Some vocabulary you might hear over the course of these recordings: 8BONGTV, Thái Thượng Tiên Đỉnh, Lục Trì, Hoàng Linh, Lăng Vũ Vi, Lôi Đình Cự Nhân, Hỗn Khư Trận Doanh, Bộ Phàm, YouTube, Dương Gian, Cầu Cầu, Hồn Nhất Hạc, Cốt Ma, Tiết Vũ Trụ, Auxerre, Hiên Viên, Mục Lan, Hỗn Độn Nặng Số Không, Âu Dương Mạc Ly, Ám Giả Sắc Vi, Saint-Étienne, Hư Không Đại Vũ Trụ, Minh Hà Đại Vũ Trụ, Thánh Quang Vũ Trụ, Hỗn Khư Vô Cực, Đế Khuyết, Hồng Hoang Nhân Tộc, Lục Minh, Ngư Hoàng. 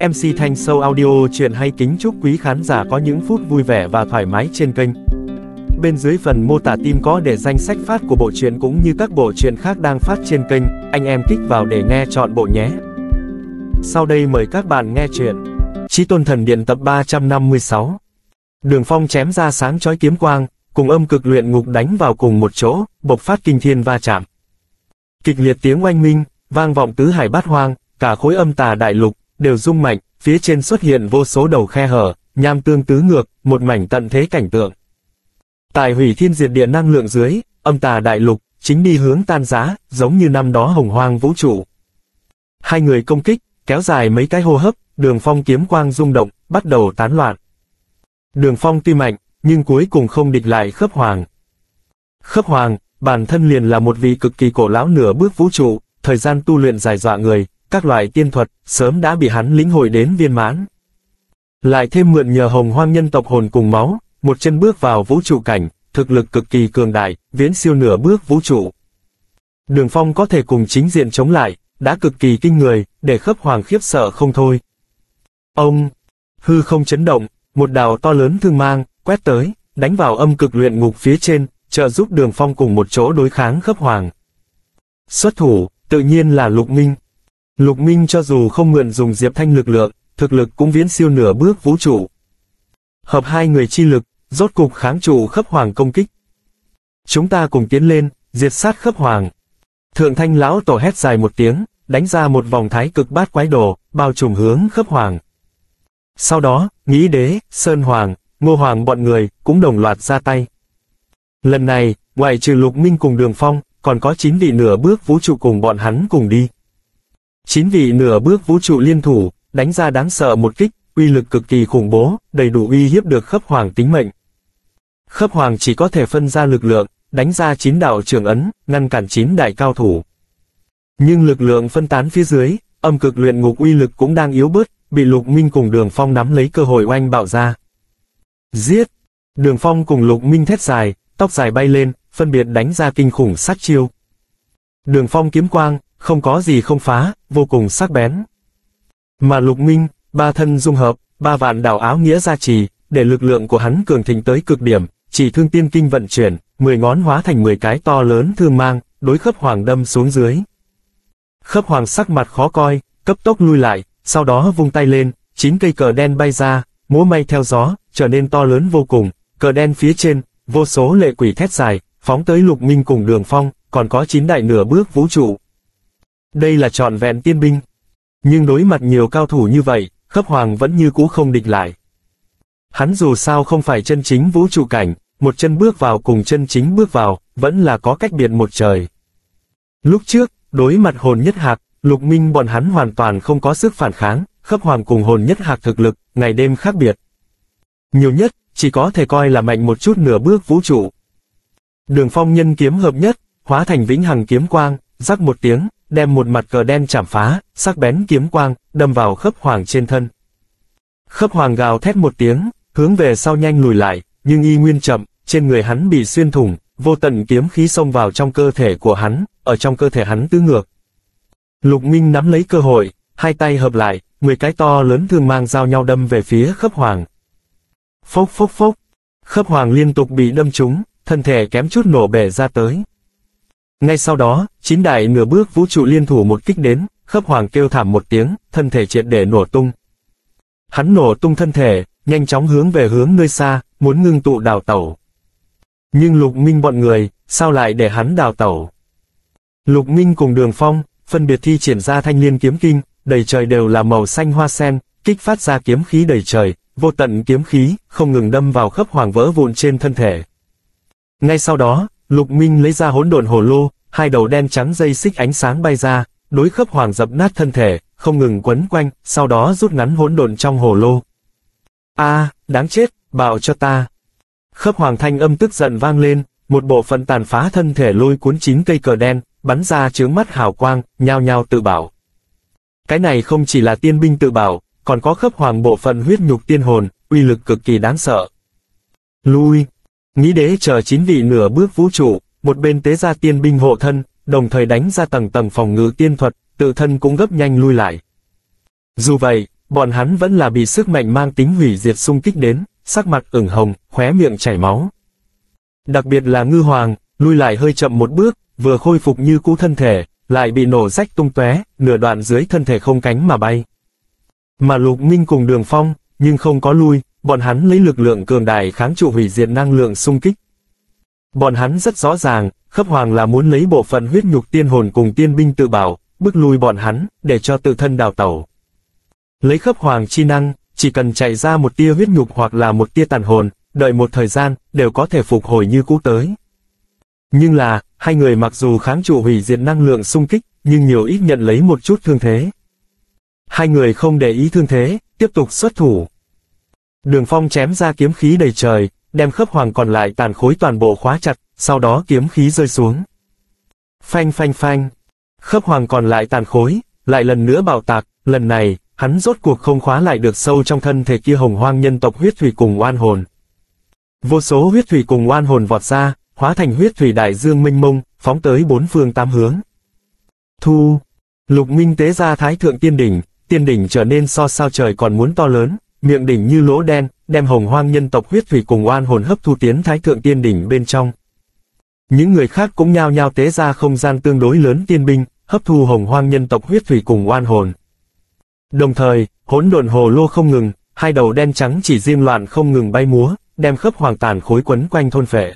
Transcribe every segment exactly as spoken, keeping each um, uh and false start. em xê Thanh Show Audio truyện hay kính chúc quý khán giả có những phút vui vẻ và thoải mái trên kênh. Bên dưới phần mô tả tin có để danh sách phát của bộ truyện cũng như các bộ truyện khác đang phát trên kênh, anh em kích vào để nghe trọn bộ nhé. Sau đây mời các bạn nghe truyện Chí Tôn Thần Điện tập ba trăm năm mươi sáu. Đường Phong chém ra sáng chói kiếm quang, cùng Âm Cực Luyện Ngục đánh vào cùng một chỗ, bộc phát kinh thiên va chạm. Kịch liệt tiếng oanh minh, vang vọng tứ hải bát hoang, cả khối âm tà đại lục đều rung mạnh, phía trên xuất hiện vô số đầu khe hở, nham tương tứ ngược, một mảnh tận thế cảnh tượng. Tại hủy thiên diệt địa năng lượng dưới, âm tà đại lục chính đi hướng tan rã, giống như năm đó Hồng Hoang vũ trụ. Hai người công kích, kéo dài mấy cái hô hấp, Đường Phong kiếm quang rung động, bắt đầu tán loạn. Đường Phong tuy mạnh, nhưng cuối cùng không địch lại Khấp Hoàng. Khấp Hoàng, bản thân liền là một vị cực kỳ cổ lão nửa bước vũ trụ, thời gian tu luyện dài dọa người, các loại tiên thuật sớm đã bị hắn lĩnh hội đến viên mãn. Lại thêm mượn nhờ Hồng Hoang nhân tộc hồn cùng máu, một chân bước vào vũ trụ cảnh, thực lực cực kỳ cường đại, viễn siêu nửa bước vũ trụ. Đường Phong có thể cùng chính diện chống lại, đã cực kỳ kinh người, để Khấp Hoàng khiếp sợ không thôi. Ông, hư không chấn động, một đạo to lớn thương mang, quét tới, đánh vào Âm Cực Luyện Ngục phía trên, trợ giúp Đường Phong cùng một chỗ đối kháng Khấp Hoàng. Xuất thủ, tự nhiên là Lục Minh. Lục Minh cho dù không mượn dùng Diệp Thanh lực lượng, thực lực cũng viễn siêu nửa bước vũ trụ. Hợp hai người chi lực, rốt cục kháng trụ Khấp Hoàng công kích. Chúng ta cùng tiến lên, diệt sát Khấp Hoàng. Thượng Thanh Lão Tổ hét dài một tiếng, đánh ra một vòng thái cực bát quái đồ, bao trùm hướng Khấp Hoàng. Sau đó, Nghĩ Đế, Sơn Hoàng, Ngô Hoàng bọn người cũng đồng loạt ra tay. Lần này, ngoại trừ Lục Minh cùng Đường Phong, còn có chín vị nửa bước vũ trụ cùng bọn hắn cùng đi. Chín vị nửa bước vũ trụ liên thủ, đánh ra đáng sợ một kích, uy lực cực kỳ khủng bố, đầy đủ uy hiếp được Khấp Hoàng tính mệnh. Khấp Hoàng chỉ có thể phân ra lực lượng, đánh ra chín đạo trường ấn, ngăn cản chín đại cao thủ. Nhưng lực lượng phân tán phía dưới, Âm Cực Luyện Ngục uy lực cũng đang yếu bớt, bị Lục Minh cùng Đường Phong nắm lấy cơ hội oanh bạo ra. Giết! Đường Phong cùng Lục Minh thét dài, tóc dài bay lên, phân biệt đánh ra kinh khủng sát chiêu. Đường Phong kiếm quang, không có gì không phá, vô cùng sắc bén. Mà Lục Minh, ba thân dung hợp, ba vạn đạo áo nghĩa gia trì, để lực lượng của hắn cường thịnh tới cực điểm, chỉ thương tiên kinh vận chuyển, mười ngón hóa thành mười cái to lớn thương mang, đối Khấp Hoàng đâm xuống dưới. Khấp Hoàng sắc mặt khó coi, cấp tốc lui lại, sau đó vung tay lên, chín cây cờ đen bay ra, múa may theo gió, trở nên to lớn vô cùng, cờ đen phía trên, vô số lệ quỷ thét dài, phóng tới Lục Minh cùng Đường Phong, còn có chín đại nửa bước vũ trụ. Đây là trọn vẹn tiên binh. Nhưng đối mặt nhiều cao thủ như vậy, Khấp Hoàng vẫn như cũ không địch lại. Hắn dù sao không phải chân chính vũ trụ cảnh, một chân bước vào cùng chân chính bước vào, vẫn là có cách biệt một trời. Lúc trước, đối mặt Hồn Nhất Hạc, Lục Minh bọn hắn hoàn toàn không có sức phản kháng, Khấp Hoàng cùng Hồn Nhất Hạc thực lực, ngày đêm khác biệt. Nhiều nhất, chỉ có thể coi là mạnh một chút nửa bước vũ trụ. Đường Phong nhân kiếm hợp nhất, hóa thành vĩnh hằng kiếm quang, rắc một tiếng, đem một mặt cờ đen chạm phá, sắc bén kiếm quang, đâm vào Khấp Hoàng trên thân. Khấp Hoàng gào thét một tiếng, hướng về sau nhanh lùi lại, nhưng y nguyên chậm, trên người hắn bị xuyên thủng, vô tận kiếm khí xông vào trong cơ thể của hắn, ở trong cơ thể hắn tứ ngược. Lục Minh nắm lấy cơ hội, hai tay hợp lại, mười cái to lớn thương mang giao nhau đâm về phía Khấp Hoàng. Phốc phốc phốc, Khấp Hoàng liên tục bị đâm trúng, thân thể kém chút nổ bể ra tới. Ngay sau đó, chín đại nửa bước vũ trụ liên thủ một kích đến, Khấp Hoàng kêu thảm một tiếng, thân thể triệt để nổ tung. Hắn nổ tung thân thể, nhanh chóng hướng về hướng nơi xa, muốn ngưng tụ đào tẩu. Nhưng Lục Minh bọn người, sao lại để hắn đào tẩu? Lục Minh cùng Đường Phong, phân biệt thi triển ra Thanh Liên kiếm kinh, đầy trời đều là màu xanh hoa sen, kích phát ra kiếm khí đầy trời, vô tận kiếm khí, không ngừng đâm vào Khấp Hoàng vỡ vụn trên thân thể. Ngay sau đó, Lục Minh lấy ra Hỗn Độn Hồ Lô, hai đầu đen trắng dây xích ánh sáng bay ra, đối Khấp Hoàng dập nát thân thể, không ngừng quấn quanh, sau đó rút ngắn hỗn độn trong hồ lô. A, à, đáng chết, bạo cho ta! Khấp Hoàng thanh âm tức giận vang lên, một bộ phận tàn phá thân thể lôi cuốn chín cây cờ đen, bắn ra chướng mắt hào quang, nhao nhao tự bảo. Cái này không chỉ là tiên binh tự bảo, còn có Khấp Hoàng bộ phận huyết nhục tiên hồn, uy lực cực kỳ đáng sợ. Lui! Nghĩ Đế chờ chín vị nửa bước vũ trụ, một bên tế ra tiên binh hộ thân, đồng thời đánh ra tầng tầng phòng ngự tiên thuật, tự thân cũng gấp nhanh lui lại. Dù vậy, Bọn hắn vẫn là bị sức mạnh mang tính hủy diệt xung kích đến, sắc mặt ửng hồng, khóe miệng chảy máu. Đặc biệt là Ngư Hoàng, lui lại hơi chậm một bước, vừa khôi phục như cũ thân thể, lại bị nổ rách tung tóe, nửa đoạn dưới thân thể không cánh mà bay. Mà Lục Minh cùng Đường Phong, nhưng không có lui, bọn hắn lấy lực lượng cường đại kháng trụ hủy diệt năng lượng xung kích. Bọn hắn rất rõ ràng, Khấp Hoàng là muốn lấy bộ phận huyết nhục tiên hồn cùng tiên binh tự bảo, bức lui bọn hắn, để cho tự thân đào tẩu. Lấy Khấp Hoàng chi năng, chỉ cần chạy ra một tia huyết nhục hoặc là một tia tàn hồn, đợi một thời gian, đều có thể phục hồi như cũ tới. Nhưng là, hai người mặc dù kháng trụ hủy diệt năng lượng xung kích, nhưng nhiều ít nhận lấy một chút thương thế. Hai người không để ý thương thế, tiếp tục xuất thủ. Đường Phong chém ra kiếm khí đầy trời, đem Khấp Hoàng còn lại tàn khối toàn bộ khóa chặt, sau đó kiếm khí rơi xuống. Phanh phanh phanh, Khấp Hoàng còn lại tàn khối, lại lần nữa bạo tạc, lần này, hắn rốt cuộc không khóa lại được sâu trong thân thể kia hồng hoang nhân tộc huyết thủy cùng oan hồn. Vô số huyết thủy cùng oan hồn vọt ra, hóa thành huyết thủy đại dương mênh mông, phóng tới bốn phương tám hướng. Thu, Lục Minh tế ra Thái Thượng Tiên Đỉnh, Tiên Đỉnh trở nên so sao trời còn muốn to lớn, miệng đỉnh như lỗ đen, đem hồng hoang nhân tộc huyết thủy cùng oan hồn hấp thu tiến Thái Thượng Tiên Đỉnh bên trong. Những người khác cũng nhao nhao tế ra không gian tương đối lớn tiên binh, hấp thu hồng hoang nhân tộc huyết thủy cùng oan hồn. Đồng thời, hỗn độn hồ lô không ngừng, hai đầu đen trắng chỉ diêm loạn không ngừng bay múa, đem Khớp Hoàng tàn khối quấn quanh thôn phệ.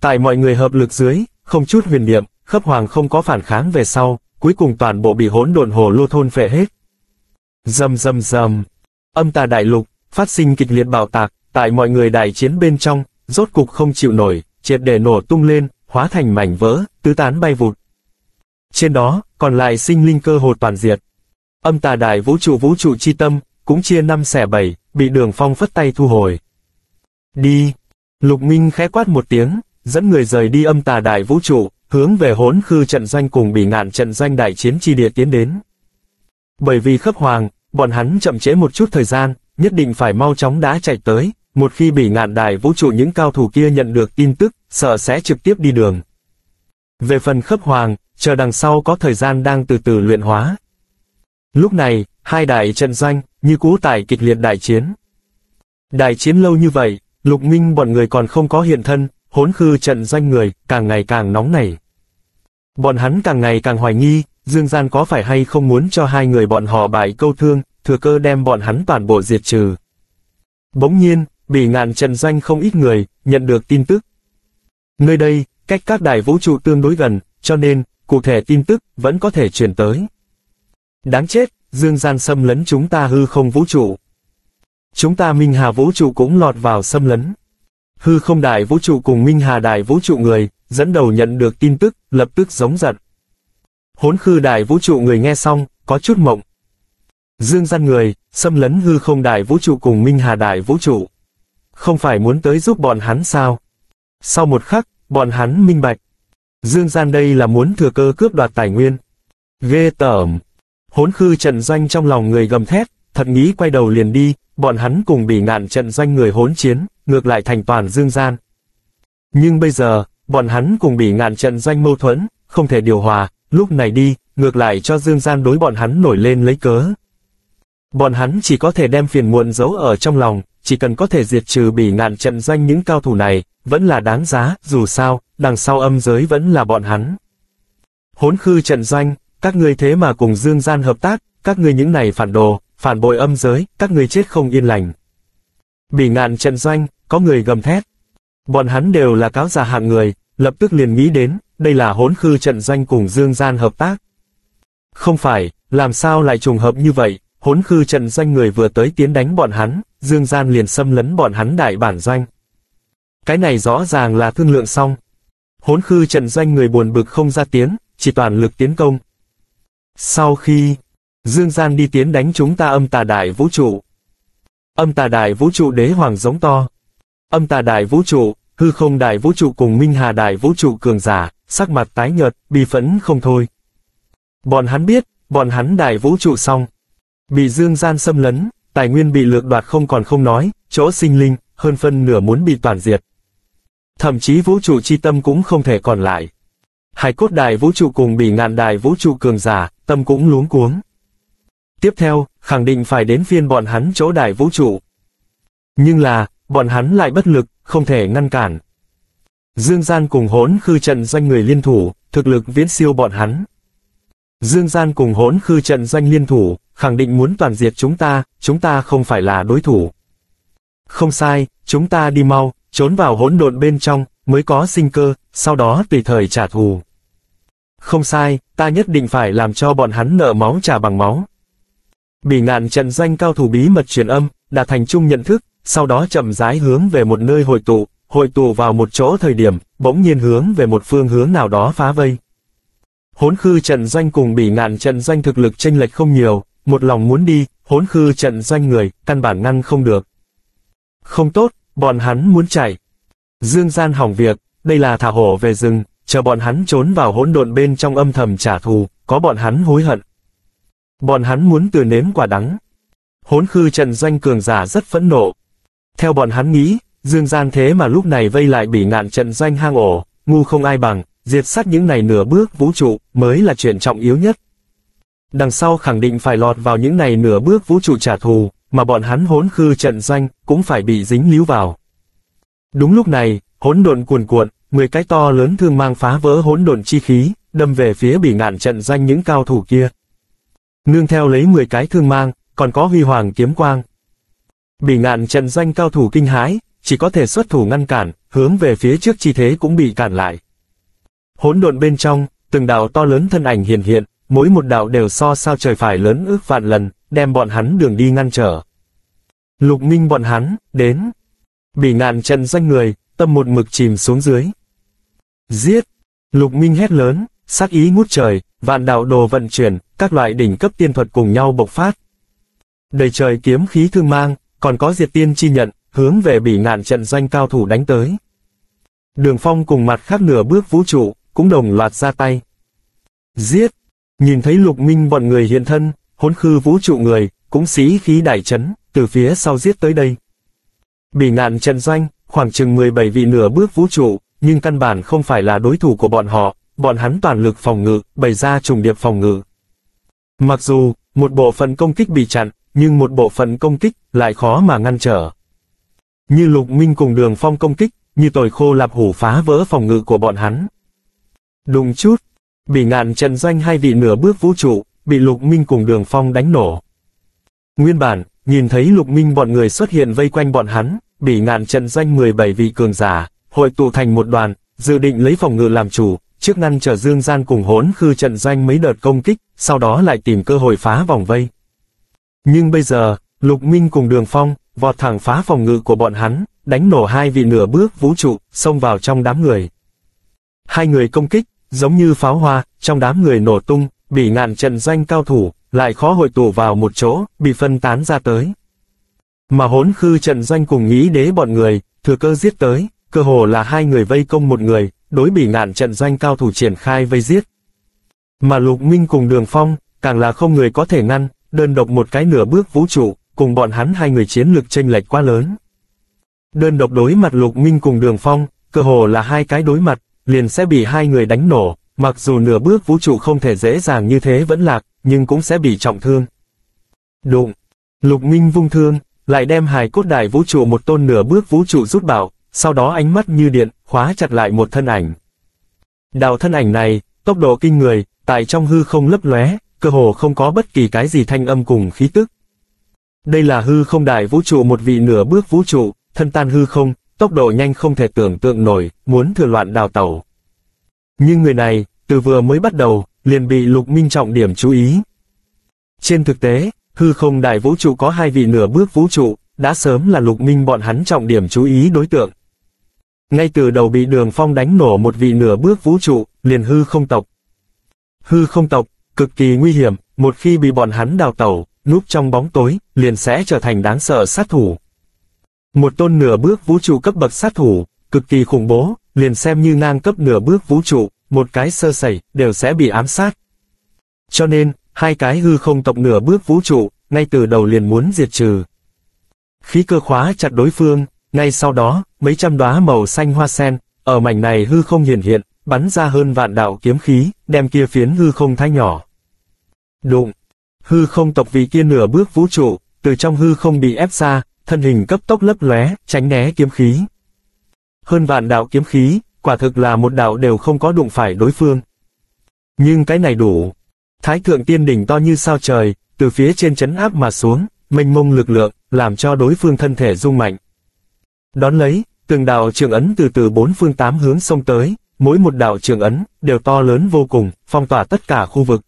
Tại mọi người hợp lực dưới, không chút huyền niệm, Khớp Hoàng không có phản kháng về sau, cuối cùng toàn bộ bị hỗn độn hồ lô thôn phệ hết. Rầm rầm rầm, âm tà đại lục phát sinh kịch liệt bạo tạc, tại mọi người đại chiến bên trong, rốt cục không chịu nổi, triệt để nổ tung lên, hóa thành mảnh vỡ, tứ tán bay vụt. Trên đó, còn lại sinh linh cơ hồ toàn diệt. Âm tà đại vũ trụ vũ trụ chi tâm, cũng chia năm xẻ bảy, bị Đường Phong phất tay thu hồi. Đi! Lục Minh khẽ quát một tiếng, dẫn người rời đi âm tà đại vũ trụ, hướng về hỗn khư trận doanh cùng bỉ ngạn trận doanh đại chiến chi địa tiến đến. Bởi vì Khấp Hoàng, bọn hắn chậm trễ một chút thời gian, nhất định phải mau chóng đã chạy tới, một khi bỉ ngạn đại vũ trụ những cao thủ kia nhận được tin tức, sợ sẽ trực tiếp đi đường. Về phần Khấp Hoàng, chờ đằng sau có thời gian đang từ từ luyện hóa. Lúc này, hai đại trận doanh, như cũ tại kịch liệt đại chiến. Đại chiến lâu như vậy, Lục Minh bọn người còn không có hiện thân, hỗn khư trận doanh người, càng ngày càng nóng nảy. Bọn hắn càng ngày càng hoài nghi, Dương Gian có phải hay không muốn cho hai người bọn họ bại câu thương, thừa cơ đem bọn hắn toàn bộ diệt trừ. Bỗng nhiên, bỉ ngạn trận doanh không ít người, nhận được tin tức. Nơi đây, cách các đại vũ trụ tương đối gần, cho nên, cụ thể tin tức, vẫn có thể truyền tới. Đáng chết, Dương Gian xâm lấn chúng ta hư không vũ trụ. Chúng ta Minh Hà vũ trụ cũng lọt vào xâm lấn. Hư không đại vũ trụ cùng Minh Hà đại vũ trụ người, dẫn đầu nhận được tin tức, lập tức giống giận. Hỗn khư đại vũ trụ người nghe xong, có chút mộng. Dương Gian người, xâm lấn hư không đại vũ trụ cùng Minh Hà đại vũ trụ. Không phải muốn tới giúp bọn hắn sao? Sau một khắc, bọn hắn minh bạch. Dương Gian đây là muốn thừa cơ cướp đoạt tài nguyên. Ghê tởm. Hỗn khư trận doanh trong lòng người gầm thét, thật nghĩ quay đầu liền đi, bọn hắn cùng bỉ ngạn trận doanh người hỗn chiến, ngược lại thành toàn Dương Gian. Nhưng bây giờ, bọn hắn cùng bỉ ngạn trận doanh mâu thuẫn, không thể điều hòa, lúc này đi, ngược lại cho Dương Gian đối bọn hắn nổi lên lấy cớ. Bọn hắn chỉ có thể đem phiền muộn giấu ở trong lòng, chỉ cần có thể diệt trừ bỉ ngạn trận doanh những cao thủ này, vẫn là đáng giá, dù sao, đằng sau âm giới vẫn là bọn hắn. Hỗn khư trận doanh, các ngươi thế mà cùng Dương Gian hợp tác, các ngươi những này phản đồ, phản bội âm giới, các ngươi chết không yên lành. Bỉ ngạn trận doanh, có người gầm thét. Bọn hắn đều là cáo già hạng người, lập tức liền nghĩ đến, đây là hỗn khư trận doanh cùng Dương Gian hợp tác. Không phải, làm sao lại trùng hợp như vậy, hỗn khư trận doanh người vừa tới tiến đánh bọn hắn, Dương Gian liền xâm lấn bọn hắn đại bản doanh. Cái này rõ ràng là thương lượng xong. Hỗn khư trận doanh người buồn bực không ra tiếng, chỉ toàn lực tiến công. Sau khi Dương Gian đi tiến đánh chúng ta âm tà đại vũ trụ. Âm tà đại vũ trụ đế hoàng giống to. Âm tà đại vũ trụ, hư không đại vũ trụ cùng Minh Hà đại vũ trụ cường giả, sắc mặt tái nhợt, bi phẫn không thôi. Bọn hắn biết, bọn hắn đại vũ trụ xong. Bị Dương Gian xâm lấn, tài nguyên bị lược đoạt không còn không nói, chỗ sinh linh, hơn phân nửa muốn bị toàn diệt. Thậm chí vũ trụ chi tâm cũng không thể còn lại. Hài cốt đại vũ trụ cùng bỉ ngạn đại vũ trụ cường giả, tâm cũng luống cuống. tiếp theo, khẳng định phải đến phiên bọn hắn chỗ đại vũ trụ. Nhưng là, bọn hắn lại bất lực, không thể ngăn cản. Dương Gian cùng Hỗn Khư Trận Doanh người liên thủ, thực lực viễn siêu bọn hắn. Dương Gian cùng Hỗn Khư Trận Doanh liên thủ, khẳng định muốn toàn diệt chúng ta, chúng ta không phải là đối thủ. Không sai, chúng ta đi mau, trốn vào hỗn độn bên trong, mới có sinh cơ, sau đó tùy thời trả thù. Không sai, ta nhất định phải làm cho bọn hắn nợ máu trả bằng máu. Bỉ Ngạn Trận Doanh cao thủ bí mật truyền âm, đạt thành chung nhận thức, sau đó chậm rãi hướng về một nơi hội tụ, hội tụ vào một chỗ thời điểm, bỗng nhiên hướng về một phương hướng nào đó phá vây. Hỗn Khư Trận Doanh cùng Bỉ Ngạn Trận Doanh thực lực chênh lệch không nhiều, một lòng muốn đi, Hỗn Khư Trận Doanh người, căn bản ngăn không được. Không tốt, bọn hắn muốn chạy. Dương Gian hỏng việc, đây là thả hổ về rừng, chờ bọn hắn trốn vào hỗn độn bên trong âm thầm trả thù, có bọn hắn hối hận. Bọn hắn muốn tự nếm quả đắng. Hỗn Khư Trận Doanh cường giả rất phẫn nộ. Theo bọn hắn nghĩ, Dương Gian thế mà lúc này vây lại Bỉ Ngạn Trận Doanh hang ổ, ngu không ai bằng, diệt sát những này nửa bước vũ trụ mới là chuyện trọng yếu nhất. Đằng sau khẳng định phải lọt vào những này nửa bước vũ trụ trả thù, mà bọn hắn Hỗn Khư Trận Doanh cũng phải bị dính líu vào. Đúng lúc này, hỗn độn cuồn cuộn, mười cái to lớn thương mang phá vỡ hỗn độn chi khí, đâm về phía Bỉ Ngạn Trận Doanh những cao thủ kia. Nương theo lấy mười cái thương mang, còn có huy hoàng kiếm quang. Bỉ Ngạn Trận Doanh cao thủ kinh hãi, chỉ có thể xuất thủ ngăn cản, hướng về phía trước chi thế cũng bị cản lại. Hỗn độn bên trong, từng đạo to lớn thân ảnh hiện hiện, mỗi một đạo đều so sao trời phải lớn ước vạn lần, đem bọn hắn đường đi ngăn trở. Lục Minh bọn hắn, đến. Bỉ Ngạn Trận Doanh người, tâm một mực chìm xuống dưới. Giết! Lục Minh hét lớn, sát ý ngút trời, vạn đạo đồ vận chuyển, các loại đỉnh cấp tiên thuật cùng nhau bộc phát. Đầy trời kiếm khí thương mang, còn có diệt tiên chi nhận, hướng về Bỉ Ngạn Trận Doanh cao thủ đánh tới. Đường Phong cùng mặt khác nửa bước vũ trụ, cũng đồng loạt ra tay. Giết! Nhìn thấy Lục Minh bọn người hiện thân, Hỗn Khư Vũ Trụ người, cũng sĩ khí đại chấn, từ phía sau giết tới đây. Bỉ Ngạn Trận Doanh, khoảng chừng mười bảy vị nửa bước vũ trụ, nhưng căn bản không phải là đối thủ của bọn họ, bọn hắn toàn lực phòng ngự, bày ra trùng điệp phòng ngự. Mặc dù, một bộ phận công kích bị chặn, nhưng một bộ phận công kích lại khó mà ngăn trở. Như Lục Minh cùng Đường Phong công kích, như tồi khô lạp hủ phá vỡ phòng ngự của bọn hắn. Đùng chút, Bỉ Ngạn Trận Doanh hai vị nửa bước vũ trụ, bị Lục Minh cùng Đường Phong đánh nổ. Nguyên bản, nhìn thấy Lục Minh bọn người xuất hiện vây quanh bọn hắn, Bỉ Ngạn Trận Doanh mười bảy vị cường giả, hội tụ thành một đoàn, dự định lấy phòng ngự làm chủ, trước ngăn trở Dương Gian cùng Hỗn Khư Trận Doanh mấy đợt công kích, sau đó lại tìm cơ hội phá vòng vây. Nhưng bây giờ, Lục Minh cùng Đường Phong, vọt thẳng phá phòng ngự của bọn hắn, đánh nổ hai vị nửa bước vũ trụ, xông vào trong đám người. Hai người công kích, giống như pháo hoa, trong đám người nổ tung, Bỉ Ngạn Trận Doanh cao thủ, lại khó hội tụ vào một chỗ, bị phân tán ra tới. Mà Hỗn Khư Trận Doanh cùng Nghĩ Đế bọn người, thừa cơ giết tới, cơ hồ là hai người vây công một người, đối Bỉ Ngạn Trận Doanh cao thủ triển khai vây giết. Mà Lục Minh cùng Đường Phong, càng là không người có thể ngăn, đơn độc một cái nửa bước vũ trụ, cùng bọn hắn hai người chiến lược chênh lệch quá lớn. Đơn độc đối mặt Lục Minh cùng Đường Phong, cơ hồ là hai cái đối mặt, liền sẽ bị hai người đánh nổ, mặc dù nửa bước vũ trụ không thể dễ dàng như thế vẫn lạc, nhưng cũng sẽ bị trọng thương. Đụng! Lục Minh vung thương, lại đem Hài Cốt Đại Vũ Trụ một tôn nửa bước vũ trụ rút bảo, sau đó ánh mắt như điện, khóa chặt lại một thân ảnh. Đạo thân ảnh này, tốc độ kinh người, tại trong hư không lấp lóe, cơ hồ không có bất kỳ cái gì thanh âm cùng khí tức. Đây là Hư Không Đại Vũ Trụ, một vị nửa bước vũ trụ, thân tan hư không, tốc độ nhanh không thể tưởng tượng nổi, muốn thừa loạn đào tẩu. Nhưng người này, từ vừa mới bắt đầu, liền bị Lục Minh trọng điểm chú ý. Trên thực tế, Hư Không Đại Vũ Trụ có hai vị nửa bước vũ trụ, đã sớm là Lục Minh bọn hắn trọng điểm chú ý đối tượng. Ngay từ đầu bị Đường Phong đánh nổ một vị nửa bước vũ trụ, liền Hư Không Tộc. Hư Không Tộc, cực kỳ nguy hiểm, một khi bị bọn hắn đào tẩu, núp trong bóng tối, liền sẽ trở thành đáng sợ sát thủ. Một tôn nửa bước vũ trụ cấp bậc sát thủ, cực kỳ khủng bố, liền xem như ngang cấp nửa bước vũ trụ, một cái sơ sẩy, đều sẽ bị ám sát. Cho nên, hai cái Hư Không Tộc nửa bước vũ trụ, ngay từ đầu liền muốn diệt trừ. Khí cơ khóa chặt đối phương, ngay sau đó, mấy trăm đóa màu xanh hoa sen, ở mảnh này hư không hiện hiện, bắn ra hơn vạn đạo kiếm khí, đem kia phiến hư không thái nhỏ. Đụng! Hư không tộc vị kia nửa bước vũ trụ, từ trong hư không bị ép ra, thân hình cấp tốc lấp lóe, tránh né kiếm khí. Hơn vạn đạo kiếm khí, quả thực là một đạo đều không có đụng phải đối phương. Nhưng cái này đủ. Thái thượng tiên đỉnh to như sao trời, từ phía trên chấn áp mà xuống, mênh mông lực lượng, làm cho đối phương thân thể rung mạnh. Đón lấy, từng đạo trường ấn từ từ bốn phương tám hướng xông tới, mỗi một đạo trường ấn, đều to lớn vô cùng, phong tỏa tất cả khu vực.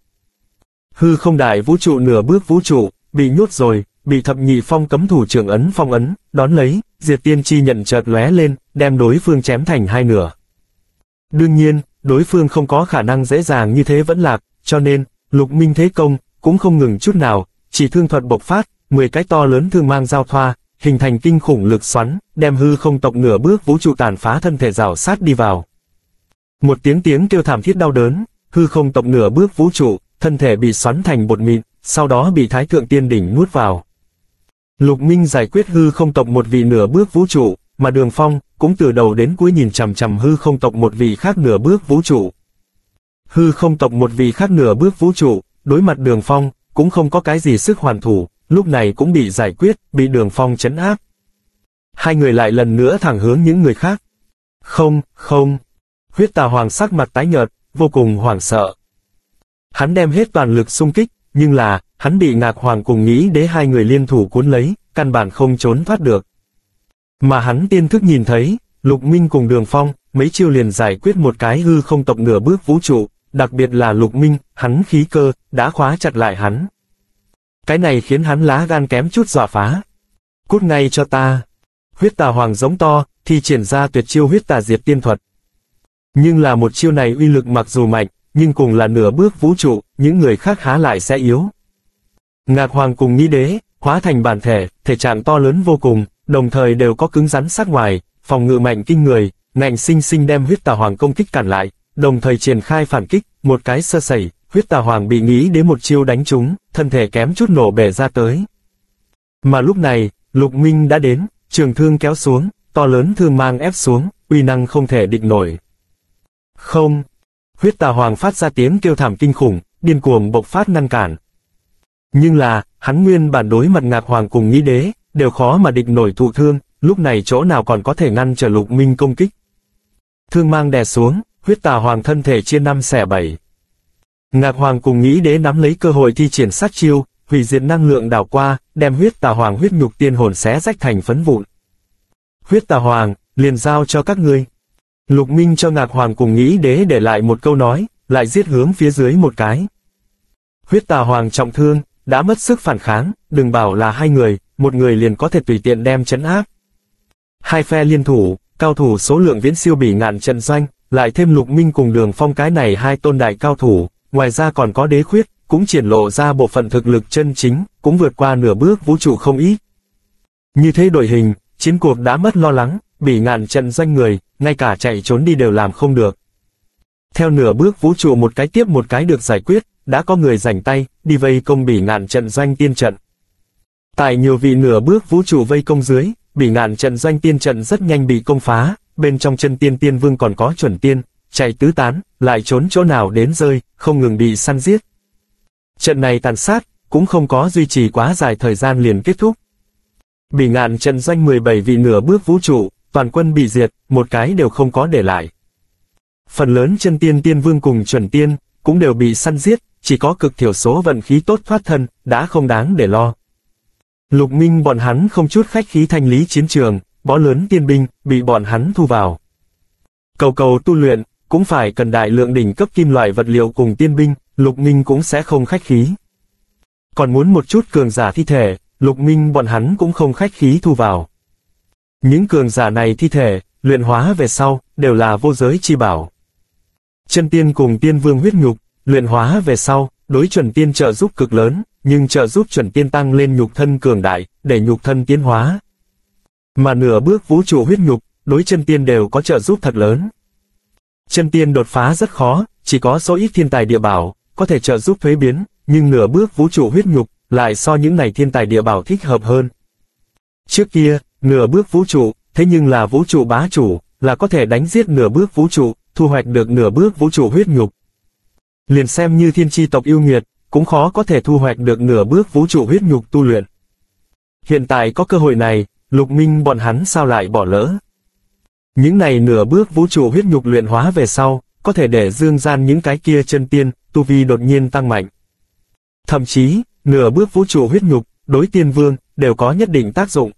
Hư không đại vũ trụ nửa bước vũ trụ, bị nhốt rồi, bị thập nhị phong cấm thủ trường ấn phong ấn, đón lấy, diệt tiên chi nhận chợt lóe lên, đem đối phương chém thành hai nửa. Đương nhiên, đối phương không có khả năng dễ dàng như thế vẫn lạc, cho nên, lục minh thế công, cũng không ngừng chút nào, chỉ thương thuật bộc phát, mười cái to lớn thương mang giao thoa, hình thành kinh khủng lực xoắn, đem hư không tộc nửa bước vũ trụ tàn phá thân thể rào sát đi vào. Một tiếng tiếng kêu thảm thiết đau đớn, hư không tộc nửa bước vũ trụ, thân thể bị xoắn thành bột mịn, sau đó bị Thái Thượng Tiên Đỉnh nuốt vào. Lục Minh giải quyết hư không tộc một vị nửa bước vũ trụ, mà Đường Phong cũng từ đầu đến cuối nhìn chằm chằm hư không tộc một vị khác nửa bước vũ trụ. Hư không tộc một vị khác nửa bước vũ trụ, đối mặt Đường Phong, cũng không có cái gì sức hoàn thủ, lúc này cũng bị giải quyết, bị Đường Phong chấn áp. Hai người lại lần nữa thẳng hướng những người khác. Không, không. Huyết Tà Hoàng sắc mặt tái nhợt, vô cùng hoảng sợ. Hắn đem hết toàn lực xung kích, nhưng là, hắn bị Ngạc Hoàng cùng Nghĩ Đế hai người liên thủ cuốn lấy, căn bản không trốn thoát được. Mà hắn tiên thức nhìn thấy, Lục Minh cùng Đường Phong, mấy chiêu liền giải quyết một cái hư không tộc nửa bước vũ trụ, đặc biệt là Lục Minh, hắn khí cơ, đã khóa chặt lại hắn. Cái này khiến hắn lá gan kém chút dọa phá. Cút ngay cho ta. Huyết Tà Hoàng giống to, thì triển ra tuyệt chiêu Huyết Tà Diệt Tiên Thuật. Nhưng là một chiêu này uy lực mặc dù mạnh, nhưng cùng là nửa bước vũ trụ, những người khác há lại sẽ yếu. Ngạc Hoàng cùng Nghĩ Đế, hóa thành bản thể, thể trạng to lớn vô cùng, đồng thời đều có cứng rắn sát ngoài, phòng ngự mạnh kinh người, ngạnh sinh sinh đem Huyết Tà Hoàng công kích cản lại, đồng thời triển khai phản kích, một cái sơ sẩy, Huyết Tà Hoàng bị Nghĩ Đế một chiêu đánh trúng, thân thể kém chút nổ bể ra tới. Mà lúc này, Lục Minh đã đến, trường thương kéo xuống, to lớn thương mang ép xuống, uy năng không thể địch nổi. Không! Huyết Tà Hoàng phát ra tiếng kêu thảm kinh khủng, điên cuồng bộc phát ngăn cản. Nhưng là, hắn nguyên bản đối mặt Ngạc Hoàng cùng Nghĩ Đế, đều khó mà địch nổi thụ thương, lúc này chỗ nào còn có thể ngăn trở Lục Minh công kích. Thương mang đè xuống, Huyết Tà Hoàng thân thể chia năm xẻ bảy. Ngạc Hoàng cùng Nghĩ Đế nắm lấy cơ hội thi triển sát chiêu, hủy diệt năng lượng đảo qua, đem Huyết Tà Hoàng huyết nhục tiên hồn xé rách thành phấn vụn. Huyết Tà Hoàng, liền giao cho các ngươi. Lục Minh cho Ngạc Hoàng cùng Nghĩ Đế để lại một câu nói, lại giết hướng phía dưới một cái. Huyết Tà Hoàng trọng thương, đã mất sức phản kháng, đừng bảo là hai người, một người liền có thể tùy tiện đem chấn áp. Hai phe liên thủ, cao thủ số lượng viễn siêu Bỉ Ngạn Trận Doanh, lại thêm Lục Minh cùng Đường Phong cái này hai tôn đại cao thủ, ngoài ra còn có Đế Khuyết, cũng triển lộ ra bộ phận thực lực chân chính, cũng vượt qua nửa bước vũ trụ không ít. Như thế đội hình, chiến cuộc đã mất lo lắng, Bỉ Ngạn Trận Doanh người, ngay cả chạy trốn đi đều làm không được. Theo nửa bước vũ trụ một cái tiếp một cái được giải quyết, đã có người rảnh tay, đi vây công Bỉ Ngạn Trận Doanh tiên trận. Tại nhiều vị nửa bước vũ trụ vây công dưới, Bỉ Ngạn Trận Doanh tiên trận rất nhanh bị công phá, bên trong chân tiên tiên vương còn có chuẩn tiên, chạy tứ tán, lại trốn chỗ nào đến rơi, không ngừng bị săn giết. Trận này tàn sát, cũng không có duy trì quá dài thời gian liền kết thúc. Bỉ Ngạn Trận Doanh mười bảy vị nửa bước vũ trụ, toàn quân bị diệt, một cái đều không có để lại. Phần lớn chân tiên tiên vương cùng chuẩn tiên, cũng đều bị săn giết, chỉ có cực thiểu số vận khí tốt thoát thân, đã không đáng để lo. Lục Minh bọn hắn không chút khách khí thanh lý chiến trường, bó lớn tiên binh, bị bọn hắn thu vào. Cầu Cầu tu luyện, cũng phải cần đại lượng đỉnh cấp kim loại vật liệu cùng tiên binh, Lục Minh cũng sẽ không khách khí. Còn muốn một chút cường giả thi thể, Lục Minh bọn hắn cũng không khách khí thu vào. Những cường giả này thi thể, luyện hóa về sau, đều là vô giới chi bảo. Chân tiên cùng tiên vương huyết nhục, luyện hóa về sau, đối chuẩn tiên trợ giúp cực lớn, nhưng trợ giúp chuẩn tiên tăng lên nhục thân cường đại, để nhục thân tiến hóa. Mà nửa bước vũ trụ huyết nhục, đối chân tiên đều có trợ giúp thật lớn. Chân tiên đột phá rất khó, chỉ có số ít thiên tài địa bảo, có thể trợ giúp thuế biến, nhưng nửa bước vũ trụ huyết nhục, lại so những này thiên tài địa bảo thích hợp hơn. Trước kia, nửa bước vũ trụ, thế nhưng là vũ trụ bá chủ, là có thể đánh giết nửa bước vũ trụ, thu hoạch được nửa bước vũ trụ huyết nhục. Liền xem như thiên tri tộc yêu nghiệt, cũng khó có thể thu hoạch được nửa bước vũ trụ huyết nhục tu luyện. Hiện tại có cơ hội này, Lục Minh bọn hắn sao lại bỏ lỡ? Những này nửa bước vũ trụ huyết nhục luyện hóa về sau, có thể để dương gian những cái kia chân tiên, tu vi đột nhiên tăng mạnh. Thậm chí, nửa bước vũ trụ huyết nhục, đối tiên vương, đều có nhất định tác dụng.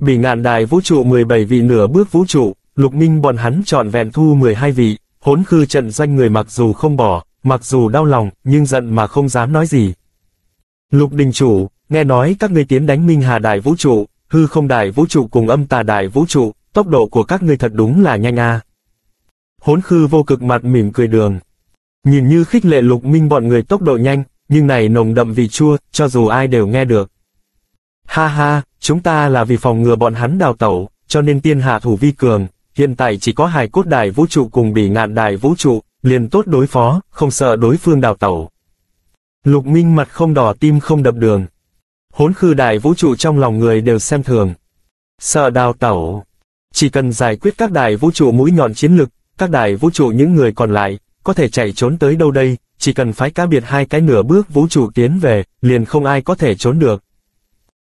Bỉ Ngạn Đại Vũ Trụ mười bảy vị nửa bước vũ trụ, Lục Minh bọn hắn trọn vẹn thu mười hai vị, Hỗn Khư Trận Doanh người mặc dù không bỏ, mặc dù đau lòng, nhưng giận mà không dám nói gì. Lục Đình Chủ, nghe nói các ngươi tiến đánh Minh Hà Đại Vũ Trụ, Hư Không Đại Vũ Trụ cùng Âm Tà Đại Vũ Trụ, tốc độ của các ngươi thật đúng là nhanh a. À. Hỗn Khư Vô Cực mặt mỉm cười đường. Nhìn như khích lệ Lục Minh bọn người tốc độ nhanh, nhưng này nồng đậm vị chua, cho dù ai đều nghe được. Ha ha, chúng ta là vì phòng ngừa bọn hắn đào tẩu, cho nên tiên hạ thủ vi cường, hiện tại chỉ có Hài Cốt Đại Vũ Trụ cùng Bỉ Ngạn Đại Vũ Trụ, liền tốt đối phó, không sợ đối phương đào tẩu. Lục Minh mặt không đỏ tim không đập đường. Hỗn Khư Đại Vũ Trụ trong lòng người đều xem thường. Sợ đào tẩu. Chỉ cần giải quyết các đại vũ trụ mũi nhọn chiến lực, các đại vũ trụ những người còn lại, có thể chạy trốn tới đâu đây, chỉ cần phái cá biệt hai cái nửa bước vũ trụ tiến về, liền không ai có thể trốn được.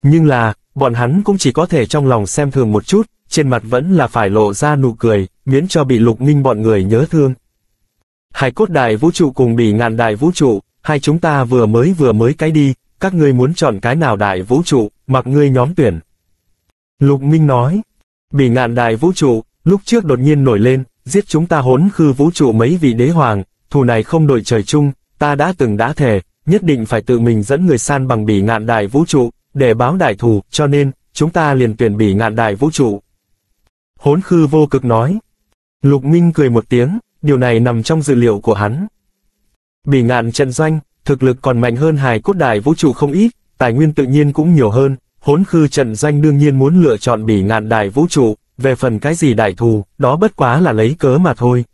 Nhưng là, bọn hắn cũng chỉ có thể trong lòng xem thường một chút, trên mặt vẫn là phải lộ ra nụ cười, miễn cho bị Lục Minh bọn người nhớ thương. Hài Cốt Đại Vũ Trụ cùng Bỉ Ngạn Đại Vũ Trụ, hai chúng ta vừa mới vừa mới cái đi, các ngươi muốn chọn cái nào đại vũ trụ, mặc ngươi nhóm tuyển. Lục Minh nói, Bỉ Ngạn Đại Vũ Trụ, lúc trước đột nhiên nổi lên, giết chúng ta Hỗn Khư Vũ Trụ mấy vị đế hoàng, thù này không đội trời chung, ta đã từng đã thề, nhất định phải tự mình dẫn người san bằng Bỉ Ngạn Đại Vũ Trụ, để báo đại thù, cho nên, chúng ta liền tuyển Bỉ Ngạn Đại Vũ Trụ. Hỗn Khư Vô Cực nói. Lục Minh cười một tiếng, điều này nằm trong dự liệu của hắn. Bỉ Ngạn Trận Doanh, thực lực còn mạnh hơn Hài Cốt Đại Vũ Trụ không ít, tài nguyên tự nhiên cũng nhiều hơn, Hỗn Khư Trận Doanh đương nhiên muốn lựa chọn Bỉ Ngạn Đại Vũ Trụ, về phần cái gì đại thù, đó bất quá là lấy cớ mà thôi.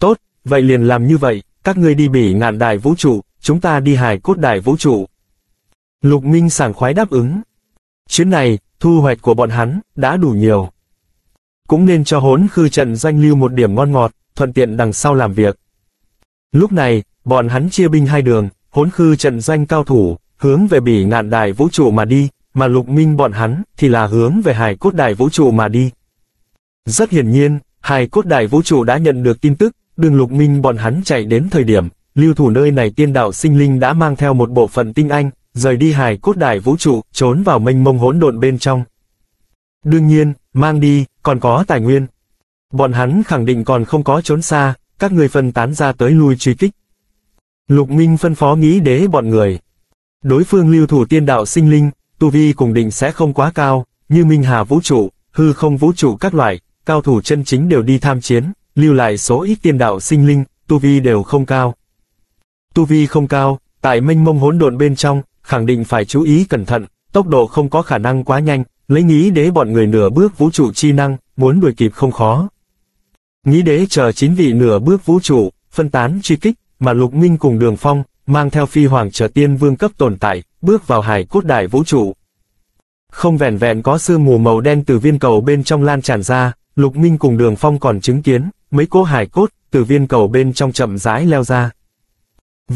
Tốt, vậy liền làm như vậy, các ngươi đi Bỉ Ngạn Đại Vũ Trụ, chúng ta đi Hài Cốt Đại Vũ Trụ. Lục Minh sảng khoái đáp ứng. Chuyến này, thu hoạch của bọn hắn, đã đủ nhiều. Cũng nên cho Hỗn Khư Trận Doanh lưu một điểm ngon ngọt, thuận tiện đằng sau làm việc. Lúc này, bọn hắn chia binh hai đường, Hỗn Khư Trận Doanh cao thủ, hướng về Bỉ Ngạn Đại Vũ Trụ mà đi, mà Lục Minh bọn hắn, thì là hướng về Hài Cốt Đại Vũ Trụ mà đi. Rất hiển nhiên, Hài Cốt Đại Vũ Trụ đã nhận được tin tức, đường Lục Minh bọn hắn chạy đến thời điểm, lưu thủ nơi này tiên đạo sinh linh đã mang theo một bộ phận tinh anh, rời đi Hài Cốt Đại Vũ Trụ, trốn vào mênh mông hỗn độn bên trong. Đương nhiên, mang đi, còn có tài nguyên. Bọn hắn khẳng định còn không có trốn xa, các người phân tán ra tới lui truy kích. Lục Minh phân phó nghĩ đế bọn người. Đối phương lưu thủ tiên đạo sinh linh, tu vi cùng định sẽ không quá cao, như Minh Hà Vũ Trụ, Hư Không Vũ Trụ các loại, cao thủ chân chính đều đi tham chiến, lưu lại số ít tiên đạo sinh linh, tu vi đều không cao. Tu vi không cao, tại mênh mông hỗn độn bên trong, khẳng định phải chú ý cẩn thận, tốc độ không có khả năng quá nhanh, lấy nghĩ đế bọn người nửa bước vũ trụ chi năng, muốn đuổi kịp không khó. Nghĩ đế chờ chín vị nửa bước vũ trụ, phân tán truy kích, mà Lục Minh cùng Đường Phong, mang theo phi hoàng chờ tiên vương cấp tồn tại, bước vào Hài Cốt Đại Vũ Trụ. Không vẹn vẹn có sương mù màu đen từ viên cầu bên trong lan tràn ra, Lục Minh cùng Đường Phong còn chứng kiến, mấy cỗ hài cốt, từ viên cầu bên trong chậm rãi leo ra.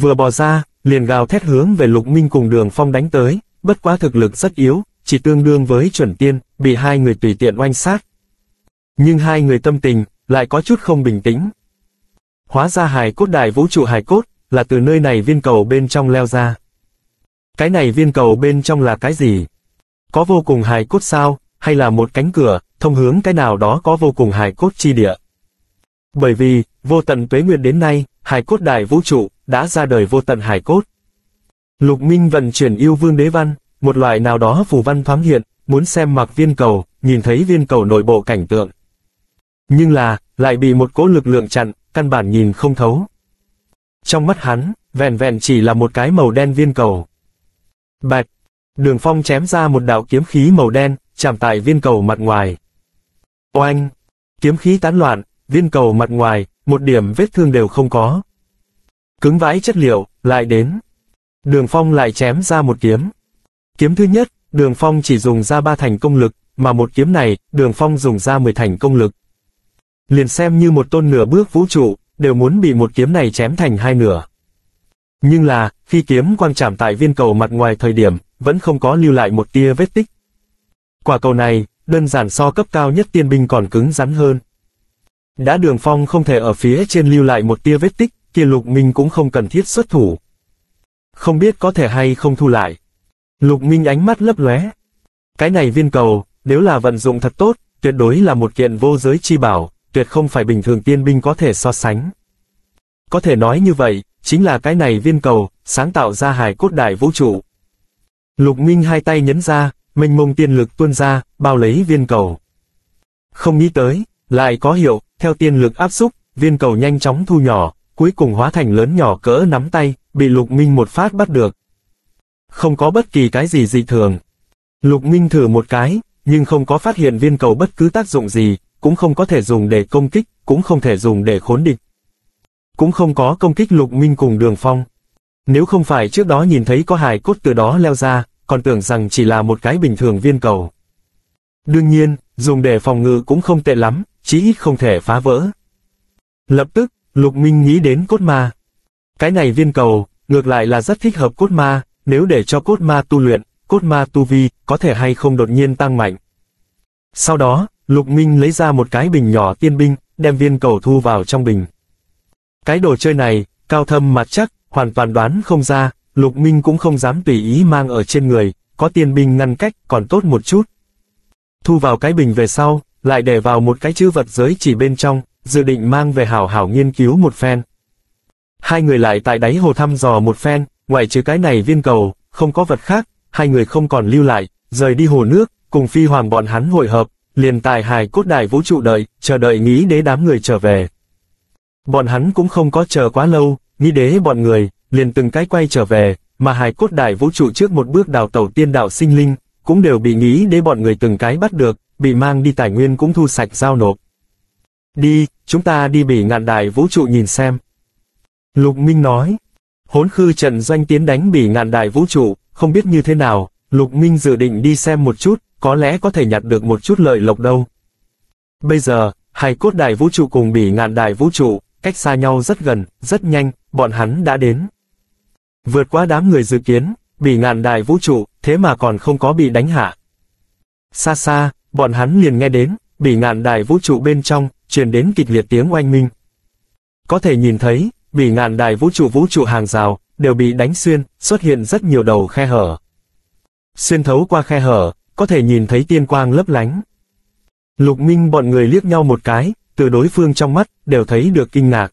Vừa bò ra, liền gào thét hướng về Lục Minh cùng Đường Phong đánh tới, bất quá thực lực rất yếu, chỉ tương đương với chuẩn tiên, bị hai người tùy tiện oanh sát. Nhưng hai người tâm tình, lại có chút không bình tĩnh. Hóa ra Hài Cốt Đại Vũ Trụ hài cốt, là từ nơi này viên cầu bên trong leo ra. Cái này viên cầu bên trong là cái gì? Có vô cùng hài cốt sao, hay là một cánh cửa, thông hướng cái nào đó có vô cùng hài cốt chi địa? Bởi vì, vô tận tuế nguyệt đến nay, Hài Cốt Đại Vũ Trụ, đã ra đời vô tận hài cốt. Lục Minh vận chuyển yêu vương đế văn, một loại nào đó phù văn thoáng hiện, muốn xem mặc viên cầu, nhìn thấy viên cầu nội bộ cảnh tượng. Nhưng là, lại bị một cỗ lực lượng chặn, căn bản nhìn không thấu. Trong mắt hắn, vẹn vẹn chỉ là một cái màu đen viên cầu. Bạch, Đường Phong chém ra một đạo kiếm khí màu đen, chạm tại viên cầu mặt ngoài. Oanh, kiếm khí tán loạn, viên cầu mặt ngoài, một điểm vết thương đều không có. Cứng vãi chất liệu, lại đến. Đường Phong lại chém ra một kiếm. Kiếm thứ nhất, Đường Phong chỉ dùng ra ba thành công lực, mà một kiếm này, Đường Phong dùng ra mười thành công lực. Liền xem như một tôn nửa bước vũ trụ, đều muốn bị một kiếm này chém thành hai nửa. Nhưng là, khi kiếm quang chạm tại viên cầu mặt ngoài thời điểm, vẫn không có lưu lại một tia vết tích. Quả cầu này, đơn giản so cấp cao nhất tiên binh còn cứng rắn hơn. Đã Đường Phong không thể ở phía trên lưu lại một tia vết tích, kia Lục Minh cũng không cần thiết xuất thủ. Không biết có thể hay không thu lại. Lục Minh ánh mắt lấp lóe. Cái này viên cầu, nếu là vận dụng thật tốt, tuyệt đối là một kiện vô giới chi bảo, tuyệt không phải bình thường tiên binh có thể so sánh. Có thể nói như vậy, chính là cái này viên cầu, sáng tạo ra Hài Cốt Đại Vũ Trụ. Lục Minh hai tay nhấn ra, mênh mông tiên lực tuôn ra, bao lấy viên cầu. Không nghĩ tới, lại có hiệu, theo tiên lực áp xúc, viên cầu nhanh chóng thu nhỏ, cuối cùng hóa thành lớn nhỏ cỡ nắm tay, bị Lục Minh một phát bắt được. Không có bất kỳ cái gì dị thường. Lục Minh thử một cái, nhưng không có phát hiện viên cầu bất cứ tác dụng gì, cũng không có thể dùng để công kích, cũng không thể dùng để khốn địch. Cũng không có công kích Lục Minh cùng Đường Phong. Nếu không phải trước đó nhìn thấy có hài cốt từ đó leo ra, còn tưởng rằng chỉ là một cái bình thường viên cầu. Đương nhiên, dùng để phòng ngự cũng không tệ lắm, chí ít không thể phá vỡ. Lập tức, Lục Minh nghĩ đến cốt ma. Cái này viên cầu, ngược lại là rất thích hợp cốt ma, nếu để cho cốt ma tu luyện, cốt ma tu vi, có thể hay không đột nhiên tăng mạnh. Sau đó, Lục Minh lấy ra một cái bình nhỏ tiên binh, đem viên cầu thu vào trong bình. Cái đồ chơi này, cao thâm mặt chắc, hoàn toàn đoán không ra, Lục Minh cũng không dám tùy ý mang ở trên người, có tiên binh ngăn cách còn tốt một chút. Thu vào cái bình về sau, lại để vào một cái chữ vật giới chỉ bên trong, dự định mang về hảo hảo nghiên cứu một phen. Hai người lại tại đáy hồ thăm dò một phen, ngoại trừ cái này viên cầu, không có vật khác, hai người không còn lưu lại, rời đi hồ nước, cùng Phi Hoàng bọn hắn hội hợp, liền tại Hài Cốt Đại Vũ Trụ đợi, chờ đợi Nghĩ Đế đám người trở về. Bọn hắn cũng không có chờ quá lâu, Nghĩ Đế bọn người, liền từng cái quay trở về, mà Hài Cốt Đại Vũ Trụ trước một bước đào tẩu tiên đạo sinh linh, cũng đều bị Nghĩ Đế bọn người từng cái bắt được, bị mang đi tài nguyên cũng thu sạch giao nộp. Đi, chúng ta đi Bỉ Ngạn Đại Vũ Trụ nhìn xem. Lục Minh nói, Hỗn Khư Trận Doanh tiến đánh Bỉ Ngạn Đại Vũ Trụ, không biết như thế nào, Lục Minh dự định đi xem một chút, có lẽ có thể nhặt được một chút lợi lộc đâu. Bây giờ, Hài Cốt Đại Vũ Trụ cùng Bỉ Ngạn Đại Vũ Trụ, cách xa nhau rất gần, rất nhanh, bọn hắn đã đến. Vượt qua đám người dự kiến, Bỉ Ngạn Đại Vũ Trụ, thế mà còn không có bị đánh hạ. Xa xa, bọn hắn liền nghe đến, Bỉ Ngạn Đại Vũ Trụ bên trong, truyền đến kịch liệt tiếng oanh minh. Có thể nhìn thấy, Bỉ Ngạn Đại Vũ Trụ vũ trụ hàng rào, đều bị đánh xuyên, xuất hiện rất nhiều đầu khe hở. Xuyên thấu qua khe hở, có thể nhìn thấy tiên quang lấp lánh. Lục Minh bọn người liếc nhau một cái, từ đối phương trong mắt, đều thấy được kinh ngạc.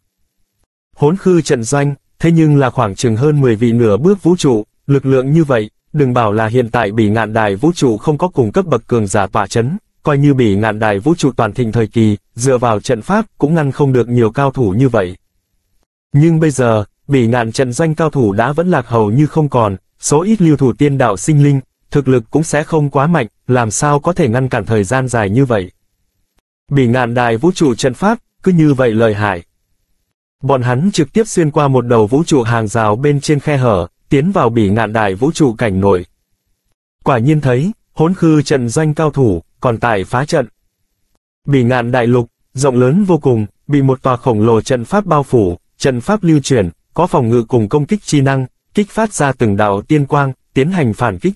Hỗn Khư Trận Doanh, thế nhưng là khoảng chừng hơn mười vị nửa bước vũ trụ, lực lượng như vậy, đừng bảo là hiện tại Bỉ Ngạn Đại Vũ Trụ không có cùng cấp bậc cường giả tỏa chấn, coi như Bỉ Ngạn Đại Vũ Trụ toàn thịnh thời kỳ, dựa vào trận pháp cũng ngăn không được nhiều cao thủ như vậy. Nhưng bây giờ, Bỉ Ngạn Trận Doanh cao thủ đã vẫn lạc hầu như không còn, số ít lưu thủ tiên đạo sinh linh, thực lực cũng sẽ không quá mạnh, làm sao có thể ngăn cản thời gian dài như vậy. Bỉ Ngạn Đại Vũ Trụ trận pháp, cứ như vậy lợi hại. Bọn hắn trực tiếp xuyên qua một đầu vũ trụ hàng rào bên trên khe hở, tiến vào Bỉ Ngạn Đại Vũ Trụ cảnh nội. Quả nhiên thấy, Hỗn Khư Trận Doanh cao thủ, còn tại phá trận. Bỉ Ngạn Đại Lục, rộng lớn vô cùng, bị một tòa khổng lồ trận pháp bao phủ, trận pháp lưu chuyển, có phòng ngự cùng công kích chi năng, kích phát ra từng đạo tiên quang, tiến hành phản kích.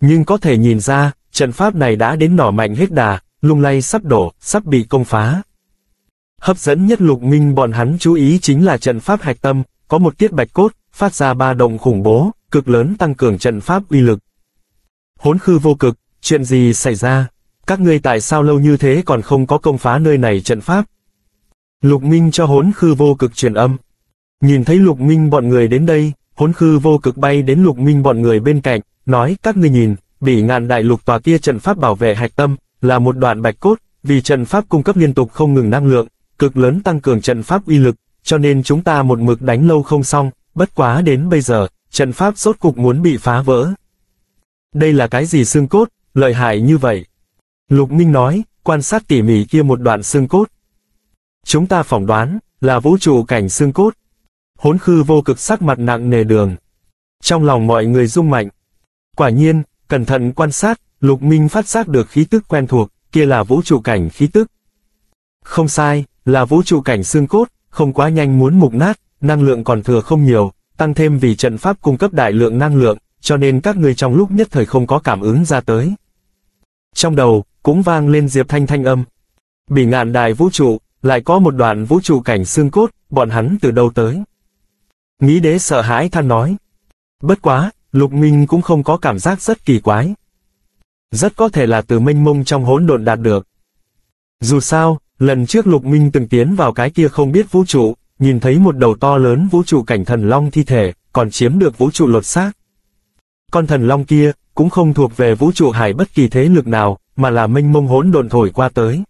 Nhưng có thể nhìn ra, trận pháp này đã đến nỏ mạnh hết đà, lung lay sắp đổ, sắp bị công phá. Hấp dẫn nhất Lục Minh bọn hắn chú ý chính là trận pháp hạch tâm, có một tiết bạch cốt, phát ra ba động khủng bố, cực lớn tăng cường trận pháp uy lực. Hỗn Khư Vô Cực, chuyện gì xảy ra? Các ngươi tại sao lâu như thế còn không có công phá nơi này trận pháp? Lục Minh cho Hỗn Khư Vô Cực truyền âm. Nhìn thấy Lục Minh bọn người đến đây, Hỗn Khư Vô Cực bay đến Lục Minh bọn người bên cạnh, nói các ngươi nhìn, Bỉ Ngạn Đại Lục tòa kia trận pháp bảo vệ hạch tâm, là một đoạn bạch cốt, vì trận pháp cung cấp liên tục không ngừng năng lượng, cực lớn tăng cường trận pháp uy lực, cho nên chúng ta một mực đánh lâu không xong, bất quá đến bây giờ, trận pháp rốt cục muốn bị phá vỡ. Đây là cái gì xương cốt, lợi hại như vậy? Lục Minh nói, quan sát tỉ mỉ kia một đoạn xương cốt. Chúng ta phỏng đoán, là vũ trụ cảnh xương cốt. Hỗn Khư Vô Cực sắc mặt nặng nề đường. Trong lòng mọi người rung mạnh. Quả nhiên, cẩn thận quan sát, Lục Minh phát giác được khí tức quen thuộc, kia là vũ trụ cảnh khí tức. Không sai, là vũ trụ cảnh xương cốt, không quá nhanh muốn mục nát, năng lượng còn thừa không nhiều, tăng thêm vì trận pháp cung cấp đại lượng năng lượng, cho nên các ngươi trong lúc nhất thời không có cảm ứng ra tới. Trong đầu, cũng vang lên Diệp Thanh thanh âm. Bỉ Ngạn Đại Vũ Trụ, lại có một đoạn vũ trụ cảnh xương cốt, bọn hắn từ đâu tới? Nghĩ Đế sợ hãi than nói. Bất quá, Lục Minh cũng không có cảm giác rất kỳ quái. Rất có thể là từ mênh mông trong hỗn độn đạt được. Dù sao, lần trước Lục Minh từng tiến vào cái kia không biết vũ trụ, nhìn thấy một đầu to lớn vũ trụ cảnh thần long thi thể, còn chiếm được vũ trụ lột xác. Con thần long kia, cũng không thuộc về vũ trụ hải bất kỳ thế lực nào, mà là mênh mông hỗn độn thổi qua tới.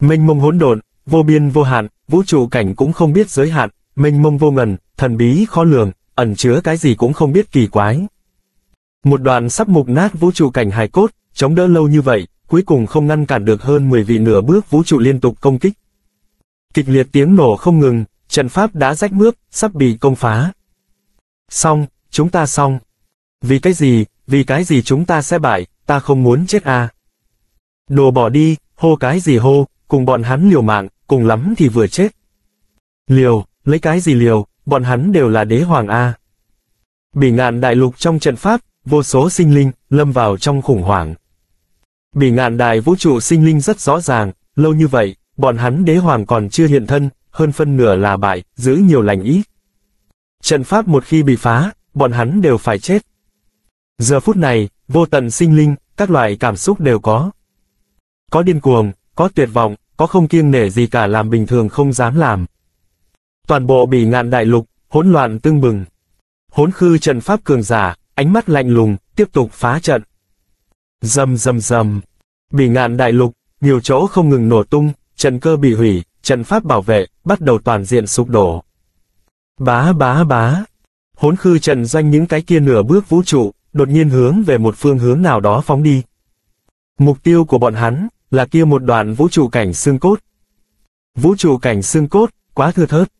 Mênh mông hỗn độn, vô biên vô hạn, vũ trụ cảnh cũng không biết giới hạn, mênh mông vô ngần, thần bí khó lường, ẩn chứa cái gì cũng không biết kỳ quái. Một đoạn sắp mục nát vũ trụ cảnh hài cốt, chống đỡ lâu như vậy, cuối cùng không ngăn cản được hơn mười vị nửa bước vũ trụ liên tục công kích. Kịch liệt tiếng nổ không ngừng, trận pháp đã rách mướp, sắp bị công phá. Xong, chúng ta xong. Vì cái gì, vì cái gì chúng ta sẽ bại, ta không muốn chết à. Đồ bỏ đi, hô cái gì hô, cùng bọn hắn liều mạng, cùng lắm thì vừa chết. Liều, lấy cái gì liều, bọn hắn đều là đế hoàng a. Bỉ Ngạn đại lục trong trận pháp, vô số sinh linh, lâm vào trong khủng hoảng. Bỉ Ngạn đại vũ trụ sinh linh rất rõ ràng, lâu như vậy, bọn hắn đế hoàng còn chưa hiện thân, hơn phân nửa là bại, giữ nhiều lành ít. Trận pháp một khi bị phá, bọn hắn đều phải chết. Giờ phút này, vô tận sinh linh, các loại cảm xúc đều có. Có điên cuồng, có tuyệt vọng, có không kiêng nể gì cả làm bình thường không dám làm. Toàn bộ Bỉ Ngạn đại lục, hỗn loạn tương bừng. Hỗn khư trận pháp cường giả, ánh mắt lạnh lùng, tiếp tục phá trận. Rầm rầm rầm, Bỉ Ngạn đại lục, nhiều chỗ không ngừng nổ tung, trận cơ bị hủy, trận pháp bảo vệ, bắt đầu toàn diện sụp đổ. Bá bá bá, hỗn khư trận doanh những cái kia nửa bước vũ trụ, đột nhiên hướng về một phương hướng nào đó phóng đi. Mục tiêu của bọn hắn, là kia một đoạn vũ trụ cảnh xương cốt. Vũ trụ cảnh xương cốt, quá thưa thớt.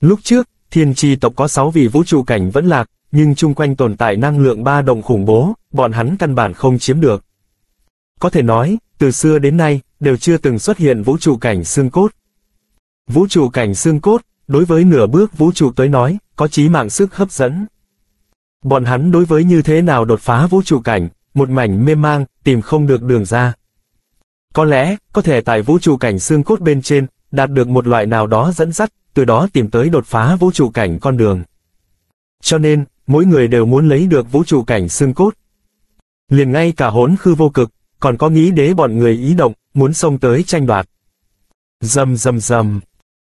Lúc trước, thiên tri tộc có sáu vị vũ trụ cảnh vẫn lạc, nhưng chung quanh tồn tại năng lượng ba động khủng bố, bọn hắn căn bản không chiếm được. Có thể nói, từ xưa đến nay, đều chưa từng xuất hiện vũ trụ cảnh xương cốt. Vũ trụ cảnh xương cốt, đối với nửa bước vũ trụ tới nói, có chí mạng sức hấp dẫn. Bọn hắn đối với như thế nào đột phá vũ trụ cảnh, một mảnh mê mang, tìm không được đường ra. Có lẽ, có thể tại vũ trụ cảnh xương cốt bên trên, đạt được một loại nào đó dẫn dắt, từ đó tìm tới đột phá vũ trụ cảnh con đường. Cho nên, mỗi người đều muốn lấy được vũ trụ cảnh xương cốt. Liền ngay cả hỗn khư vô cực, còn có nghĩ đế bọn người ý động, muốn xông tới tranh đoạt. Rầm rầm rầm,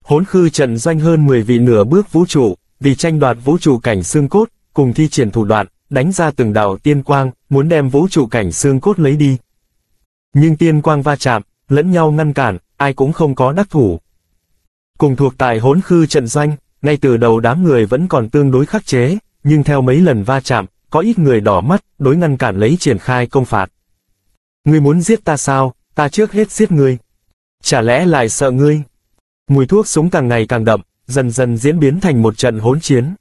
hỗn khư trận doanh hơn mười vị nửa bước vũ trụ, vì tranh đoạt vũ trụ cảnh xương cốt, cùng thi triển thủ đoạn, đánh ra từng đạo tiên quang, muốn đem vũ trụ cảnh xương cốt lấy đi. Nhưng tiên quang va chạm, lẫn nhau ngăn cản, ai cũng không có đắc thủ. Cùng thuộc tại hỗn khư trận doanh, ngay từ đầu đám người vẫn còn tương đối khắc chế, nhưng theo mấy lần va chạm, có ít người đỏ mắt, đối ngăn cản lấy triển khai công phạt. Ngươi muốn giết ta sao, ta trước hết giết ngươi. Chả lẽ lại sợ ngươi? Mùi thuốc súng càng ngày càng đậm, dần dần diễn biến thành một trận hỗn chiến.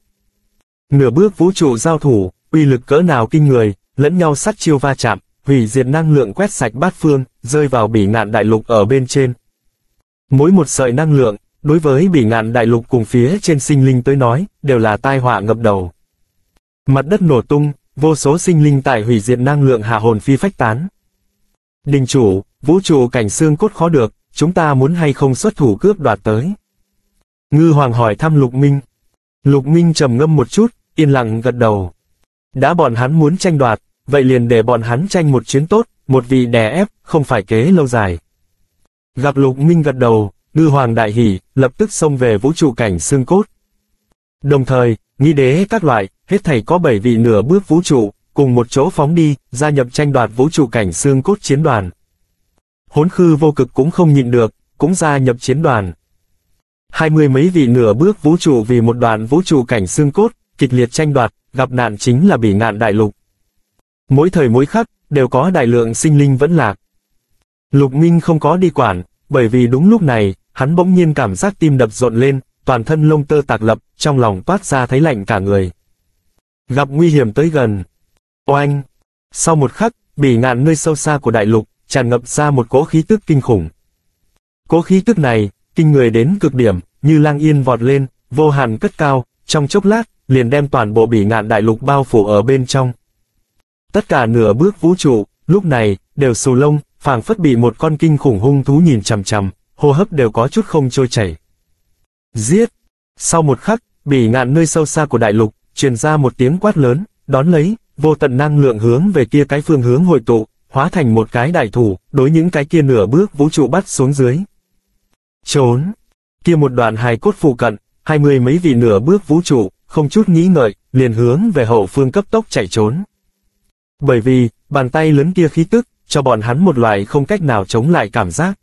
Nửa bước vũ trụ giao thủ, uy lực cỡ nào kinh người, lẫn nhau sát chiêu va chạm, hủy diệt năng lượng quét sạch bát phương, rơi vào Bỉ Ngạn đại lục ở bên trên. Mỗi một sợi năng lượng, đối với Bỉ Ngạn đại lục cùng phía trên sinh linh tới nói, đều là tai họa ngập đầu. Mặt đất nổ tung, vô số sinh linh tại hủy diệt năng lượng hạ hồn phi phách tán. Đình chủ, vũ trụ cảnh xương cốt khó được, chúng ta muốn hay không xuất thủ cướp đoạt tới. Ngư Hoàng hỏi thăm Lục Minh. Lục Minh trầm ngâm một chút, yên lặng gật đầu. Đã bọn hắn muốn tranh đoạt, vậy liền để bọn hắn tranh một chuyến tốt, một vị đè ép, không phải kế lâu dài. Gặp Lục Minh gật đầu, Ngư Hoàng đại hỉ, lập tức xông về vũ trụ cảnh xương cốt. Đồng thời, nghĩ đế các loại, hết thảy có bảy vị nửa bước vũ trụ, cùng một chỗ phóng đi, gia nhập tranh đoạt vũ trụ cảnh xương cốt chiến đoàn. Hỗn khư vô cực cũng không nhịn được, cũng gia nhập chiến đoàn. Hai mươi mấy vị nửa bước vũ trụ vì một đoạn vũ trụ cảnh xương cốt, kịch liệt tranh đoạt, gặp nạn chính là Bỉ Ngạn đại lục. Mỗi thời mỗi khắc, đều có đại lượng sinh linh vẫn lạc. Lục Minh không có đi quản, bởi vì đúng lúc này, hắn bỗng nhiên cảm giác tim đập rộn lên, toàn thân lông tơ tạc lập, trong lòng toát ra thấy lạnh cả người. Gặp nguy hiểm tới gần. Oanh! Sau một khắc, Bỉ Ngạn nơi sâu xa của đại lục, tràn ngập ra một cỗ khí tức kinh khủng. Cỗ khí tức này, kinh người đến cực điểm, như lang yên vọt lên, vô hạn cất cao, trong chốc lát, liền đem toàn bộ Bỉ Ngạn đại lục bao phủ ở bên trong. Tất cả nửa bước vũ trụ, lúc này, đều xù lông, phảng phất bị một con kinh khủng hung thú nhìn chằm chằm, hô hấp đều có chút không trôi chảy. Giết! Sau một khắc, Bỉ Ngạn nơi sâu xa của đại lục, truyền ra một tiếng quát lớn, đón lấy, vô tận năng lượng hướng về kia cái phương hướng hội tụ, hóa thành một cái đại thủ, đối những cái kia nửa bước vũ trụ bắt xuống dưới. Trốn! Kia một đoạn hài cốt phụ cận, hai mươi mấy vị nửa bước vũ trụ, không chút nghĩ ngợi, liền hướng về hậu phương cấp tốc chạy trốn. Bởi vì, bàn tay lớn kia khí tức, cho bọn hắn một loại không cách nào chống lại cảm giác.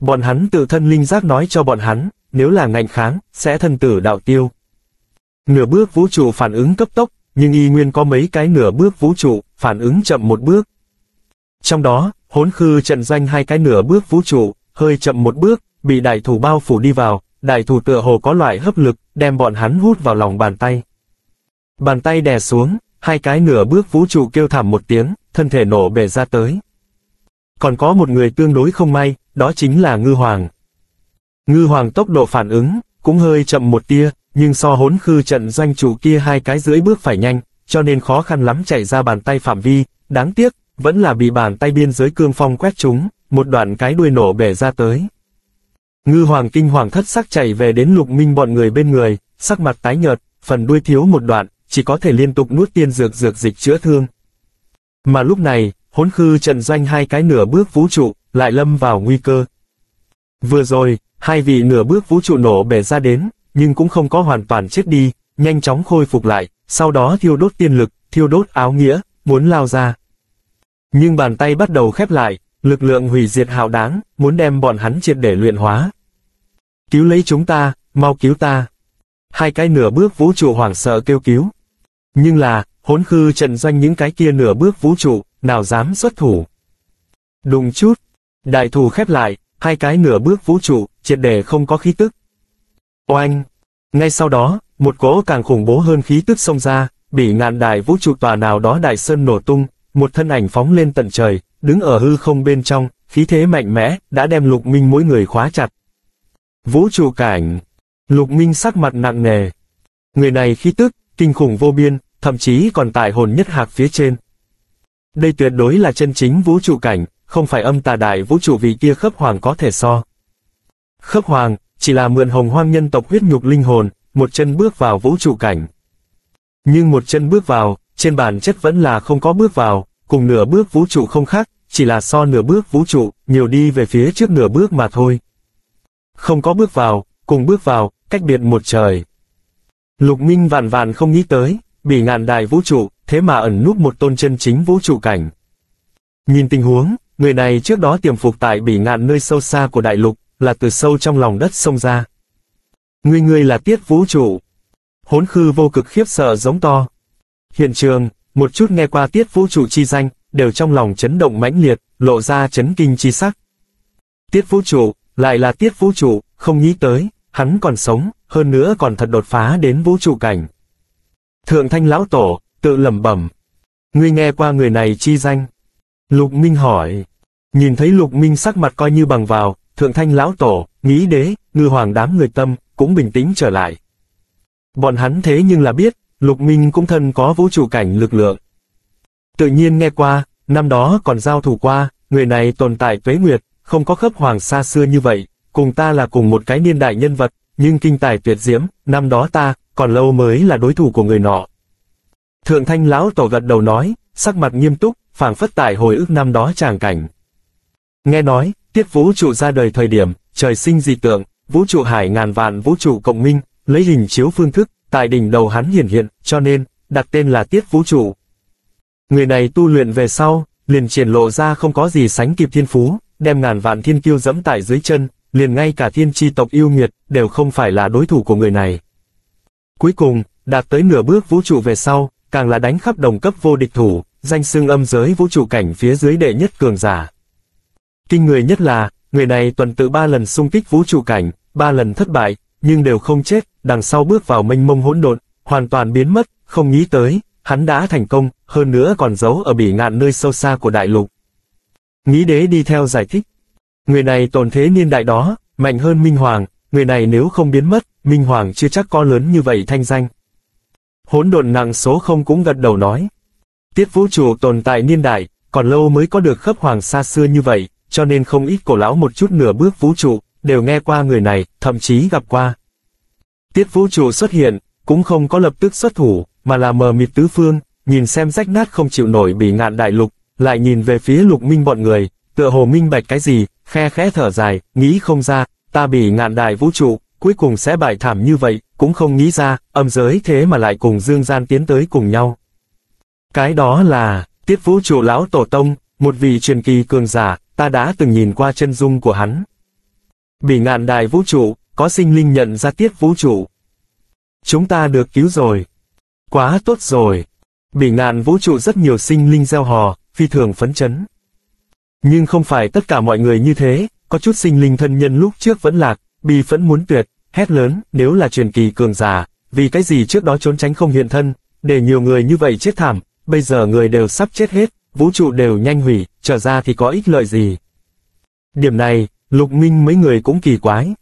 Bọn hắn tự thân linh giác nói cho bọn hắn, nếu là ngạnh kháng, sẽ thân tử đạo tiêu. Nửa bước vũ trụ phản ứng cấp tốc, nhưng y nguyên có mấy cái nửa bước vũ trụ, phản ứng chậm một bước. Trong đó, Hỗn Khư Trận Doanh hai cái nửa bước vũ trụ, hơi chậm một bước, bị đại thủ bao phủ đi vào, đại thủ tựa hồ có loại hấp lực, đem bọn hắn hút vào lòng bàn tay. Bàn tay đè xuống, hai cái nửa bước vũ trụ kêu thảm một tiếng, thân thể nổ bể ra tới. Còn có một người tương đối không may, đó chính là Ngư Hoàng. Ngư Hoàng tốc độ phản ứng, cũng hơi chậm một tia, nhưng so Hỗn Khư Trận Doanh chủ kia hai cái rưỡi bước phải nhanh, cho nên khó khăn lắm chạy ra bàn tay phạm vi, đáng tiếc, vẫn là bị bàn tay biên giới cương phong quét trúng, một đoạn cái đuôi nổ bể ra tới. Ngư Hoàng kinh hoàng thất sắc chạy về đến Lục Minh bọn người bên người, sắc mặt tái nhợt, phần đuôi thiếu một đoạn, chỉ có thể liên tục nuốt tiên dược dược dịch chữa thương. Mà lúc này, Hỗn Khư Trận Doanh hai cái nửa bước vũ trụ, lại lâm vào nguy cơ. Vừa rồi, hai vị nửa bước vũ trụ nổ bể ra đến, nhưng cũng không có hoàn toàn chết đi, nhanh chóng khôi phục lại, sau đó thiêu đốt tiên lực, thiêu đốt áo nghĩa, muốn lao ra. Nhưng bàn tay bắt đầu khép lại, lực lượng hủy diệt hạo đáng, muốn đem bọn hắn triệt để luyện hóa. Cứu lấy chúng ta, mau cứu ta. Hai cái nửa bước vũ trụ hoảng sợ kêu cứu. Nhưng là, Hỗn Khư Trận Doanh những cái kia nửa bước vũ trụ, nào dám xuất thủ. Đùng chút, đại thủ khép lại, hai cái nửa bước vũ trụ, triệt để không có khí tức. Oanh! Ngay sau đó, một cỗ càng khủng bố hơn khí tức xông ra, Bỉ Ngạn đại vũ trụ tòa nào đó đại sơn nổ tung, một thân ảnh phóng lên tận trời, đứng ở hư không bên trong, khí thế mạnh mẽ, đã đem Lục Minh mỗi người khóa chặt. Vũ trụ cảnh! Lục Minh sắc mặt nặng nề. Người này khí tức, kinh khủng vô biên, thậm chí còn tại hồn nhất hạc phía trên. Đây tuyệt đối là chân chính vũ trụ cảnh, không phải âm tà đại vũ trụ vì kia Khấp Hoàng có thể so. Khấp Hoàng, chỉ là mượn hồng hoang nhân tộc huyết nhục linh hồn, một chân bước vào vũ trụ cảnh. Nhưng một chân bước vào, trên bản chất vẫn là không có bước vào, cùng nửa bước vũ trụ không khác, chỉ là so nửa bước vũ trụ, nhiều đi về phía trước nửa bước mà thôi. Không có bước vào, cùng bước vào, cách biệt một trời. Lục Minh vạn vạn không nghĩ tới, Bỉ Ngạn đại vũ trụ, thế mà ẩn núp một tôn chân chính vũ trụ cảnh. Nhìn tình huống, người này trước đó tiềm phục tại Bỉ Ngạn nơi sâu xa của đại lục, là từ sâu trong lòng đất xông ra. Người người là Tiết Vũ Trụ. Hỗn Khư Vô Cực khiếp sợ giống to. Hiện trường, một chút nghe qua Tiết Vũ Trụ chi danh, đều trong lòng chấn động mãnh liệt, lộ ra chấn kinh chi sắc. Tiết Vũ Trụ, lại là Tiết Vũ Trụ, không nghĩ tới, hắn còn sống, hơn nữa còn thật đột phá đến vũ trụ cảnh. Thượng Thanh Lão Tổ, tự lẩm bẩm. Ngươi nghe qua người này chi danh? Lục Minh hỏi. Nhìn thấy Lục Minh sắc mặt coi như bằng vào, Thượng Thanh Lão Tổ, nghĩ đế, Ngư Hoàng đám người tâm, cũng bình tĩnh trở lại. Bọn hắn thế nhưng là biết, Lục Minh cũng thân có vũ trụ cảnh lực lượng. Tự nhiên nghe qua, năm đó còn giao thủ qua, người này tồn tại tuế nguyệt, không có Khấp Hoàng xa xưa như vậy, cùng ta là cùng một cái niên đại nhân vật, nhưng kinh tài tuyệt diễm, năm đó ta, còn lâu mới là đối thủ của người nọ. Thượng Thanh Lão Tổ gật đầu nói, sắc mặt nghiêm túc, phảng phất tại hồi ức năm đó tràng cảnh. Nghe nói, Tiết Vũ Trụ ra đời thời điểm, trời sinh dị tượng, vũ trụ hải ngàn vạn vũ trụ cộng minh, lấy hình chiếu phương thức, tại đỉnh đầu hắn hiển hiện, cho nên, đặt tên là Tiết Vũ Trụ. Người này tu luyện về sau, liền triển lộ ra không có gì sánh kịp thiên phú, đem ngàn vạn thiên kiêu dẫm tại dưới chân, liền ngay cả thiên tri tộc yêu nghiệt, đều không phải là đối thủ của người này. Cuối cùng, đạt tới nửa bước vũ trụ về sau, càng là đánh khắp đồng cấp vô địch thủ, danh xưng âm giới vũ trụ cảnh phía dưới đệ nhất cường giả. Kinh người nhất là, người này tuần tự ba lần xung kích vũ trụ cảnh, ba lần thất bại, nhưng đều không chết, đằng sau bước vào mênh mông hỗn độn, hoàn toàn biến mất, không nghĩ tới, hắn đã thành công, hơn nữa còn giấu ở Bỉ Ngạn nơi sâu xa của đại lục. Nghĩ đế đi theo giải thích, người này tồn thế niên đại đó, mạnh hơn Minh Hoàng, người này nếu không biến mất, Minh Hoàng chưa chắc có lớn như vậy thanh danh. Hỗn độn nặng số không cũng gật đầu nói. Tiết Vũ Trụ tồn tại niên đại, còn lâu mới có được Khấp Hoàng xa xưa như vậy, cho nên không ít cổ lão một chút nửa bước vũ trụ, đều nghe qua người này, thậm chí gặp qua. Tiết Vũ Trụ xuất hiện, cũng không có lập tức xuất thủ, mà là mờ mịt tứ phương, nhìn xem rách nát không chịu nổi Bỉ Ngạn đại lục, lại nhìn về phía Lục Minh bọn người, tựa hồ minh bạch cái gì, khe khẽ thở dài, nghĩ không ra, ta Bỉ Ngạn đại vũ trụ, cuối cùng sẽ bại thảm như vậy, cũng không nghĩ ra, âm giới thế mà lại cùng dương gian tiến tới cùng nhau. Cái đó là, Tiết Vũ Trụ lão tổ tông, một vị truyền kỳ cường giả, ta đã từng nhìn qua chân dung của hắn. Bỉ Ngạn đại vũ trụ, có sinh linh nhận ra Tiết Vũ Trụ. Chúng ta được cứu rồi. Quá tốt rồi. Bỉ Ngạn vũ trụ rất nhiều sinh linh gieo hò, phi thường phấn chấn. Nhưng không phải tất cả mọi người như thế, có chút sinh linh thân nhân lúc trước vẫn lạc, bi phẫn muốn tuyệt, hét lớn, nếu là truyền kỳ cường giả, vì cái gì trước đó trốn tránh không hiện thân, để nhiều người như vậy chết thảm, bây giờ người đều sắp chết hết, vũ trụ đều nhanh hủy, trở ra thì có ích lợi gì. Điểm này, Lục Minh mấy người cũng kỳ quái.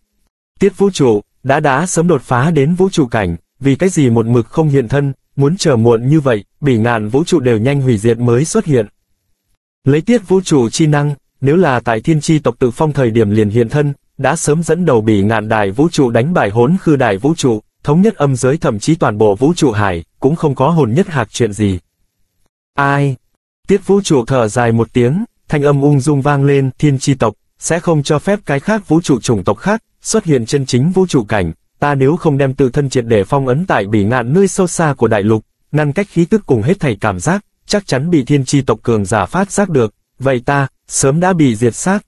Tiết Vũ Trụ, đã đã sớm đột phá đến vũ trụ cảnh, vì cái gì một mực không hiện thân, muốn chờ muộn như vậy, Bỉ Ngạn vũ trụ đều nhanh hủy diệt mới xuất hiện. Lấy Tiết Vũ Trụ chi năng, nếu là tại thiên tri tộc tự phong thời điểm liền hiện thân, đã sớm dẫn đầu Bỉ Ngạn đại vũ trụ đánh bại hỗn khư đại vũ trụ, thống nhất âm giới thậm chí toàn bộ vũ trụ hải, cũng không có hồn nhất hạc chuyện gì. Ai? Tiết Vũ Trụ thở dài một tiếng, thanh âm ung dung vang lên, thiên tri tộc, sẽ không cho phép cái khác vũ trụ chủng tộc khác, xuất hiện chân chính vũ trụ cảnh, ta nếu không đem tự thân triệt để phong ấn tại Bỉ Ngạn nơi sâu xa của đại lục, ngăn cách khí tức cùng hết thảy cảm giác, chắc chắn bị thiên tri tộc cường giả phát giác được, vậy ta, sớm đã bị diệt sát.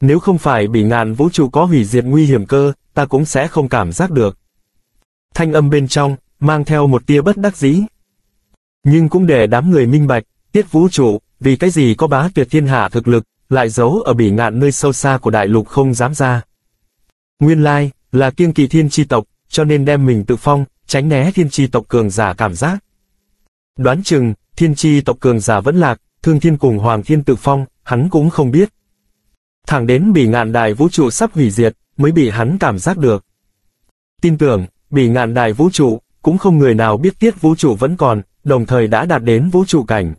Nếu không phải Bỉ Ngạn vũ trụ có hủy diệt nguy hiểm cơ, ta cũng sẽ không cảm giác được. Thanh âm bên trong, mang theo một tia bất đắc dĩ. Nhưng cũng để đám người minh bạch, Tiết Vũ Trụ, vì cái gì có bá tuyệt thiên hạ thực lực, lại giấu ở Bỉ Ngạn nơi sâu xa của đại lục không dám ra. Nguyên lai, là kiêng kỵ thiên tri tộc, cho nên đem mình tự phong, tránh né thiên tri tộc cường giả cảm giác. Đoán chừng, thiên tri tộc cường giả vẫn lạc, Thương Thiên cùng Hoàng Thiên tự phong, hắn cũng không biết. Thẳng đến Bỉ Ngạn đại vũ trụ sắp hủy diệt, mới bị hắn cảm giác được. Tin tưởng, Bỉ Ngạn đại vũ trụ, cũng không người nào biết Tiết Vũ Trụ vẫn còn, đồng thời đã đạt đến vũ trụ cảnh.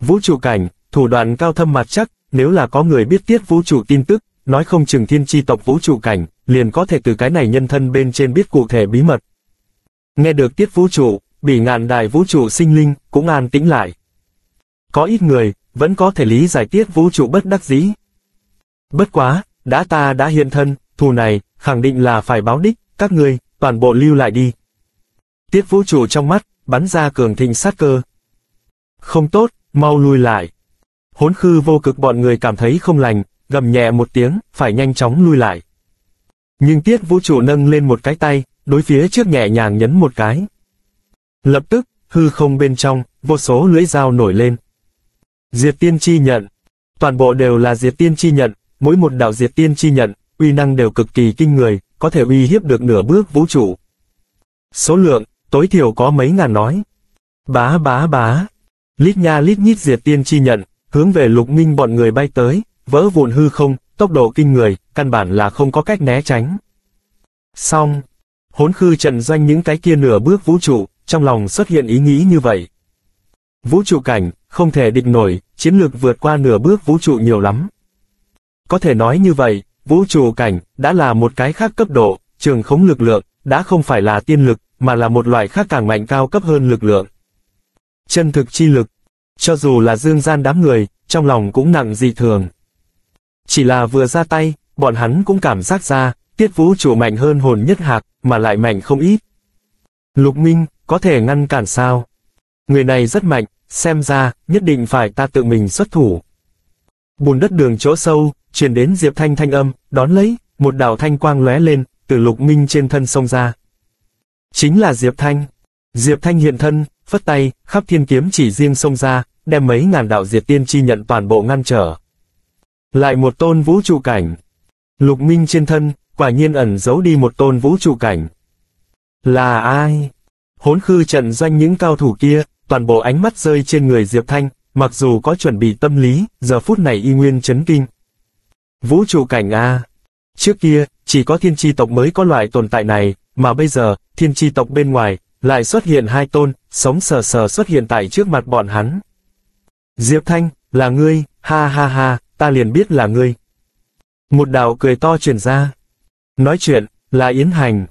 Vũ trụ cảnh, thủ đoạn cao thâm mặt chắc, nếu là có người biết Tiết Vũ Trụ tin tức, nói không chừng thiên tri tộc vũ trụ cảnh, liền có thể từ cái này nhân thân bên trên biết cụ thể bí mật. Nghe được Tiết Vũ Trụ, Bỉ Ngạn đại vũ trụ sinh linh, cũng an tĩnh lại. Có ít người, vẫn có thể lý giải Tiết Vũ Trụ bất đắc dĩ. Bất quá, đã ta đã hiện thân, thù này, khẳng định là phải báo đích, các ngươi toàn bộ lưu lại đi. Tiết Vũ Trụ trong mắt, bắn ra cường thịnh sát cơ. Không tốt, mau lui lại. Hỗn khư vô cực bọn người cảm thấy không lành, gầm nhẹ một tiếng, phải nhanh chóng lui lại. Nhưng Tiết Vũ Trụ nâng lên một cái tay, đối phía trước nhẹ nhàng nhấn một cái. Lập tức, hư không bên trong, vô số lưỡi dao nổi lên. Diệt tiên chi nhận. Toàn bộ đều là diệt tiên chi nhận, mỗi một đạo diệt tiên chi nhận, uy năng đều cực kỳ kinh người, có thể uy hiếp được nửa bước vũ trụ. Số lượng, tối thiểu có mấy ngàn nói. Bá bá bá. Lít nha lít nhít diệt tiên chi nhận, hướng về Lục Minh bọn người bay tới, vỡ vụn hư không, tốc độ kinh người, căn bản là không có cách né tránh. Xong. Hỗn khư trận doanh những cái kia nửa bước vũ trụ, trong lòng xuất hiện ý nghĩ như vậy. Vũ trụ cảnh, không thể địch nổi, chiến lược vượt qua nửa bước vũ trụ nhiều lắm. Có thể nói như vậy, vũ trụ cảnh, đã là một cái khác cấp độ, trường khống lực lượng, đã không phải là tiên lực, mà là một loại khác càng mạnh cao cấp hơn lực lượng. Chân thực chi lực, cho dù là dương gian đám người, trong lòng cũng nặng dị thường. Chỉ là vừa ra tay, bọn hắn cũng cảm giác ra, Tiết Vũ Trụ mạnh hơn hồn nhất hạc, mà lại mạnh không ít. Lục Minh, có thể ngăn cản sao? Người này rất mạnh, xem ra, nhất định phải ta tự mình xuất thủ. Bùn đất đường chỗ sâu, truyền đến Diệp Thanh thanh âm, đón lấy, một đạo thanh quang lóe lên, từ Lục Minh trên thân xông ra. Chính là Diệp Thanh. Diệp Thanh hiện thân, phất tay, khắp thiên kiếm chỉ riêng xông ra, đem mấy ngàn đạo diệt tiên chi nhận toàn bộ ngăn trở. Lại một tôn vũ trụ cảnh. Lục Minh trên thân, quả nhiên ẩn giấu đi một tôn vũ trụ cảnh. Là ai? Hỗn khư trận doanh những cao thủ kia, toàn bộ ánh mắt rơi trên người Diệp Thanh, mặc dù có chuẩn bị tâm lý, giờ phút này y nguyên chấn kinh. Vũ trụ cảnh a. Trước kia, chỉ có thiên tri tộc mới có loại tồn tại này, mà bây giờ, thiên tri tộc bên ngoài, lại xuất hiện hai tôn, sống sờ sờ xuất hiện tại trước mặt bọn hắn. Diệp Thanh, là ngươi, ha ha ha, ta liền biết là ngươi. Một đạo cười to truyền ra. Nói chuyện, là Yến Hành.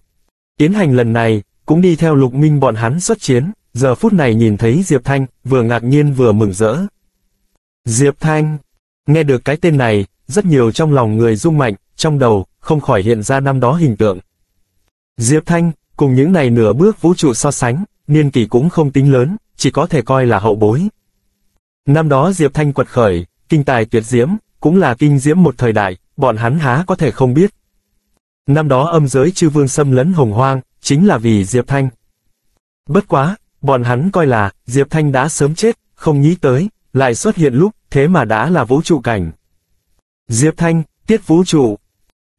Yến Hành lần này, cũng đi theo Lục Minh bọn hắn xuất chiến, giờ phút này nhìn thấy Diệp Thanh, vừa ngạc nhiên vừa mừng rỡ. Diệp Thanh, nghe được cái tên này, rất nhiều trong lòng người rung mạnh, trong đầu, không khỏi hiện ra năm đó hình tượng. Diệp Thanh, cùng những này nửa bước vũ trụ so sánh, niên kỷ cũng không tính lớn, chỉ có thể coi là hậu bối. Năm đó Diệp Thanh quật khởi, kinh tài tuyệt diễm, cũng là kinh diễm một thời đại, bọn hắn há có thể không biết. Năm đó âm giới chư vương xâm lấn hồng hoang, chính là vì Diệp Thanh. Bất quá, bọn hắn coi là, Diệp Thanh đã sớm chết, không nghĩ tới, lại xuất hiện lúc, thế mà đã là vũ trụ cảnh. Diệp Thanh, Tiết Vũ Trụ.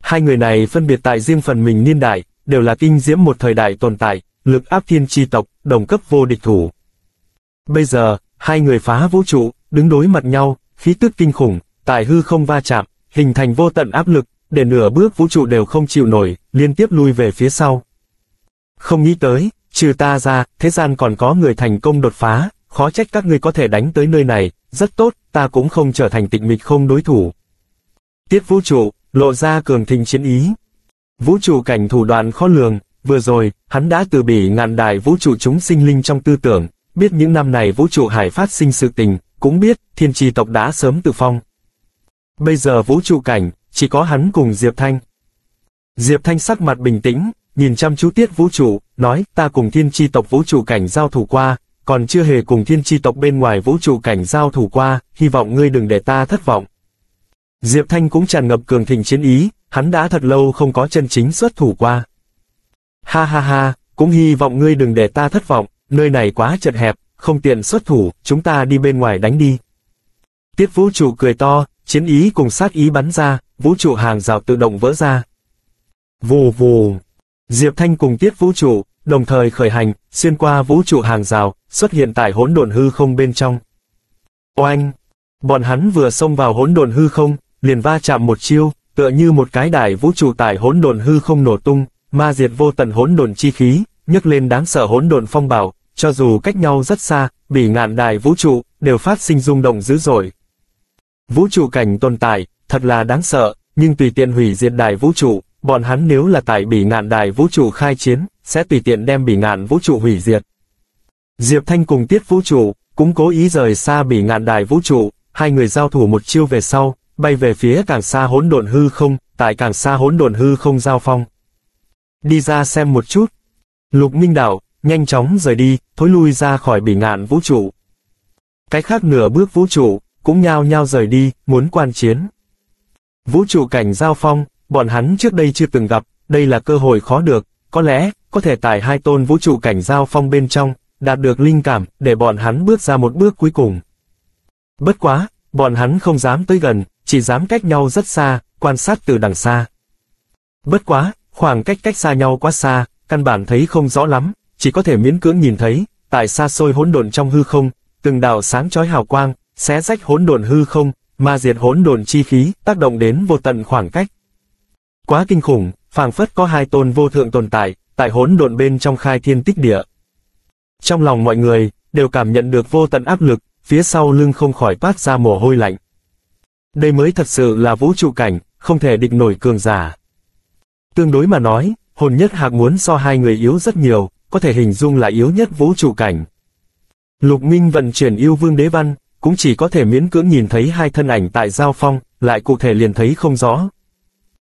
Hai người này phân biệt tại riêng phần mình niên đại, đều là kinh diễm một thời đại tồn tại, lực áp thiên tri tộc, đồng cấp vô địch thủ. Bây giờ, hai người phá vũ trụ, đứng đối mặt nhau, khí tức kinh khủng, tại hư không va chạm, hình thành vô tận áp lực, để nửa bước vũ trụ đều không chịu nổi, liên tiếp lui về phía sau. Không nghĩ tới, trừ ta ra, thế gian còn có người thành công đột phá, khó trách các ngươi có thể đánh tới nơi này, rất tốt, ta cũng không trở thành tịch mịch không đối thủ. Tiết Vũ Trụ, lộ ra cường thịnh chiến ý. Vũ trụ cảnh thủ đoạn khó lường, vừa rồi, hắn đã từ bỉ ngạn đại vũ trụ chúng sinh linh trong tư tưởng, biết những năm này vũ trụ hải phát sinh sự tình, cũng biết, thiên tri tộc đã sớm tự phong. Bây giờ vũ trụ cảnh, chỉ có hắn cùng Diệp Thanh. Diệp Thanh sắc mặt bình tĩnh, nhìn chăm chú Tiết Vũ Trụ, nói, ta cùng thiên tri tộc vũ trụ cảnh giao thủ qua, còn chưa hề cùng thiên tri tộc bên ngoài vũ trụ cảnh giao thủ qua, hy vọng ngươi đừng để ta thất vọng. Diệp Thanh cũng tràn ngập cường thịnh chiến ý, hắn đã thật lâu không có chân chính xuất thủ qua. Ha ha ha, cũng hy vọng ngươi đừng để ta thất vọng, nơi này quá chật hẹp, không tiện xuất thủ, chúng ta đi bên ngoài đánh đi. Tiết Vũ Trụ cười to, chiến ý cùng sát ý bắn ra, vũ trụ hàng rào tự động vỡ ra. Vù vù. Diệp Thanh cùng Tiết Vũ Trụ, đồng thời khởi hành, xuyên qua vũ trụ hàng rào, xuất hiện tại hỗn độn hư không bên trong. Oanh! Bọn hắn vừa xông vào hỗn độn hư không, liền va chạm một chiêu, tựa như một cái đại vũ trụ tại hỗn độn hư không nổ tung, ma diệt vô tận hỗn độn chi khí, nhấc lên đáng sợ hỗn độn phong bạo, cho dù cách nhau rất xa, bỉ ngạn đại vũ trụ, đều phát sinh rung động dữ dội. Vũ trụ cảnh tồn tại, thật là đáng sợ, nhưng tùy tiện hủy diệt đại vũ trụ, bọn hắn nếu là tại bỉ ngạn đại vũ trụ khai chiến, sẽ tùy tiện đem bỉ ngạn vũ trụ hủy diệt. Diệp Thanh cùng Tiết Vũ Trụ, cũng cố ý rời xa bỉ ngạn đại vũ trụ, hai người giao thủ một chiêu về sau, bay về phía càng xa hỗn độn hư không, tại càng xa hỗn độn hư không giao phong. Đi ra xem một chút. Lục Minh đạo, nhanh chóng rời đi, thối lui ra khỏi bỉ ngạn vũ trụ. Cái khác nửa bước vũ trụ, cũng nhao nhao rời đi, muốn quan chiến. Vũ trụ cảnh giao phong, bọn hắn trước đây chưa từng gặp, đây là cơ hội khó được, có lẽ, có thể tại hai tôn vũ trụ cảnh giao phong bên trong, đạt được linh cảm, để bọn hắn bước ra một bước cuối cùng. Bất quá, bọn hắn không dám tới gần, chỉ dám cách nhau rất xa, quan sát từ đằng xa. Bất quá, khoảng cách cách xa nhau quá xa, căn bản thấy không rõ lắm, chỉ có thể miễn cưỡng nhìn thấy, tại xa xôi hỗn độn trong hư không, từng đạo sáng chói hào quang, xé rách hỗn độn hư không, ma diệt hỗn độn chi khí, tác động đến vô tận khoảng cách. Quá kinh khủng, phảng phất có hai tôn vô thượng tồn tại, tại hỗn độn bên trong khai thiên tích địa. Trong lòng mọi người, đều cảm nhận được vô tận áp lực, phía sau lưng không khỏi toát ra mồ hôi lạnh. Đây mới thật sự là vũ trụ cảnh, không thể địch nổi cường giả. Tương đối mà nói, hồn nhất hạc muốn so hai người yếu rất nhiều, có thể hình dung là yếu nhất vũ trụ cảnh. Lục Minh vận chuyển yêu vương đế văn, cũng chỉ có thể miễn cưỡng nhìn thấy hai thân ảnh tại giao phong, lại cụ thể liền thấy không rõ.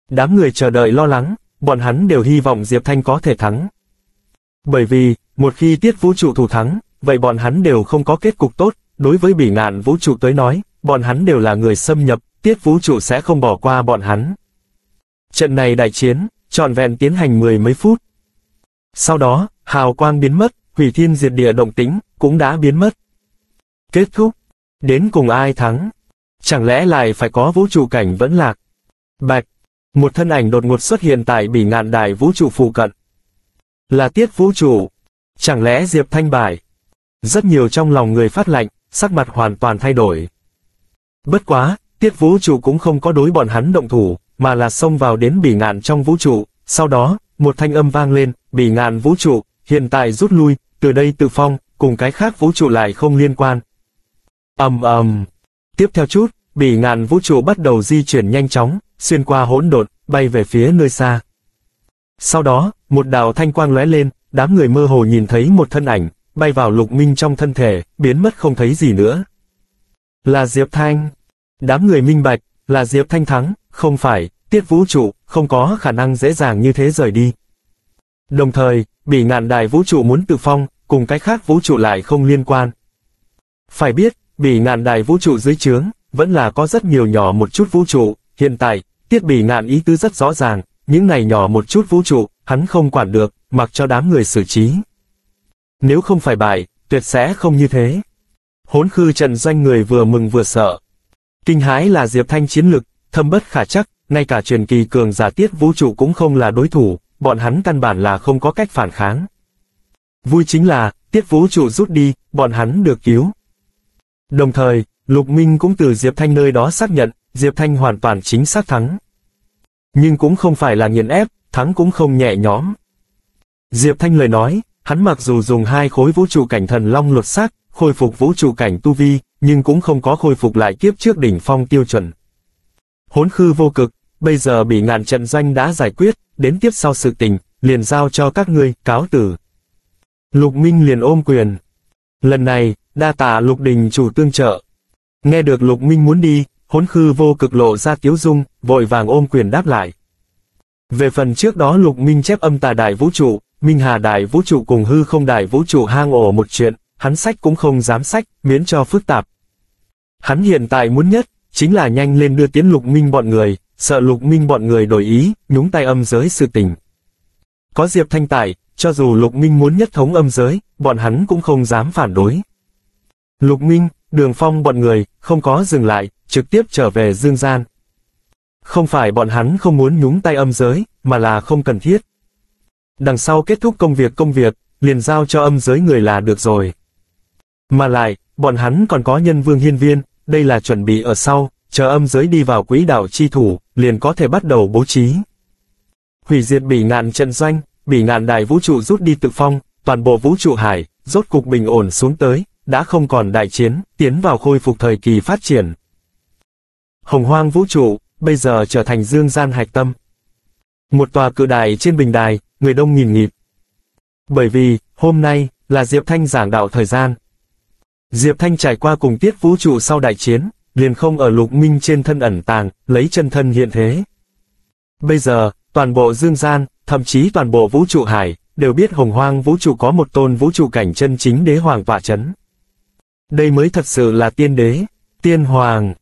Đám người chờ đợi lo lắng, bọn hắn đều hy vọng Diệp Thanh có thể thắng. Bởi vì, một khi Tiết Vũ Trụ thủ thắng, vậy bọn hắn đều không có kết cục tốt, đối với bỉ ngạn vũ trụ tới nói, bọn hắn đều là người xâm nhập, Tiết Vũ Trụ sẽ không bỏ qua bọn hắn. Trận này đại chiến, trọn vẹn tiến hành mười mấy phút. Sau đó, hào quang biến mất, hủy thiên diệt địa động tĩnh cũng đã biến mất. Kết thúc, đến cùng ai thắng? Chẳng lẽ lại phải có vũ trụ cảnh vẫn lạc? Bạch, một thân ảnh đột ngột xuất hiện tại bỉ ngạn đại vũ trụ phụ cận. Là Tiết Vũ Trụ. Chẳng lẽ Diệp Thanh bại? Rất nhiều trong lòng người phát lạnh, sắc mặt hoàn toàn thay đổi. Bất quá, Tiết Vũ Trụ cũng không có đối bọn hắn động thủ, mà là xông vào đến bỉ ngạn trong vũ trụ. Sau đó, một thanh âm vang lên, bỉ ngạn vũ trụ, hiện tại rút lui, từ đây tự phong, cùng cái khác vũ trụ lại không liên quan. Ầm ầm. Tiếp theo chút, bỉ ngạn vũ trụ bắt đầu di chuyển nhanh chóng, xuyên qua hỗn độn, bay về phía nơi xa. Sau đó, một đạo thanh quang lóe lên, đám người mơ hồ nhìn thấy một thân ảnh, bay vào Lục Minh trong thân thể, biến mất không thấy gì nữa. Là Diệp Thanh. Đám người minh bạch, là Diệp Thanh thắng, không phải, Tiết Vũ Trụ, không có khả năng dễ dàng như thế rời đi. Đồng thời, bỉ ngạn đại vũ trụ muốn tự phong, cùng cái khác vũ trụ lại không liên quan. Phải biết, bỉ ngạn đại vũ trụ dưới trướng, vẫn là có rất nhiều nhỏ một chút vũ trụ, hiện tại, Tiết bỉ ngạn ý tứ rất rõ ràng, những này nhỏ một chút vũ trụ, hắn không quản được, mặc cho đám người xử trí. Nếu không phải bại, tuyệt sẽ không như thế. Hỗn khư trận doanh người vừa mừng vừa sợ. Kinh hãi là Diệp Thanh chiến lực, thâm bất khả chắc, ngay cả truyền kỳ cường giả Tiết Vũ Trụ cũng không là đối thủ, bọn hắn căn bản là không có cách phản kháng. Vui chính là, Tiết Vũ Trụ rút đi, bọn hắn được cứu. Đồng thời, Lục Minh cũng từ Diệp Thanh nơi đó xác nhận, Diệp Thanh hoàn toàn chính xác thắng. Nhưng cũng không phải là nghiền ép, thắng cũng không nhẹ nhõm. Diệp Thanh lời nói, hắn mặc dù dùng hai khối vũ trụ cảnh thần long lột xác, khôi phục vũ trụ cảnh tu vi, nhưng cũng không có khôi phục lại kiếp trước đỉnh phong tiêu chuẩn. Hỗn khư vô cực, bây giờ bỉ ngạn trận doanh đã giải quyết, đến tiếp sau sự tình, liền giao cho các ngươi, cáo tử. Lục Minh liền ôm quyền. Lần này, đa tạ Lục Đình chủ tương trợ. Nghe được Lục Minh muốn đi, hỗn khư vô cực lộ ra tiếu dung, vội vàng ôm quyền đáp lại. Về phần trước đó Lục Minh chép âm tà đại vũ trụ, Minh Hà đại vũ trụ cùng hư không đại vũ trụ hang ổ một chuyện, hắn sách cũng không dám sách, miễn cho phức tạp. Hắn hiện tại muốn nhất, chính là nhanh lên đưa tiến Lục Minh bọn người, sợ Lục Minh bọn người đổi ý, nhúng tay âm giới sự tình. Có Diệp Thanh tại, cho dù Lục Minh muốn nhất thống âm giới, bọn hắn cũng không dám phản đối. Lục Minh, Đường Phong bọn người, không có dừng lại, trực tiếp trở về Dương Gian. Không phải bọn hắn không muốn nhúng tay âm giới, mà là không cần thiết. Đằng sau kết thúc công việc công việc, liền giao cho âm giới người là được rồi. Mà lại, bọn hắn còn có nhân vương hiên viên, đây là chuẩn bị ở sau, chờ âm giới đi vào quỹ đạo chi thủ, liền có thể bắt đầu bố trí. Hủy diệt bỉ ngạn trận doanh, bỉ ngạn đại vũ trụ rút đi tự phong, toàn bộ vũ trụ hải, rốt cục bình ổn xuống tới, đã không còn đại chiến, tiến vào khôi phục thời kỳ phát triển. Hồng hoang vũ trụ, bây giờ trở thành dương gian hạch tâm. Một tòa cự đài trên bình đài, người đông nghìn nghịt. Bởi vì, hôm nay, là Diệp Thanh giảng đạo thời gian. Diệp Thanh trải qua cùng Tiết Vũ Trụ sau đại chiến, liền không ở Lục Minh trên thân ẩn tàng, lấy chân thân hiện thế. Bây giờ, toàn bộ dương gian, thậm chí toàn bộ vũ trụ hải, đều biết hồng hoang vũ trụ có một tôn vũ trụ cảnh chân chính đế hoàng tọa chấn. Đây mới thật sự là tiên đế, tiên hoàng,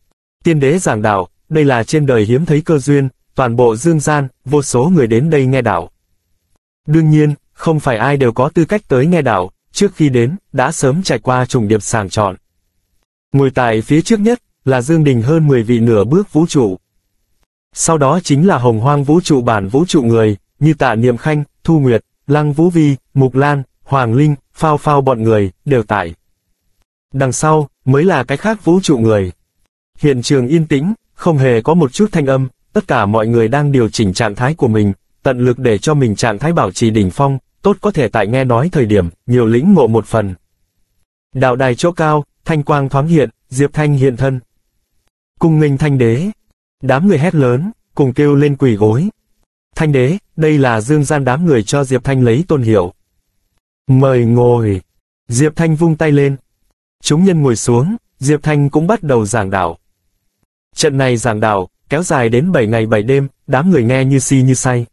tiên đế giảng đạo, đây là trên đời hiếm thấy cơ duyên, toàn bộ dương gian, vô số người đến đây nghe đạo. Đương nhiên, không phải ai đều có tư cách tới nghe đạo, trước khi đến, đã sớm trải qua trùng điệp sàng chọn. Ngồi tại phía trước nhất, là Dương Đình hơn mười vị nửa bước vũ trụ. Sau đó chính là hồng hoang vũ trụ bản vũ trụ người, như Tạ Niệm Khanh, Thu Nguyệt, Lăng Vũ Vi, Mục Lan, Hoàng Linh, Phao Phao bọn người, đều tại. Đằng sau, mới là cái khác vũ trụ người. Hiện trường yên tĩnh, không hề có một chút thanh âm, tất cả mọi người đang điều chỉnh trạng thái của mình, tận lực để cho mình trạng thái bảo trì đỉnh phong, tốt có thể tại nghe nói thời điểm, nhiều lĩnh ngộ một phần. Đạo đài chỗ cao, thanh quang thoáng hiện, Diệp Thanh hiện thân. Cung nghênh Thanh Đế. Đám người hét lớn, cùng kêu lên quỳ gối. Thanh Đế, đây là dương gian đám người cho Diệp Thanh lấy tôn hiệu. Mời ngồi. Diệp Thanh vung tay lên. Chúng nhân ngồi xuống, Diệp Thanh cũng bắt đầu giảng đạo. Trận này giảng đạo, kéo dài đến bảy ngày bảy đêm, đám người nghe như si như say.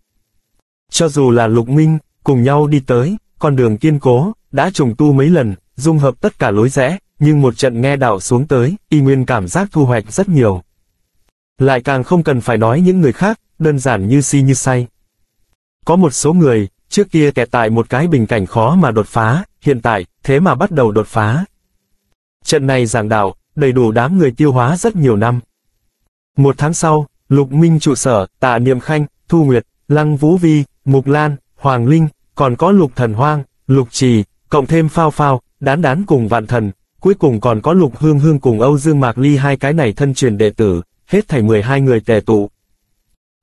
Cho dù là Lục Minh, cùng nhau đi tới, con đường kiên cố, đã trùng tu mấy lần, dung hợp tất cả lối rẽ, nhưng một trận nghe đạo xuống tới, y nguyên cảm giác thu hoạch rất nhiều. Lại càng không cần phải nói những người khác, đơn giản như si như say. Có một số người, trước kia kẹt tại một cái bình cảnh khó mà đột phá, hiện tại, thế mà bắt đầu đột phá. Trận này giảng đạo, đầy đủ đám người tiêu hóa rất nhiều năm. Một tháng sau, Lục Minh trụ sở, Tạ Niệm Khanh, Thu Nguyệt, Lăng Vũ Vi, Mục Lan, Hoàng Linh, còn có Lục Thần Hoang, Lục Trì, cộng thêm Phao Phao, Đán Đán cùng Vạn Thần, cuối cùng còn có Lục Hương Hương cùng Âu Dương Mạc Ly hai cái này thân truyền đệ tử, hết thảy mười hai người tề tụ.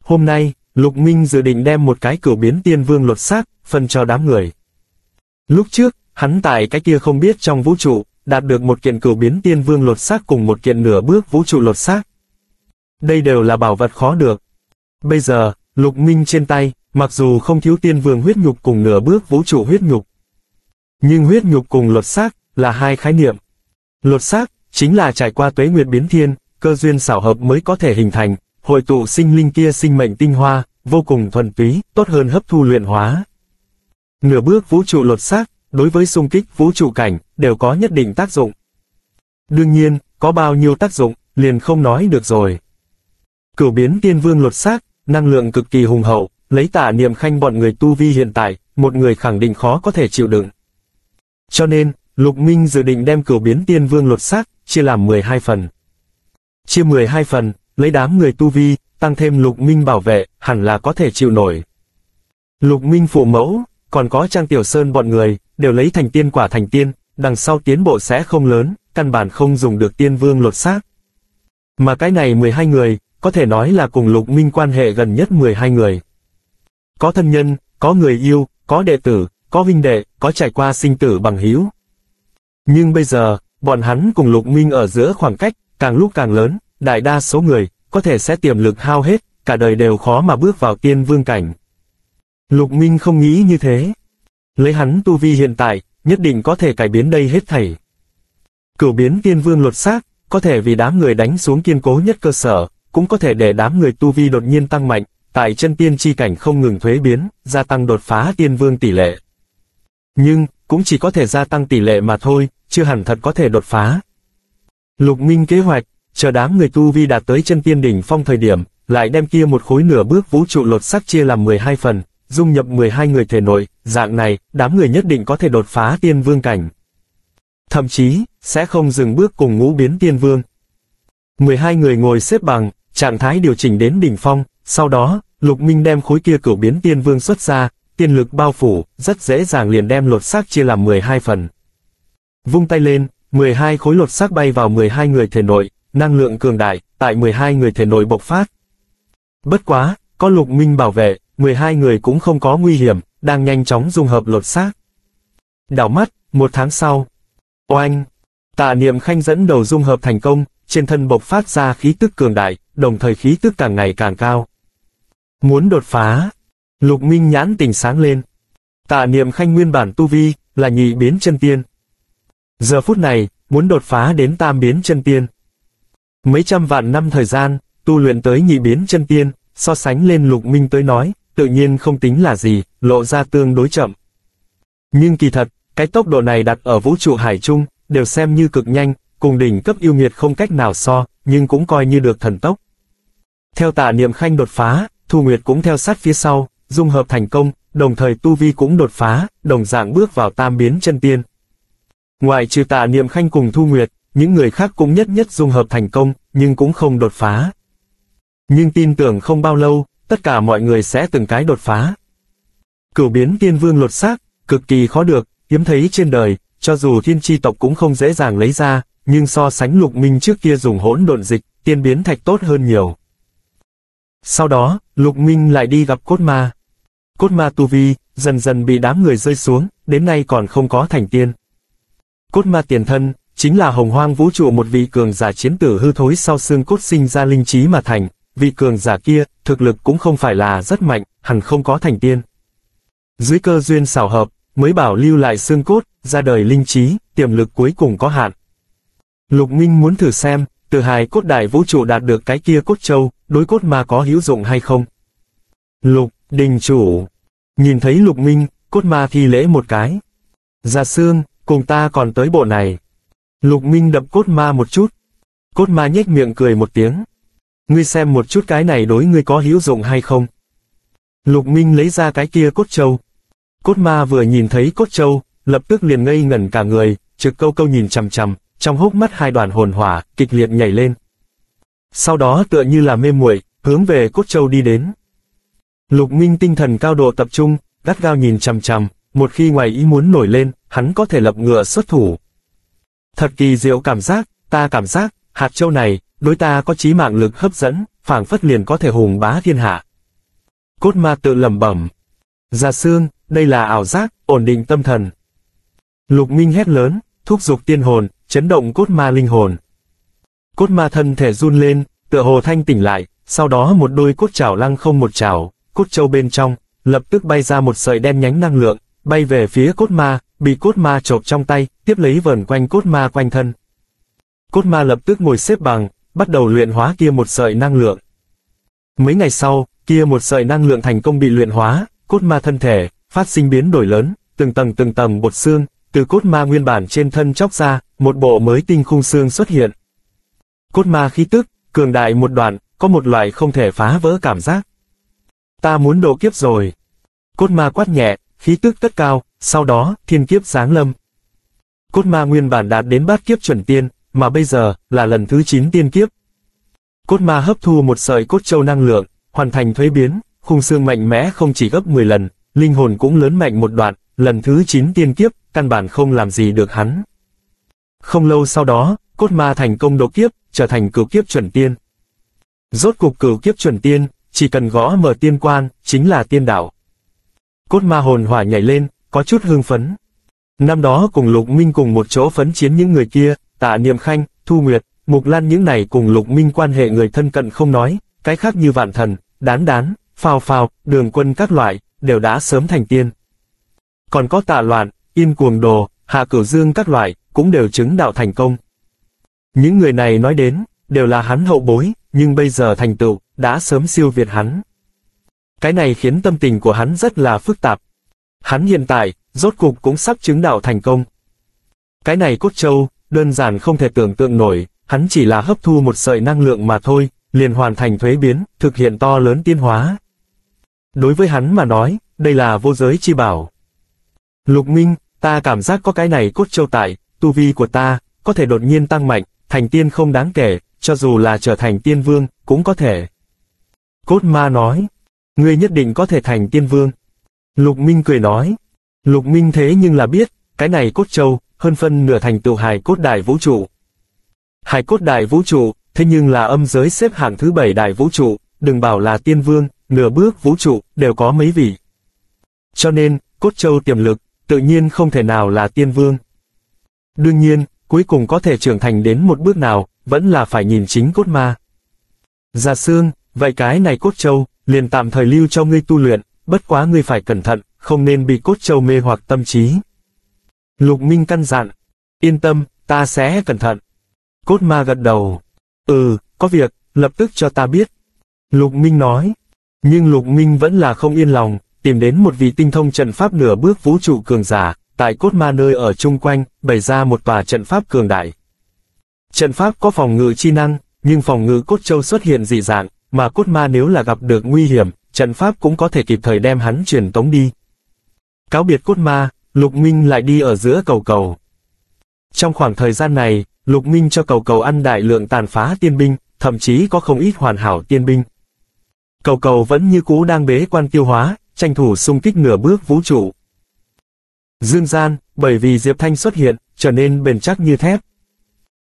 Hôm nay, Lục Minh dự định đem một cái cửu biến tiên vương lột xác, phân cho đám người. Lúc trước, hắn tại cái kia không biết trong vũ trụ, đạt được một kiện cửu biến tiên vương lột xác cùng một kiện nửa bước vũ trụ lột xác. Đây đều là bảo vật khó được. Bây giờ, Lục Minh trên tay, mặc dù không thiếu tiên vương huyết nhục cùng nửa bước vũ trụ huyết nhục. Nhưng huyết nhục cùng lột xác là hai khái niệm. Lột xác chính là trải qua tuế nguyệt biến thiên, cơ duyên xảo hợp mới có thể hình thành, hội tụ sinh linh kia sinh mệnh tinh hoa, vô cùng thuần túy, tốt hơn hấp thu luyện hóa. Nửa bước vũ trụ lột xác, đối với xung kích vũ trụ cảnh, đều có nhất định tác dụng. Đương nhiên, có bao nhiêu tác dụng, liền không nói được rồi. Cửu biến tiên vương lột xác, năng lượng cực kỳ hùng hậu, lấy Tạ Niệm Khanh bọn người tu vi hiện tại, một người khẳng định khó có thể chịu đựng. Cho nên, Lục Minh dự định đem cửu biến tiên vương lột xác, chia làm mười hai phần. Chia mười hai phần, lấy đám người tu vi, tăng thêm Lục Minh bảo vệ, hẳn là có thể chịu nổi. Lục Minh phụ mẫu, còn có Trang Tiểu Sơn bọn người, đều lấy thành tiên quả thành tiên, đằng sau tiến bộ sẽ không lớn, căn bản không dùng được tiên vương lột xác. Mà cái này mười hai người, có thể nói là cùng Lục Minh quan hệ gần nhất mười hai người. Có thân nhân, có người yêu, có đệ tử, có huynh đệ, có trải qua sinh tử bằng hữu. Nhưng bây giờ, bọn hắn cùng Lục Minh ở giữa khoảng cách, càng lúc càng lớn, đại đa số người, có thể sẽ tiềm lực hao hết, cả đời đều khó mà bước vào tiên vương cảnh. Lục Minh không nghĩ như thế. Lấy hắn tu vi hiện tại, nhất định có thể cải biến đây hết thảy. Cửu biến tiên vương lột xác, có thể vì đám người đánh xuống kiên cố nhất cơ sở, cũng có thể để đám người tu vi đột nhiên tăng mạnh, tại chân tiên chi cảnh không ngừng thuế biến, gia tăng đột phá tiên vương tỷ lệ. Nhưng, cũng chỉ có thể gia tăng tỷ lệ mà thôi, chưa hẳn thật có thể đột phá. Lục Minh kế hoạch, chờ đám người tu vi đạt tới chân tiên đỉnh phong thời điểm, lại đem kia một khối nửa bước vũ trụ lột xác chia làm mười hai phần, dung nhập mười hai người thể nội, dạng này, đám người nhất định có thể đột phá tiên vương cảnh. Thậm chí, sẽ không dừng bước cùng ngũ biến tiên vương. mười hai người ngồi xếp bằng, trạng thái điều chỉnh đến đỉnh phong, sau đó, Lục Minh đem khối kia cửu biến tiên vương xuất ra, tiên lực bao phủ, rất dễ dàng liền đem lột xác chia làm mười hai phần. Vung tay lên, mười hai khối lột xác bay vào mười hai người thể nội, năng lượng cường đại, tại mười hai người thể nội bộc phát. Bất quá, có Lục Minh bảo vệ, mười hai người cũng không có nguy hiểm, đang nhanh chóng dung hợp lột xác. Đảo mắt, một tháng sau. Oanh! Tạ Niệm Khanh dẫn đầu dung hợp thành công, trên thân bộc phát ra khí tức cường đại, đồng thời khí tức càng ngày càng cao. Muốn đột phá, Lục Minh nhãn tỉnh sáng lên. Tạ Niệm Khanh nguyên bản tu vi, là nhị biến chân tiên. Giờ phút này, muốn đột phá đến tam biến chân tiên. Mấy trăm vạn năm thời gian, tu luyện tới nhị biến chân tiên, so sánh lên Lục Minh tới nói, tự nhiên không tính là gì, lộ ra tương đối chậm. Nhưng kỳ thật, cái tốc độ này đặt ở vũ trụ hải trung, đều xem như cực nhanh, cùng đỉnh cấp yêu nghiệt không cách nào so, nhưng cũng coi như được thần tốc. Theo Tạ Niệm Khanh đột phá, Thu Nguyệt cũng theo sát phía sau, dung hợp thành công, đồng thời tu vi cũng đột phá, đồng dạng bước vào tam biến chân tiên. Ngoại trừ Tạ Niệm Khanh cùng Thu Nguyệt, những người khác cũng nhất nhất dung hợp thành công, nhưng cũng không đột phá. Nhưng tin tưởng không bao lâu, tất cả mọi người sẽ từng cái đột phá. Cửu biến tiên vương lột xác, cực kỳ khó được, hiếm thấy trên đời, cho dù thiên tri tộc cũng không dễ dàng lấy ra, nhưng so sánh Lục Minh trước kia dùng hỗn độn dịch, tiên biến thạch tốt hơn nhiều. Sau đó, Lục Minh lại đi gặp Cốt Ma. Cốt Ma tu vi, dần dần bị đám người rơi xuống, đến nay còn không có thành tiên. Cốt Ma tiền thân, chính là hồng hoang vũ trụ một vị cường giả chiến tử hư thối sau xương cốt sinh ra linh trí mà thành, vị cường giả kia, thực lực cũng không phải là rất mạnh, hẳn không có thành tiên. Dưới cơ duyên xảo hợp, mới bảo lưu lại xương cốt, ra đời linh trí, tiềm lực cuối cùng có hạn. Lục Minh muốn thử xem, từ hài cốt đại vũ trụ đạt được cái kia cốt châu, đối Cốt Ma có hữu dụng hay không. Lục, đình chủ. Nhìn thấy Lục Minh, Cốt Ma thi lễ một cái. Già xương, cùng ta còn tới bộ này. Lục Minh đập Cốt Ma một chút. Cốt Ma nhếch miệng cười một tiếng. Ngươi xem một chút cái này đối ngươi có hữu dụng hay không. Lục Minh lấy ra cái kia cốt châu. Cốt Ma vừa nhìn thấy cốt châu, lập tức liền ngây ngẩn cả người, trực câu câu nhìn chằm chằm, trong hốc mắt hai đoàn hồn hỏa, kịch liệt nhảy lên. Sau đó tựa như là mê muội, hướng về cốt châu đi đến. Lục Minh tinh thần cao độ tập trung, gắt gao nhìn chằm chằm, một khi ngoài ý muốn nổi lên, hắn có thể lập ngựa xuất thủ. Thật kỳ diệu cảm giác, ta cảm giác, hạt châu này, đối ta có chí mạng lực hấp dẫn, phảng phất liền có thể hùng bá thiên hạ, Cốt Ma tự lẩm bẩm. Già Sương, đây là ảo giác, ổn định tâm thần. Lục Minh hét lớn, thúc giục tiên hồn, chấn động Cốt Ma linh hồn. Cốt Ma thân thể run lên, tựa hồ thanh tỉnh lại, sau đó một đôi cốt chảo lăng không một chảo, cốt châu bên trong, lập tức bay ra một sợi đen nhánh năng lượng, bay về phía Cốt Ma, bị Cốt Ma chộp trong tay, tiếp lấy vờn quanh Cốt Ma quanh thân. Cốt Ma lập tức ngồi xếp bằng, bắt đầu luyện hóa kia một sợi năng lượng. Mấy ngày sau, kia một sợi năng lượng thành công bị luyện hóa, Cốt Ma thân thể phát sinh biến đổi lớn, từng tầng từng tầng bột xương từ Cốt Ma nguyên bản trên thân chóc ra, một bộ mới tinh khung xương xuất hiện. Cốt Ma khí tức cường đại một đoạn, có một loại không thể phá vỡ cảm giác. Ta muốn độ kiếp rồi. Cốt Ma quát nhẹ, khí tức tất cao, sau đó thiên kiếp giáng lâm. Cốt Ma nguyên bản đạt đến bát kiếp chuẩn tiên, mà bây giờ là lần thứ chín tiên kiếp. Cốt Ma hấp thu một sợi cốt châu năng lượng, hoàn thành thuế biến, khung xương mạnh mẽ không chỉ gấp mười lần, linh hồn cũng lớn mạnh một đoạn, lần thứ chín tiên kiếp, căn bản không làm gì được hắn. Không lâu sau đó, Cốt Ma thành công độ kiếp, trở thành cửu kiếp chuẩn tiên. Rốt cục cửu kiếp chuẩn tiên, chỉ cần gõ mở tiên quan, chính là tiên đạo. Cốt Ma hồn hỏa nhảy lên, có chút hưng phấn. Năm đó cùng Lục Minh cùng một chỗ phấn chiến những người kia, Tạ Niệm Khanh, Thu Nguyệt, Mục Lan những này cùng Lục Minh quan hệ người thân cận không nói, cái khác như Vạn Thần, Đán Đán, Phào Phào, Đường Quân các loại, đều đã sớm thành tiên. Còn có Tạ Loạn, Yên Cuồng Đồ, Hạ Cửu Dương các loại, cũng đều chứng đạo thành công. Những người này nói đến, đều là hắn hậu bối, nhưng bây giờ thành tựu, đã sớm siêu việt hắn. Cái này khiến tâm tình của hắn rất là phức tạp. Hắn hiện tại, rốt cục cũng sắp chứng đạo thành công. Cái này cốt châu, đơn giản không thể tưởng tượng nổi, hắn chỉ là hấp thu một sợi năng lượng mà thôi, liền hoàn thành thuế biến, thực hiện to lớn tiến hóa. Đối với hắn mà nói, đây là vô giới chi bảo. Lục Minh, ta cảm giác có cái này cốt châu tại, tu vi của ta, có thể đột nhiên tăng mạnh, thành tiên không đáng kể, cho dù là trở thành tiên vương, cũng có thể. Cốt Ma nói, ngươi nhất định có thể thành tiên vương. Lục Minh cười nói, Lục Minh thế nhưng là biết, cái này cốt châu, hơn phân nửa thành tựu Hài Cốt Đại Vũ Trụ. Hài Cốt Đại Vũ Trụ, thế nhưng là âm giới xếp hạng thứ bảy đại vũ trụ, đừng bảo là tiên vương, nửa bước vũ trụ, đều có mấy vị. Cho nên, cốt châu tiềm lực, tự nhiên không thể nào là tiên vương. Đương nhiên, cuối cùng có thể trưởng thành đến một bước nào, vẫn là phải nhìn chính Cốt Ma. Già Sương, vậy cái này cốt châu, liền tạm thời lưu cho ngươi tu luyện, bất quá ngươi phải cẩn thận, không nên bị cốt châu mê hoặc tâm trí. Lục Minh căn dặn, yên tâm, ta sẽ cẩn thận. Cốt Ma gật đầu, ừ, có việc, lập tức cho ta biết. Lục Minh nói, nhưng Lục Minh vẫn là không yên lòng, tìm đến một vị tinh thông trận pháp nửa bước vũ trụ cường giả, tại Cốt Ma nơi ở chung quanh, bày ra một tòa trận pháp cường đại. Trận pháp có phòng ngự chi năng, nhưng phòng ngự cốt châu xuất hiện dị dạng, mà Cốt Ma nếu là gặp được nguy hiểm, trận pháp cũng có thể kịp thời đem hắn truyền tống đi. Cáo biệt Cốt Ma, Lục Minh lại đi ở giữa Cầu Cầu. Trong khoảng thời gian này, Lục Minh cho Cầu Cầu ăn đại lượng tàn phá tiên binh, thậm chí có không ít hoàn hảo tiên binh. Cầu Cầu vẫn như cũ đang bế quan tiêu hóa, tranh thủ xung kích nửa bước vũ trụ. Dương gian, bởi vì Diệp Thanh xuất hiện, trở nên bền chắc như thép.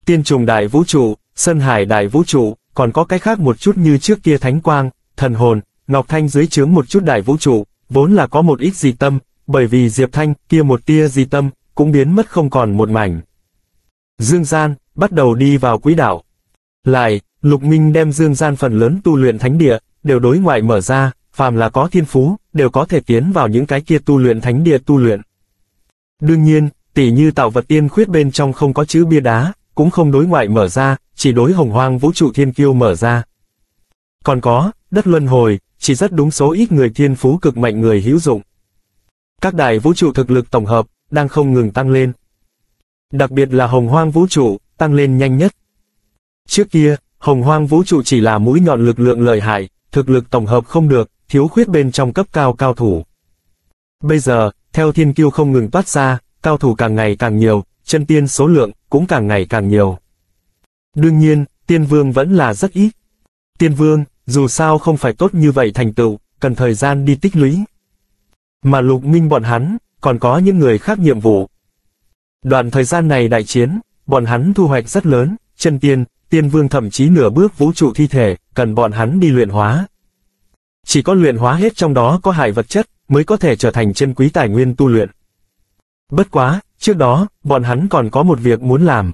Tiên Trùng Đại Vũ Trụ, Sơn Hải Đại Vũ Trụ, còn có cái khác một chút như trước kia Thánh Quang, Thần Hồn, Ngọc Thanh dưới chướng một chút Đại Vũ Trụ, vốn là có một ít dị tâm, bởi vì Diệp Thanh kia một tia dị tâm, cũng biến mất không còn một mảnh. Dương gian, bắt đầu đi vào quỹ đạo. Lại, Lục Minh đem Dương gian phần lớn tu luyện thánh địa, đều đối ngoại mở ra, phàm là có thiên phú, đều có thể tiến vào những cái kia tu luyện thánh địa tu luyện. Đương nhiên, tỉ như tạo vật tiên khuyết bên trong không có chữ bia đá, cũng không đối ngoại mở ra, chỉ đối hồng hoang vũ trụ thiên kiêu mở ra. Còn có, đất luân hồi, chỉ rất đúng số ít người thiên phú cực mạnh người hữu dụng. Các đại vũ trụ thực lực tổng hợp, đang không ngừng tăng lên. Đặc biệt là hồng hoang vũ trụ, tăng lên nhanh nhất. Trước kia, hồng hoang vũ trụ chỉ là mũi nhọn lực lượng lợi hại, thực lực tổng hợp không được, thiếu khuyết bên trong cấp cao cao thủ. Bây giờ, theo thiên kiêu không ngừng toát ra, cao thủ càng ngày càng nhiều, chân tiên số lượng cũng càng ngày càng nhiều. Đương nhiên, tiên vương vẫn là rất ít. Tiên vương, dù sao không phải tốt như vậy thành tựu, cần thời gian đi tích lũy. Mà Lục Minh bọn hắn, còn có những người khác nhiệm vụ. Đoạn thời gian này đại chiến, bọn hắn thu hoạch rất lớn, chân tiên, tiên vương thậm chí nửa bước vũ trụ thi thể, cần bọn hắn đi luyện hóa. chỉ có luyện hóa hết trong đó có hại vật chất, mới có thể trở thành chân quý tài nguyên tu luyện. Bất quá, trước đó, bọn hắn còn có một việc muốn làm.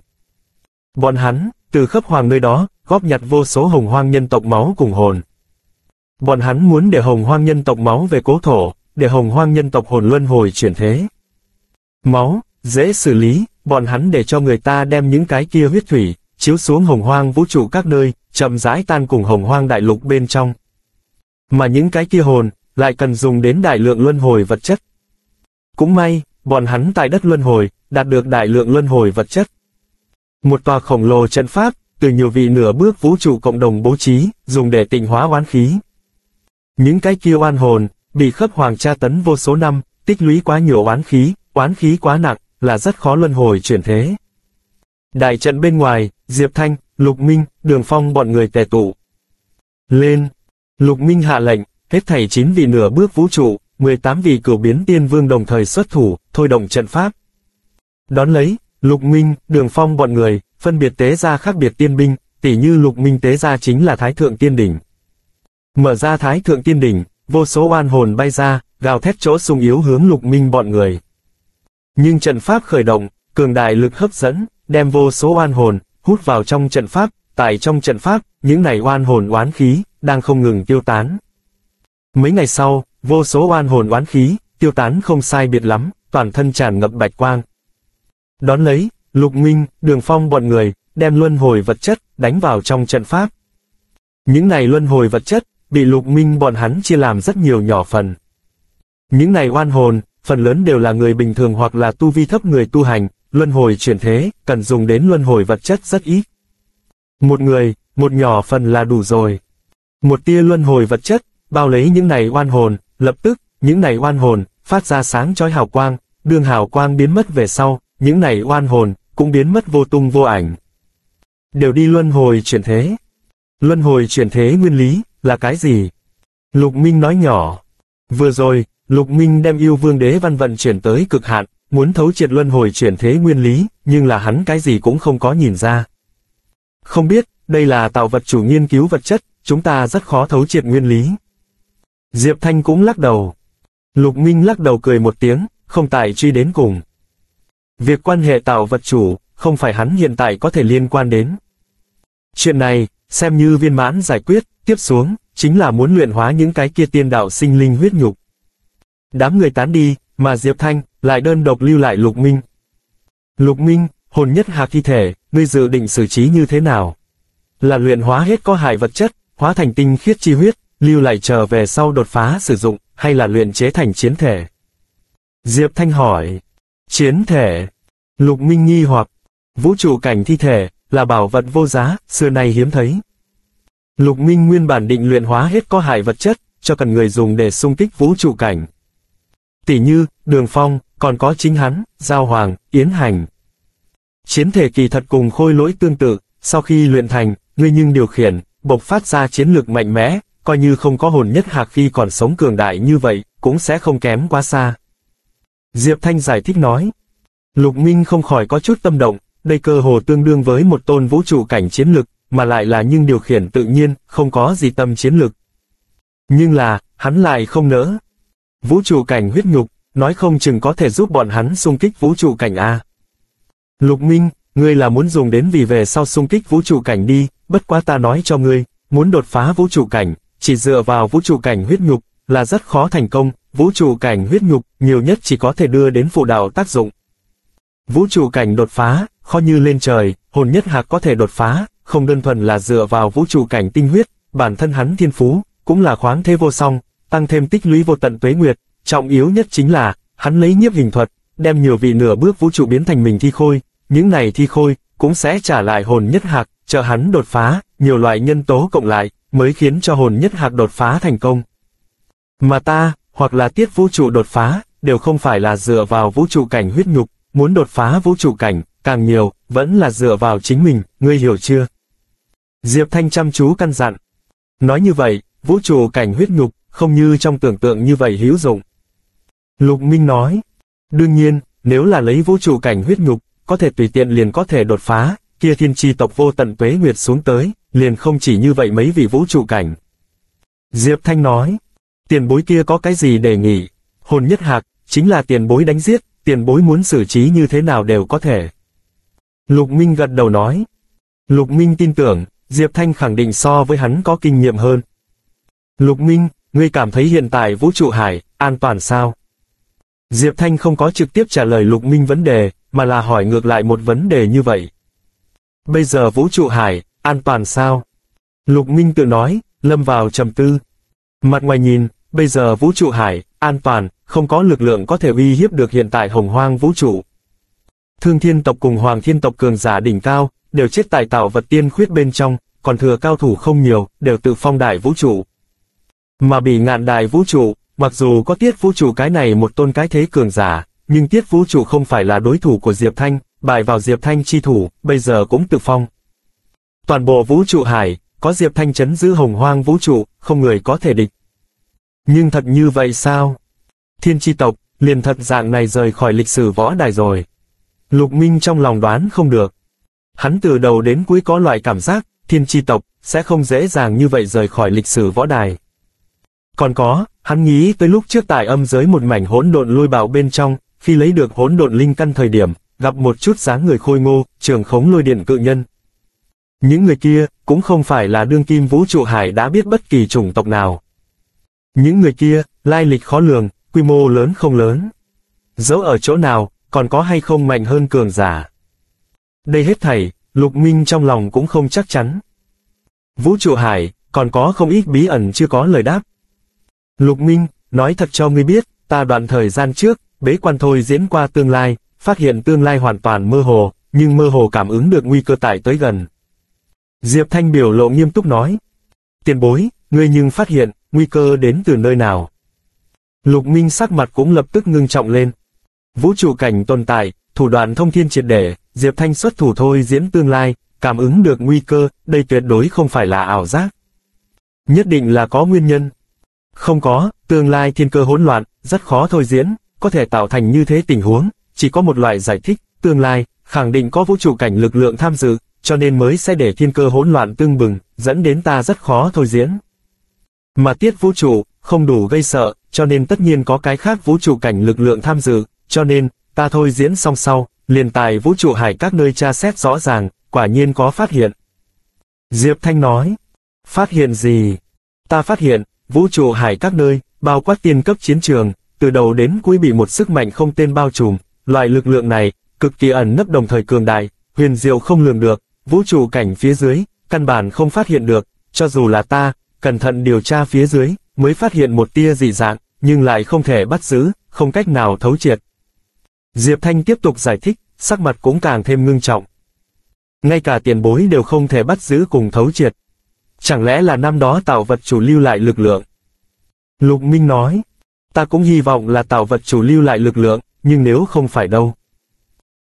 Bọn hắn, từ Khấp Hoàng nơi đó, góp nhặt vô số hồng hoang nhân tộc máu cùng hồn. Bọn hắn muốn để hồng hoang nhân tộc máu về cố thổ, để hồng hoang nhân tộc hồn luân hồi chuyển thế. Máu, dễ xử lý, bọn hắn để cho người ta đem những cái kia huyết thủy, chiếu xuống hồng hoang vũ trụ các nơi, chậm rãi tan cùng hồng hoang đại lục bên trong. Mà những cái kia hồn, lại cần dùng đến đại lượng luân hồi vật chất. Cũng may, bọn hắn tại đất luân hồi, đạt được đại lượng luân hồi vật chất. Một tòa khổng lồ trận pháp, từ nhiều vị nửa bước vũ trụ cộng đồng bố trí, dùng để tịnh hóa oán khí. Những cái kia oan hồn, bị Khấp Hoàng tra tấn vô số năm, tích lũy quá nhiều oán khí, oán khí quá nặng, là rất khó luân hồi chuyển thế. Đại trận bên ngoài, Diệp Thanh, Lục Minh, Đường Phong bọn người tề tụ. Lên! Lục Minh hạ lệnh, hết thảy chín vị nửa bước vũ trụ, mười tám vị cửu biến tiên vương đồng thời xuất thủ, thôi động trận pháp. Đón lấy, Lục Minh, Đường Phong bọn người, phân biệt tế ra khác biệt tiên binh, tỉ như Lục Minh tế ra chính là Thái Thượng Tiên Đỉnh. Mở ra Thái Thượng Tiên Đỉnh, vô số oan hồn bay ra, gào thét chỗ sung yếu hướng Lục Minh bọn người. Nhưng trận pháp khởi động, cường đại lực hấp dẫn, đem vô số oan hồn, hút vào trong trận pháp, tại trong trận pháp, những này oan hồn oán khí, đang không ngừng tiêu tán. Mấy ngày sau, vô số oan hồn oán khí, tiêu tán không sai biệt lắm, toàn thân tràn ngập bạch quang. Đón lấy, Lục Minh, Đường Phong bọn người, đem luân hồi vật chất, đánh vào trong trận pháp. Những này luân hồi vật chất, bị Lục Minh bọn hắn chia làm rất nhiều nhỏ phần. Những này oan hồn, phần lớn đều là người bình thường hoặc là tu vi thấp người tu hành, luân hồi chuyển thế, cần dùng đến luân hồi vật chất rất ít. Một người, một nhỏ phần là đủ rồi. Một tia luân hồi vật chất, bao lấy những này oan hồn, lập tức, những này oan hồn, phát ra sáng chói hào quang, đường hào quang biến mất về sau, những này oan hồn, cũng biến mất vô tung vô ảnh. Đều đi luân hồi chuyển thế. Luân hồi chuyển thế nguyên lý, là cái gì? Lục Minh nói nhỏ. Vừa rồi, Lục Minh đem yêu vương đế văn vận chuyển tới cực hạn, muốn thấu triệt luân hồi chuyển thế nguyên lý, nhưng là hắn cái gì cũng không có nhìn ra. Không biết, đây là tạo vật chủ nghiên cứu vật chất, chúng ta rất khó thấu triệt nguyên lý. Diệp Thanh cũng lắc đầu. Lục Minh lắc đầu cười một tiếng, không tại truy đến cùng. Việc quan hệ tạo vật chủ, không phải hắn hiện tại có thể liên quan đến. Chuyện này, xem như viên mãn giải quyết, tiếp xuống, chính là muốn luyện hóa những cái kia tiên đạo sinh linh huyết nhục. Đám người tán đi, mà Diệp Thanh, lại đơn độc lưu lại Lục Minh. Lục Minh, hồn nhất hạc thi thể, ngươi dự định xử trí như thế nào? Là luyện hóa hết có hại vật chất, hóa thành tinh khiết chi huyết, lưu lại chờ về sau đột phá sử dụng, hay là luyện chế thành chiến thể? Diệp Thanh hỏi. Chiến thể? Lục Minh nghi hoặc. Vũ trụ cảnh thi thể, là bảo vật vô giá, xưa nay hiếm thấy. Lục Minh nguyên bản định luyện hóa hết có hại vật chất, cho cần người dùng để xung kích vũ trụ cảnh. Tỷ như, Đường Phong, còn có chính hắn, Giao Hoàng, Yến Hành. Chiến thể kỳ thật cùng khôi lỗi tương tự, sau khi luyện thành, ngươi nhưng điều khiển, bộc phát ra chiến lược mạnh mẽ, coi như không có hồn nhất hạc khi còn sống cường đại như vậy, cũng sẽ không kém quá xa. Diệp Thanh giải thích nói. Lục Minh không khỏi có chút tâm động, đây cơ hồ tương đương với một tôn vũ trụ cảnh chiến lực, mà lại là nhưng điều khiển tự nhiên, không có gì tâm chiến lực. Nhưng là, hắn lại không nỡ. Vũ trụ cảnh huyết nhục, nói không chừng có thể giúp bọn hắn xung kích vũ trụ cảnh a. Lục Minh, ngươi là muốn dùng đến vì về sau xung kích vũ trụ cảnh đi, bất quá ta nói cho ngươi, muốn đột phá vũ trụ cảnh, chỉ dựa vào vũ trụ cảnh huyết nhục, là rất khó thành công, vũ trụ cảnh huyết nhục, nhiều nhất chỉ có thể đưa đến phụ đạo tác dụng. Vũ trụ cảnh đột phá, khó như lên trời, hồn nhất hạc có thể đột phá, không đơn thuần là dựa vào vũ trụ cảnh tinh huyết, bản thân hắn thiên phú, cũng là khoáng thế vô song. Tăng thêm tích lũy vô tận tuế nguyệt, trọng yếu nhất chính là, hắn lấy nhiếp hình thuật, đem nhiều vị nửa bước vũ trụ biến thành mình thi khôi, những này thi khôi, cũng sẽ trả lại hồn nhất hạc, chờ hắn đột phá, nhiều loại nhân tố cộng lại, mới khiến cho hồn nhất hạc đột phá thành công. Mà ta, hoặc là tiết vũ trụ đột phá, đều không phải là dựa vào vũ trụ cảnh huyết nhục, muốn đột phá vũ trụ cảnh, càng nhiều, vẫn là dựa vào chính mình, ngươi hiểu chưa? Diệp Thanh chăm chú căn dặn. Nói như vậy, vũ trụ cảnh huyết nhục, không như trong tưởng tượng như vậy hữu dụng. Lục Minh nói, đương nhiên, nếu là lấy vũ trụ cảnh huyết nhục, có thể tùy tiện liền có thể đột phá, kia thiên tri tộc vô tận tuế nguyệt xuống tới, liền không chỉ như vậy mấy vị vũ trụ cảnh. Diệp Thanh nói, tiền bối kia có cái gì đề nghị? Hồn Nhất Hạc, chính là tiền bối đánh giết, tiền bối muốn xử trí như thế nào đều có thể. Lục Minh gật đầu nói. Lục Minh tin tưởng, Diệp Thanh khẳng định so với hắn có kinh nghiệm hơn. Lục Minh, ngươi cảm thấy hiện tại vũ trụ hải, an toàn sao? Diệp Thanh không có trực tiếp trả lời Lục Minh vấn đề, mà là hỏi ngược lại một vấn đề như vậy. Bây giờ vũ trụ hải, an toàn sao? Lục Minh tự nói, lâm vào trầm tư. Mặt ngoài nhìn, bây giờ vũ trụ hải, an toàn, không có lực lượng có thể uy hiếp được hiện tại hồng hoang vũ trụ. Thương Thiên tộc cùng Hoàng Thiên tộc cường giả đỉnh cao, đều chết tại tạo vật tiên khuyết bên trong, còn thừa cao thủ không nhiều, đều tự phong đại vũ trụ. Mà Bỉ Ngạn đại vũ trụ, mặc dù có Tiết Vũ Trụ cái này một tôn cái thế cường giả, nhưng Tiết Vũ Trụ không phải là đối thủ của Diệp Thanh, bại vào Diệp Thanh chi thủ, bây giờ cũng tự phong. Toàn bộ vũ trụ hải, có Diệp Thanh trấn giữ hồng hoang vũ trụ, không người có thể địch. Nhưng thật như vậy sao? Thiên tri tộc, liền thật dạng này rời khỏi lịch sử võ đài rồi. Lục Minh trong lòng đoán không được. Hắn từ đầu đến cuối có loại cảm giác, thiên tri tộc, sẽ không dễ dàng như vậy rời khỏi lịch sử võ đài. Còn có, hắn nghĩ tới lúc trước tại âm giới một mảnh hỗn độn lôi bạo bên trong, khi lấy được hỗn độn linh căn thời điểm, gặp một chút dáng người khôi ngô, trường khống lôi điện cự nhân. Những người kia, cũng không phải là đương kim vũ trụ hải đã biết bất kỳ chủng tộc nào. Những người kia, lai lịch khó lường, quy mô lớn không lớn. Giấu ở chỗ nào, còn có hay không mạnh hơn cường giả. Đây hết thảy, Lục Minh trong lòng cũng không chắc chắn. Vũ trụ hải, còn có không ít bí ẩn chưa có lời đáp. Lục Minh, nói thật cho ngươi biết, ta đoạn thời gian trước, bế quan thôi diễn qua tương lai, phát hiện tương lai hoàn toàn mơ hồ, nhưng mơ hồ cảm ứng được nguy cơ tại tới gần. Diệp Thanh biểu lộ nghiêm túc nói. Tiền bối, ngươi nhưng phát hiện, nguy cơ đến từ nơi nào? Lục Minh sắc mặt cũng lập tức ngưng trọng lên. Vũ trụ cảnh tồn tại, thủ đoạn thông thiên triệt để, Diệp Thanh xuất thủ thôi diễn tương lai, cảm ứng được nguy cơ, đây tuyệt đối không phải là ảo giác. Nhất định là có nguyên nhân. Không có, tương lai thiên cơ hỗn loạn, rất khó thôi diễn, có thể tạo thành như thế tình huống, chỉ có một loại giải thích, tương lai, khẳng định có vũ trụ cảnh lực lượng tham dự, cho nên mới sẽ để thiên cơ hỗn loạn tương bừng, dẫn đến ta rất khó thôi diễn. Mà Tiết Vũ Trụ, không đủ gây sợ, cho nên tất nhiên có cái khác vũ trụ cảnh lực lượng tham dự, cho nên, ta thôi diễn xong sau, liền tài vũ trụ hải các nơi tra xét rõ ràng, quả nhiên có phát hiện. Diệp Thanh nói, phát hiện gì? Ta phát hiện, vũ trụ hải các nơi, bao quát tiên cấp chiến trường, từ đầu đến cuối bị một sức mạnh không tên bao trùm, loại lực lượng này, cực kỳ ẩn nấp đồng thời cường đại, huyền diệu không lường được, vũ trụ cảnh phía dưới, căn bản không phát hiện được, cho dù là ta, cẩn thận điều tra phía dưới, mới phát hiện một tia dị dạng, nhưng lại không thể bắt giữ, không cách nào thấu triệt. Diệp Thanh tiếp tục giải thích, sắc mặt cũng càng thêm ngưng trọng. Ngay cả tiền bối đều không thể bắt giữ cùng thấu triệt. Chẳng lẽ là năm đó tạo vật chủ lưu lại lực lượng? Lục Minh nói, ta cũng hy vọng là tạo vật chủ lưu lại lực lượng, nhưng nếu không phải đâu.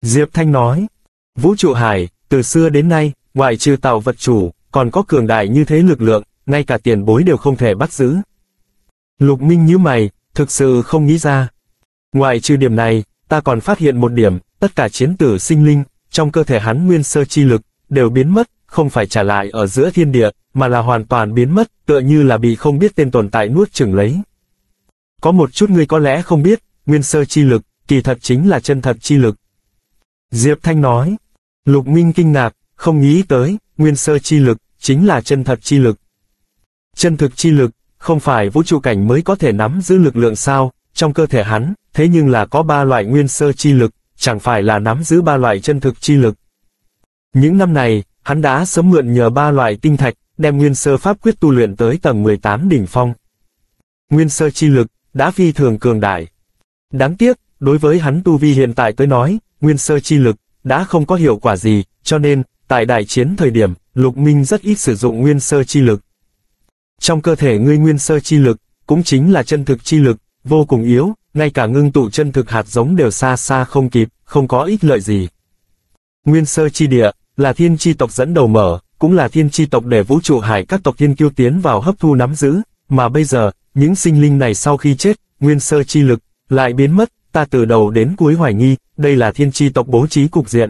Diệp Thanh nói, vũ trụ hải, từ xưa đến nay, ngoại trừ tạo vật chủ, còn có cường đại như thế lực lượng, ngay cả tiền bối đều không thể bắt giữ. Lục Minh nhíu mày, thực sự không nghĩ ra. Ngoại trừ điểm này, ta còn phát hiện một điểm, tất cả chiến tử sinh linh, trong cơ thể hắn nguyên sơ chi lực, đều biến mất, không phải trả lại ở giữa thiên địa, mà là hoàn toàn biến mất, tựa như là bị không biết tên tồn tại nuốt chửng lấy. Có một chút ngươi có lẽ không biết, nguyên sơ chi lực, kỳ thật chính là chân thật chi lực. Diệp Thanh nói, Lục Minh kinh ngạc, không nghĩ tới, nguyên sơ chi lực, chính là chân thật chi lực. Chân thực chi lực, không phải vũ trụ cảnh mới có thể nắm giữ lực lượng sao, trong cơ thể hắn, thế nhưng là có ba loại nguyên sơ chi lực, chẳng phải là nắm giữ ba loại chân thực chi lực. Những năm này, hắn đã sớm mượn nhờ ba loại tinh thạch, đem nguyên sơ pháp quyết tu luyện tới tầng mười tám đỉnh phong. Nguyên sơ chi lực, đã phi thường cường đại. Đáng tiếc, đối với hắn tu vi hiện tại tới nói, nguyên sơ chi lực, đã không có hiệu quả gì, cho nên, tại đại chiến thời điểm, Lục Minh rất ít sử dụng nguyên sơ chi lực. Trong cơ thể ngươi nguyên sơ chi lực, cũng chính là chân thực chi lực, vô cùng yếu, ngay cả ngưng tụ chân thực hạt giống đều xa xa không kịp, không có ích lợi gì. Nguyên sơ chi địa, là thiên chi tộc dẫn đầu mở, cũng là thiên chi tộc để vũ trụ hải các tộc thiên kiêu tiến vào hấp thu nắm giữ, mà bây giờ, những sinh linh này sau khi chết, nguyên sơ chi lực, lại biến mất, ta từ đầu đến cuối hoài nghi, đây là thiên chi tộc bố trí cục diện.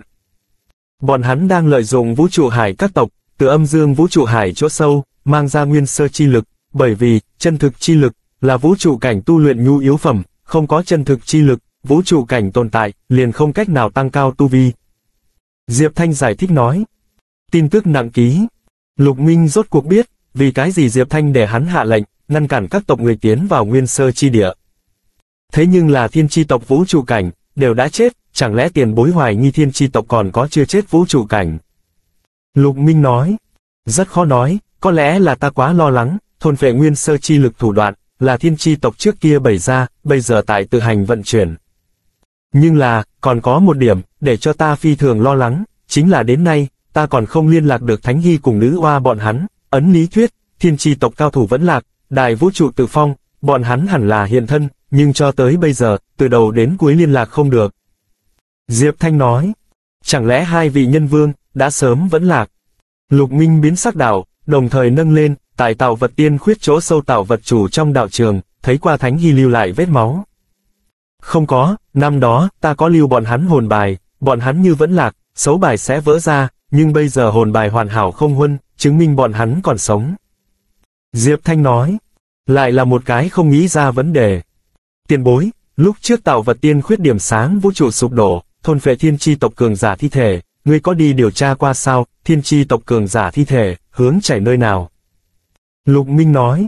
Bọn hắn đang lợi dụng vũ trụ hải các tộc, từ âm dương vũ trụ hải chỗ sâu, mang ra nguyên sơ chi lực, bởi vì chân thực chi lực là vũ trụ cảnh tu luyện nhu yếu phẩm, không có chân thực chi lực, vũ trụ cảnh tồn tại liền không cách nào tăng cao tu vi. Diệp Thanh giải thích nói. Tin tức nặng ký. Lục Minh rốt cuộc biết vì cái gì Diệp Thanh để hắn hạ lệnh ngăn cản các tộc người tiến vào nguyên sơ chi địa. Thế nhưng là thiên chi tộc vũ trụ cảnh đều đã chết, chẳng lẽ tiền bối hoài nghi thiên chi tộc còn có chưa chết vũ trụ cảnh? Lục Minh nói. Rất khó nói, có lẽ là ta quá lo lắng, thôn phệ nguyên sơ chi lực thủ đoạn là thiên chi tộc trước kia bày ra, bây giờ tại tự hành vận chuyển. Nhưng là, còn có một điểm, để cho ta phi thường lo lắng, chính là đến nay, ta còn không liên lạc được Thánh Hy cùng nữ oa bọn hắn, ấn lý thuyết, thiên tri tộc cao thủ vẫn lạc, đại vũ trụ tự phong, bọn hắn hẳn là hiện thân, nhưng cho tới bây giờ, từ đầu đến cuối liên lạc không được. Diệp Thanh nói, chẳng lẽ hai vị nhân vương, đã sớm vẫn lạc? Lục Minh biến sắc đảo, đồng thời nâng lên, tại tạo vật tiên khuyết chỗ sâu tạo vật chủ trong đạo trường, thấy qua Thánh Hy lưu lại vết máu. Không có, năm đó, ta có lưu bọn hắn hồn bài, bọn hắn như vẫn lạc, xấu bài sẽ vỡ ra, nhưng bây giờ hồn bài hoàn hảo không huân, chứng minh bọn hắn còn sống. Diệp Thanh nói, lại là một cái không nghĩ ra vấn đề. Tiền bối, lúc trước tạo vật tiên khuyết điểm sáng vũ trụ sụp đổ, thôn phệ thiên tri tộc cường giả thi thể, ngươi có đi điều tra qua sao, thiên tri tộc cường giả thi thể, hướng chảy nơi nào? Lục Minh nói,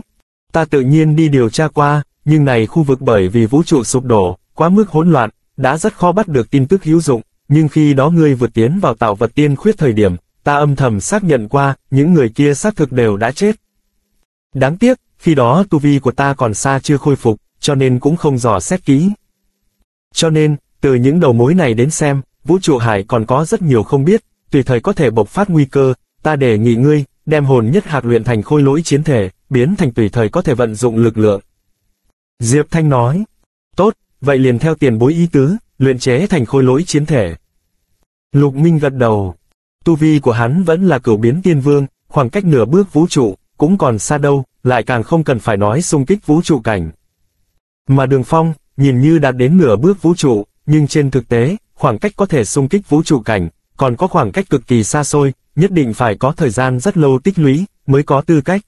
ta tự nhiên đi điều tra qua, nhưng này khu vực bởi vì vũ trụ sụp đổ, quá mức hỗn loạn, đã rất khó bắt được tin tức hữu dụng, nhưng khi đó ngươi vượt tiến vào tạo vật tiên khuyết thời điểm, ta âm thầm xác nhận qua, những người kia xác thực đều đã chết. Đáng tiếc, khi đó tu vi của ta còn xa chưa khôi phục, cho nên cũng không dò xét kỹ. Cho nên, từ những đầu mối này đến xem, vũ trụ hải còn có rất nhiều không biết, tùy thời có thể bộc phát nguy cơ, ta đề nghị ngươi, đem hồn nhất hạc luyện thành khôi lỗi chiến thể, biến thành tùy thời có thể vận dụng lực lượng. Diệp Thanh nói, tốt, vậy liền theo tiền bối ý tứ, luyện chế thành khôi lỗi chiến thể. Lục Minh gật đầu, tu vi của hắn vẫn là cửu biến tiên vương, khoảng cách nửa bước vũ trụ, cũng còn xa đâu, lại càng không cần phải nói xung kích vũ trụ cảnh. Mà Đường Phong, nhìn như đạt đến nửa bước vũ trụ, nhưng trên thực tế, khoảng cách có thể xung kích vũ trụ cảnh, còn có khoảng cách cực kỳ xa xôi, nhất định phải có thời gian rất lâu tích lũy, mới có tư cách.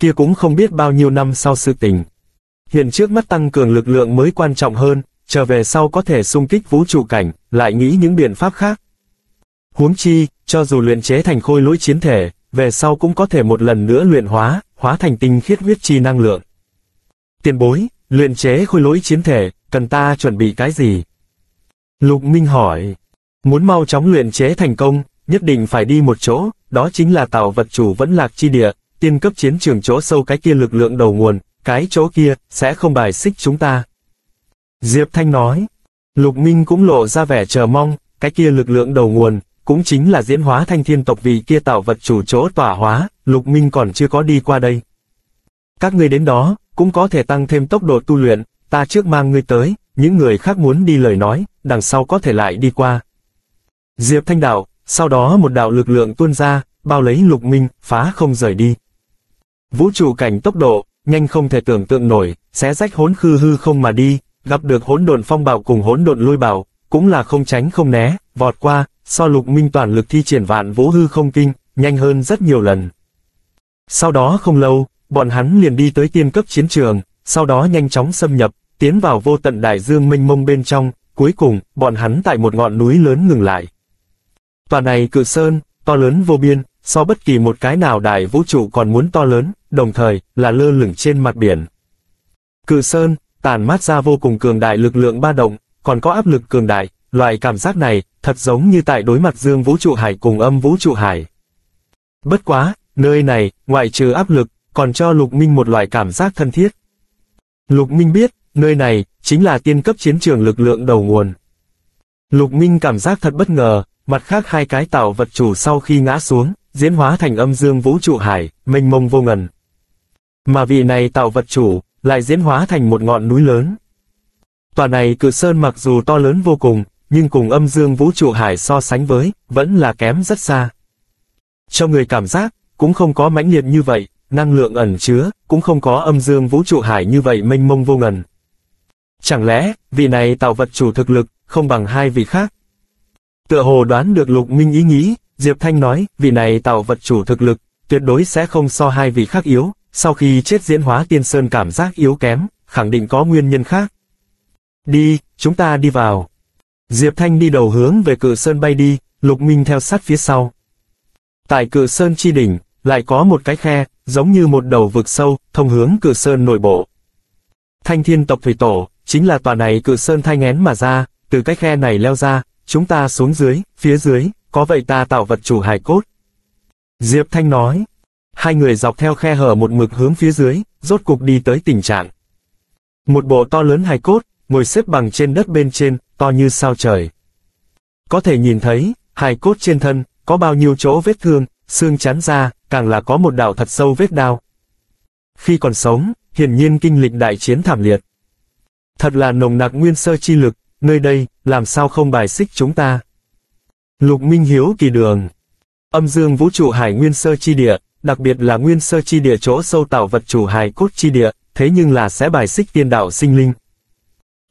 Kia cũng không biết bao nhiêu năm sau sự tình. Hiện trước mắt tăng cường lực lượng mới quan trọng hơn, trở về sau có thể xung kích vũ trụ cảnh, lại nghĩ những biện pháp khác. Huống chi, cho dù luyện chế thành khôi lỗi chiến thể, về sau cũng có thể một lần nữa luyện hóa, hóa thành tinh khiết huyết chi năng lượng. Tiền bối, luyện chế khôi lỗi chiến thể, cần ta chuẩn bị cái gì? Lục Minh hỏi, muốn mau chóng luyện chế thành công, nhất định phải đi một chỗ, đó chính là tạo vật chủ vẫn lạc chi địa, tiên cấp chiến trường chỗ sâu cái kia lực lượng đầu nguồn. Cái chỗ kia, sẽ không bài xích chúng ta. Diệp Thanh nói, Lục Minh cũng lộ ra vẻ chờ mong, cái kia lực lượng đầu nguồn, cũng chính là diễn hóa thanh thiên tộc vị kia tạo vật chủ chỗ tỏa hóa, Lục Minh còn chưa có đi qua đây. Các ngươi đến đó, cũng có thể tăng thêm tốc độ tu luyện, ta trước mang ngươi tới, những người khác muốn đi lời nói, đằng sau có thể lại đi qua. Diệp Thanh đạo, sau đó một đạo lực lượng tuôn ra, bao lấy Lục Minh, phá không rời đi. Vũ trụ cảnh tốc độ, nhanh không thể tưởng tượng nổi, xé rách hỗn khư hư không mà đi, gặp được hỗn độn phong bạo cùng hỗn độn lôi bạo, cũng là không tránh không né, vọt qua, so Lục Minh toàn lực thi triển vạn vũ hư không kinh, nhanh hơn rất nhiều lần. Sau đó không lâu, bọn hắn liền đi tới tiên cấp chiến trường, sau đó nhanh chóng xâm nhập, tiến vào vô tận đại dương mênh mông bên trong, cuối cùng, bọn hắn tại một ngọn núi lớn ngừng lại. Tòa này cự sơn, to lớn vô biên, so bất kỳ một cái nào đại vũ trụ còn muốn to lớn, đồng thời là lơ lửng trên mặt biển. Cự sơn, tàn mát ra vô cùng cường đại lực lượng ba động, còn có áp lực cường đại, loại cảm giác này, thật giống như tại đối mặt dương vũ trụ hải cùng âm vũ trụ hải. Bất quá, nơi này, ngoại trừ áp lực, còn cho Lục Minh một loại cảm giác thân thiết. Lục Minh biết, nơi này, chính là tiên cấp chiến trường lực lượng đầu nguồn. Lục Minh cảm giác thật bất ngờ, mặt khác hai cái tạo vật chủ sau khi ngã xuống, diễn hóa thành âm dương vũ trụ hải, mênh mông vô ngần. Mà vị này tạo vật chủ, lại diễn hóa thành một ngọn núi lớn. Tòa này cự sơn mặc dù to lớn vô cùng, nhưng cùng âm dương vũ trụ hải so sánh với, vẫn là kém rất xa. Cho người cảm giác, cũng không có mãnh liệt như vậy, năng lượng ẩn chứa, cũng không có âm dương vũ trụ hải như vậy mênh mông vô ngần. Chẳng lẽ, vị này tạo vật chủ thực lực, không bằng hai vị khác? Tựa hồ đoán được Lục Minh ý nghĩ, Diệp Thanh nói, vị này tạo vật chủ thực lực, tuyệt đối sẽ không so hai vị khác yếu, sau khi chết diễn hóa tiên sơn cảm giác yếu kém, khẳng định có nguyên nhân khác. Đi, chúng ta đi vào. Diệp Thanh đi đầu hướng về cự sơn bay đi, Lục Minh theo sát phía sau. Tại cự sơn chi đỉnh, lại có một cái khe, giống như một đầu vực sâu, thông hướng cự sơn nội bộ. Thanh Thiên tộc thủy tổ, chính là tòa này cự sơn thay ngén mà ra, từ cái khe này leo ra, chúng ta xuống dưới, phía dưới, có vậy ta tạo vật chủ hài cốt. Diệp Thanh nói, hai người dọc theo khe hở một mực hướng phía dưới, rốt cục đi tới tình trạng. Một bộ to lớn hài cốt, ngồi xếp bằng trên đất bên trên, to như sao trời. Có thể nhìn thấy, hài cốt trên thân, có bao nhiêu chỗ vết thương, xương chán ra, càng là có một đạo thật sâu vết đao. Khi còn sống, hiển nhiên kinh lịch đại chiến thảm liệt. Thật là nồng nặc nguyên sơ chi lực, nơi đây, làm sao không bài xích chúng ta. Lục Minh hiếu kỳ đường. Âm dương vũ trụ hải nguyên sơ chi địa, đặc biệt là nguyên sơ chi địa chỗ sâu tạo vật chủ hài cốt chi địa, thế nhưng là sẽ bài xích tiên đạo sinh linh.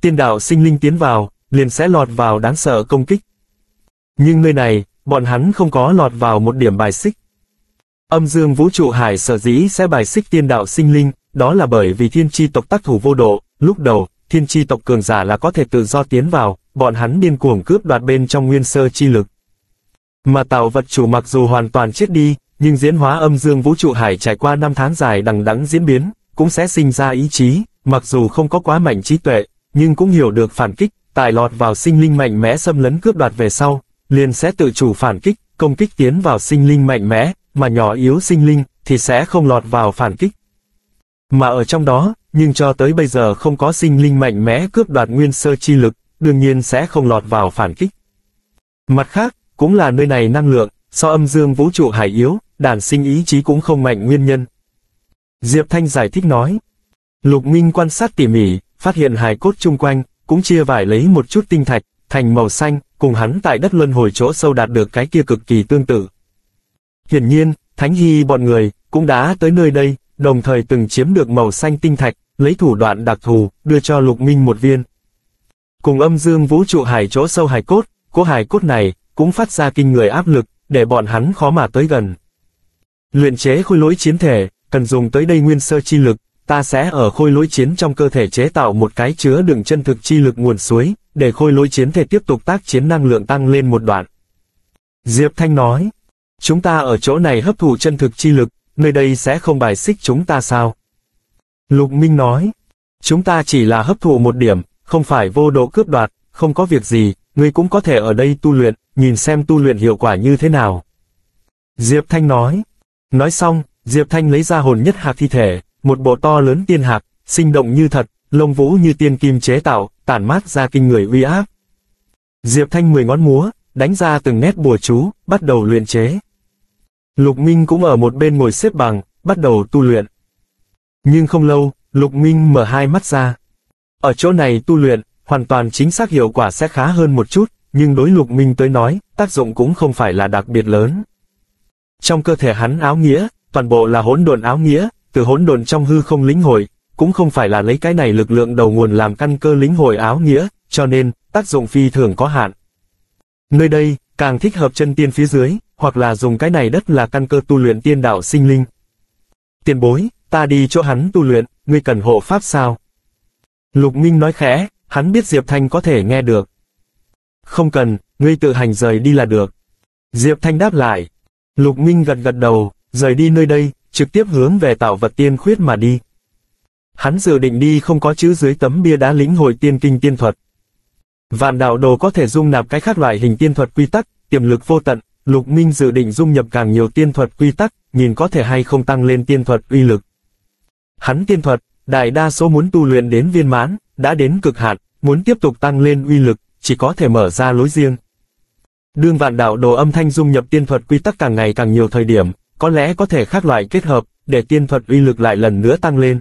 Tiên đạo sinh linh tiến vào, liền sẽ lọt vào đáng sợ công kích. Nhưng nơi này, bọn hắn không có lọt vào một điểm bài xích. Âm dương vũ trụ hải sở dĩ sẽ bài xích tiên đạo sinh linh, đó là bởi vì thiên tri tộc tác thủ vô độ, lúc đầu, thiên tri tộc cường giả là có thể tự do tiến vào, bọn hắn điên cuồng cướp đoạt bên trong nguyên sơ chi lực. Mà tạo vật chủ mặc dù hoàn toàn chết đi, nhưng diễn hóa âm dương vũ trụ hải trải qua năm tháng dài đằng đẵng diễn biến, cũng sẽ sinh ra ý chí, mặc dù không có quá mạnh trí tuệ, nhưng cũng hiểu được phản kích, tại lọt vào sinh linh mạnh mẽ xâm lấn cướp đoạt về sau, liền sẽ tự chủ phản kích, công kích tiến vào sinh linh mạnh mẽ, mà nhỏ yếu sinh linh, thì sẽ không lọt vào phản kích. Mà ở trong đó, nhưng cho tới bây giờ không có sinh linh mạnh mẽ cướp đoạt nguyên sơ chi lực, đương nhiên sẽ không lọt vào phản kích. Mặt khác, cũng là nơi này năng lượng, so âm dương vũ trụ hải yếu, đản sinh ý chí cũng không mạnh nguyên nhân. Diệp Thanh giải thích nói. Lục Minh quan sát tỉ mỉ, phát hiện hài cốt chung quanh, cũng chia vải lấy một chút tinh thạch, thành màu xanh, cùng hắn tại đất luân hồi chỗ sâu đạt được cái kia cực kỳ tương tự. Hiển nhiên, Thánh Hy bọn người, cũng đã tới nơi đây, đồng thời từng chiếm được màu xanh tinh thạch, lấy thủ đoạn đặc thù, đưa cho Lục Minh một viên. Cùng âm dương vũ trụ hải chỗ sâu hài cốt, của hài cốt này, cũng phát ra kinh người áp lực, để bọn hắn khó mà tới gần. Luyện chế khôi lỗi chiến thể, cần dùng tới đây nguyên sơ chi lực, ta sẽ ở khôi lỗi chiến trong cơ thể chế tạo một cái chứa đựng chân thực chi lực nguồn suối, để khôi lỗi chiến thể tiếp tục tác chiến năng lượng tăng lên một đoạn. Diệp Thanh nói, chúng ta ở chỗ này hấp thụ chân thực chi lực, nơi đây sẽ không bài xích chúng ta sao? Lục Minh nói, chúng ta chỉ là hấp thụ một điểm, không phải vô độ cướp đoạt, không có việc gì, ngươi cũng có thể ở đây tu luyện, nhìn xem tu luyện hiệu quả như thế nào. Diệp Thanh nói, nói xong, Diệp Thanh lấy ra hồn nhất hạc thi thể, một bộ to lớn tiên hạc, sinh động như thật, lông vũ như tiên kim chế tạo, tản mát ra kinh người uy áp. Diệp Thanh mười ngón múa, đánh ra từng nét bùa chú, bắt đầu luyện chế. Lục Minh cũng ở một bên ngồi xếp bằng, bắt đầu tu luyện. Nhưng không lâu, Lục Minh mở hai mắt ra. Ở chỗ này tu luyện, hoàn toàn chính xác hiệu quả sẽ khá hơn một chút, nhưng đối Lục Minh tới nói, tác dụng cũng không phải là đặc biệt lớn. Trong cơ thể hắn áo nghĩa, toàn bộ là hỗn độn áo nghĩa, từ hỗn độn trong hư không lĩnh hội, cũng không phải là lấy cái này lực lượng đầu nguồn làm căn cơ lĩnh hội áo nghĩa, cho nên, tác dụng phi thường có hạn. Nơi đây, càng thích hợp chân tiên phía dưới, hoặc là dùng cái này đất là căn cơ tu luyện tiên đạo sinh linh. Tiền bối, ta đi chỗ hắn tu luyện, ngươi cần hộ pháp sao? Lục Minh nói khẽ, hắn biết Diệp Thanh có thể nghe được. Không cần, ngươi tự hành rời đi là được. Diệp Thanh đáp lại. Lục Minh gật gật đầu, rời đi nơi đây, trực tiếp hướng về tạo vật tiên khuyết mà đi. Hắn dự định đi không có chữ dưới tấm bia đá lĩnh hội tiên kinh tiên thuật. Vạn đạo đồ có thể dung nạp cái khác loại hình tiên thuật quy tắc, tiềm lực vô tận, Lục Minh dự định dung nhập càng nhiều tiên thuật quy tắc, nhìn có thể hay không tăng lên tiên thuật uy lực. Hắn tiên thuật, đại đa số muốn tu luyện đến viên mãn, đã đến cực hạn, muốn tiếp tục tăng lên uy lực, chỉ có thể mở ra lối riêng. Đương vạn đạo đồ âm thanh dung nhập tiên thuật quy tắc càng ngày càng nhiều thời điểm, có lẽ có thể khác loại kết hợp, để tiên thuật uy lực lại lần nữa tăng lên.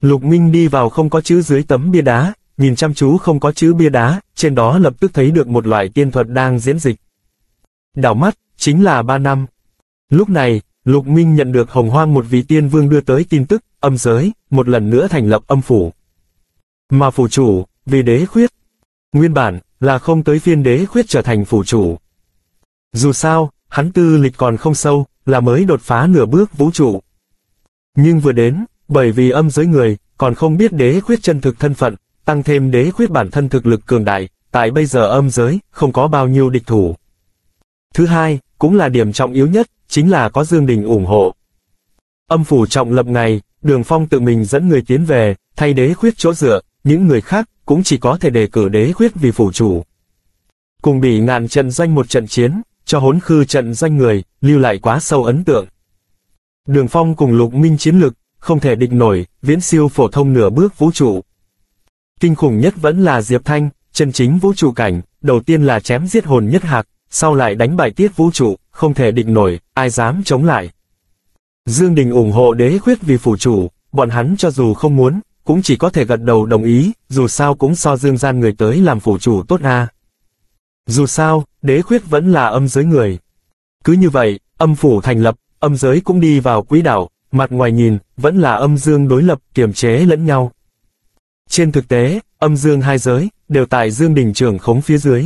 Lục Minh đi vào không có chữ dưới tấm bia đá, nhìn chăm chú không có chữ bia đá, trên đó lập tức thấy được một loại tiên thuật đang diễn dịch. Đảo mắt, chính là ba năm. Lúc này, Lục Minh nhận được Hồng Hoang một vị tiên vương đưa tới tin tức, âm giới, một lần nữa thành lập âm phủ. Mà phủ chủ, vì Đế Khuyết. Nguyên bản, là không tới phiên Đế Khuyết trở thành phủ chủ. Dù sao, hắn tư lịch còn không sâu, là mới đột phá nửa bước vũ trụ. Nhưng vừa đến, bởi vì âm giới người còn không biết đế khuyết chân thực thân phận, tăng thêm đế khuyết bản thân thực lực cường đại, tại bây giờ âm giới không có bao nhiêu địch thủ. Thứ hai, cũng là điểm trọng yếu nhất, chính là có Dương Đình ủng hộ. Âm phủ trọng lập này, Đường Phong tự mình dẫn người tiến về, thay đế khuyết chỗ dựa, những người khác cũng chỉ có thể đề cử đế khuyết vì phủ chủ. Cùng Bỉ Ngạn trận doanh một trận chiến, cho hỗn khư trận doanh người lưu lại quá sâu ấn tượng. Đường Phong cùng Lục Minh chiến lực không thể địch nổi, viễn siêu phổ thông nửa bước vũ trụ. Kinh khủng nhất vẫn là Diệp Thanh, chân chính vũ trụ cảnh, đầu tiên là chém giết hồn nhất hạc, sau lại đánh bại Tiết Vũ Trụ, không thể địch nổi, ai dám chống lại. Dương Đình ủng hộ đế khuyết vì phủ chủ, bọn hắn cho dù không muốn, cũng chỉ có thể gật đầu đồng ý, dù sao cũng so Dương Gian người tới làm phủ chủ tốt a. Dù sao, đế khuyết vẫn là âm giới người. Cứ như vậy, âm phủ thành lập, âm giới cũng đi vào quỹ đạo, mặt ngoài nhìn, vẫn là âm dương đối lập, kiềm chế lẫn nhau. Trên thực tế, âm dương hai giới, đều tại Dương Đình trưởng khống phía dưới.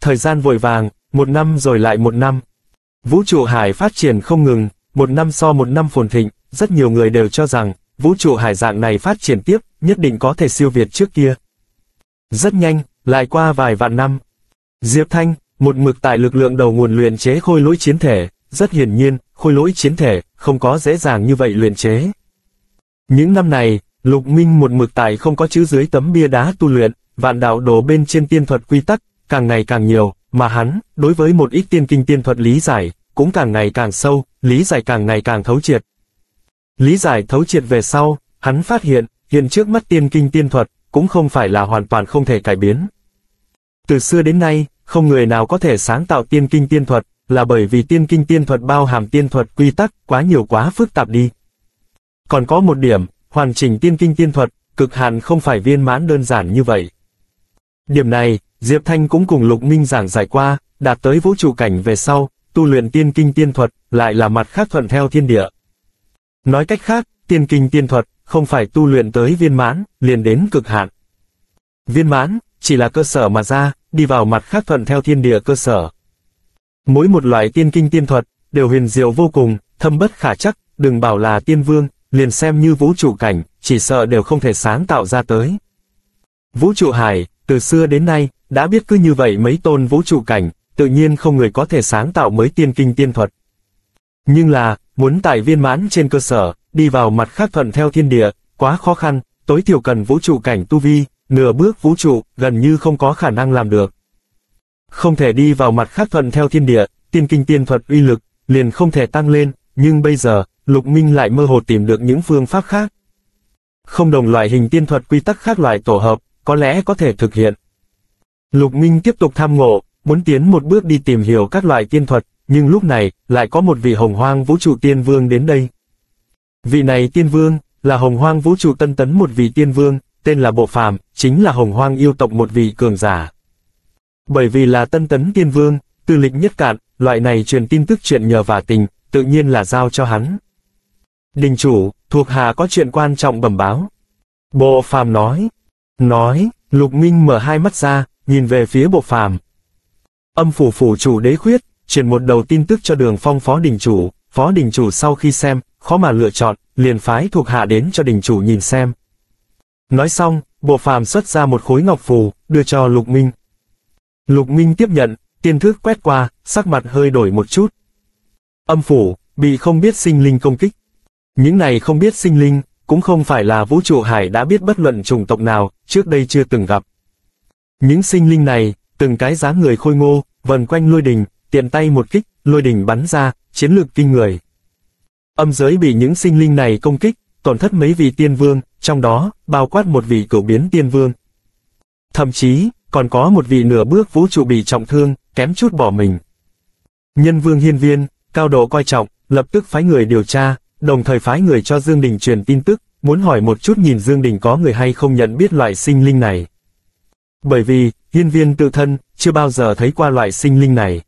Thời gian vội vàng, một năm rồi lại một năm. Vũ trụ hải phát triển không ngừng, một năm so một năm phồn thịnh, rất nhiều người đều cho rằng, vũ trụ hải dạng này phát triển tiếp, nhất định có thể siêu việt trước kia. Rất nhanh, lại qua vài vạn năm. Diệp Thanh, một mực tại lực lượng đầu nguồn luyện chế khôi lỗi chiến thể, rất hiển nhiên, khôi lỗi chiến thể, không có dễ dàng như vậy luyện chế. Những năm này, Lục Minh một mực tại không có chữ dưới tấm bia đá tu luyện, vạn đạo đồ bên trên tiên thuật quy tắc, càng ngày càng nhiều, mà hắn, đối với một ít tiên kinh tiên thuật lý giải, cũng càng ngày càng sâu, lý giải càng ngày càng thấu triệt. Lý giải thấu triệt về sau, hắn phát hiện, hiện trước mắt tiên kinh tiên thuật, cũng không phải là hoàn toàn không thể cải biến. Từ xưa đến nay, không người nào có thể sáng tạo tiên kinh tiên thuật, là bởi vì tiên kinh tiên thuật bao hàm tiên thuật quy tắc quá nhiều quá phức tạp đi. Còn có một điểm, hoàn chỉnh tiên kinh tiên thuật, cực hạn không phải viên mãn đơn giản như vậy. Điểm này, Diệp Thanh cũng cùng Lục Minh giảng giải qua, đạt tới vũ trụ cảnh về sau, tu luyện tiên kinh tiên thuật lại là mặt khác thuận theo thiên địa. Nói cách khác, tiên kinh tiên thuật không phải tu luyện tới viên mãn, liền đến cực hạn. Viên mãn, chỉ là cơ sở mà ra, đi vào mặt khác thuận theo thiên địa cơ sở. Mỗi một loại tiên kinh tiên thuật, đều huyền diệu vô cùng, thâm bất khả trắc, đừng bảo là tiên vương, liền xem như vũ trụ cảnh, chỉ sợ đều không thể sáng tạo ra tới. Vũ trụ hải, từ xưa đến nay, đã biết cứ như vậy mấy tôn vũ trụ cảnh, tự nhiên không người có thể sáng tạo mới tiên kinh tiên thuật. Nhưng là, muốn tại viên mãn trên cơ sở, đi vào mặt khác thuận theo thiên địa, quá khó khăn, tối thiểu cần vũ trụ cảnh tu vi, nửa bước vũ trụ, gần như không có khả năng làm được. Không thể đi vào mặt khác thuận theo thiên địa, tiên kinh tiên thuật uy lực, liền không thể tăng lên, nhưng bây giờ, Lục Minh lại mơ hồ tìm được những phương pháp khác. Không đồng loại hình tiên thuật quy tắc khác loại tổ hợp, có lẽ có thể thực hiện. Lục Minh tiếp tục tham ngộ, muốn tiến một bước đi tìm hiểu các loại tiên thuật, nhưng lúc này, lại có một vị hồng hoang vũ trụ tiên vương đến đây. Vị này tiên vương, là hồng hoang vũ trụ tân tấn một vị tiên vương, tên là Bộ Phàm, chính là hồng hoang yêu tộc một vị cường giả. Bởi vì là tân tấn tiên vương, tư lịch nhất cạn, loại này truyền tin tức chuyện nhờ vả tình, tự nhiên là giao cho hắn. Đình chủ, thuộc hạ có chuyện quan trọng bẩm báo. Bộ Phàm nói. Nói, Lục Minh mở hai mắt ra, nhìn về phía Bộ Phàm. Âm phủ phủ chủ đế khuyết, truyền một đầu tin tức cho Đường Phong phó đình chủ, phó đình chủ sau khi xem, khó mà lựa chọn, liền phái thuộc hạ đến cho đình chủ nhìn xem. Nói xong, Bộ Phàm xuất ra một khối ngọc phù, đưa cho Lục Minh. Lục Minh tiếp nhận, tiên thước quét qua, sắc mặt hơi đổi một chút. Âm phủ, bị không biết sinh linh công kích. Những này không biết sinh linh, cũng không phải là vũ trụ hải đã biết bất luận chủng tộc nào, trước đây chưa từng gặp. Những sinh linh này, từng cái dáng người khôi ngô, vần quanh lôi đình, tiện tay một kích, lôi đình bắn ra, chiến lược kinh người. Âm giới bị những sinh linh này công kích, tổn thất mấy vị tiên vương, trong đó, bao quát một vị cửu biến tiên vương. Thậm chí, còn có một vị nửa bước vũ trụ bị trọng thương, kém chút bỏ mình. Nhân vương Hiên Viên, cao độ coi trọng, lập tức phái người điều tra, đồng thời phái người cho Dương Đình truyền tin tức, muốn hỏi một chút nhìn Dương Đình có người hay không nhận biết loại sinh linh này. Bởi vì, Hiên Viên tự thân, chưa bao giờ thấy qua loại sinh linh này.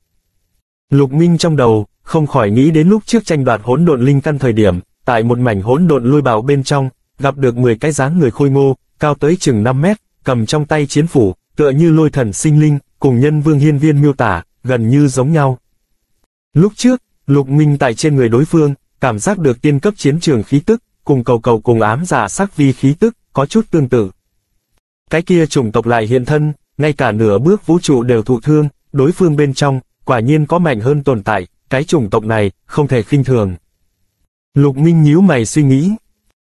Lục Minh trong đầu, không khỏi nghĩ đến lúc trước tranh đoạt hỗn độn linh căn thời điểm, tại một mảnh hỗn độn lôi bào bên trong, gặp được mười cái dáng người khôi ngô, cao tới chừng năm mét, cầm trong tay chiến phủ, tựa như lôi thần sinh linh, cùng nhân vương Hiên Viên miêu tả, gần như giống nhau. Lúc trước, Lục Minh tại trên người đối phương, cảm giác được tiên cấp chiến trường khí tức, cùng Cầu Cầu cùng Ám Giả Sắc Vi khí tức, có chút tương tự. Cái kia chủng tộc lại hiện thân, ngay cả nửa bước vũ trụ đều thụ thương, đối phương bên trong, quả nhiên có mạnh hơn tồn tại, cái chủng tộc này, không thể khinh thường. Lục Minh nhíu mày suy nghĩ.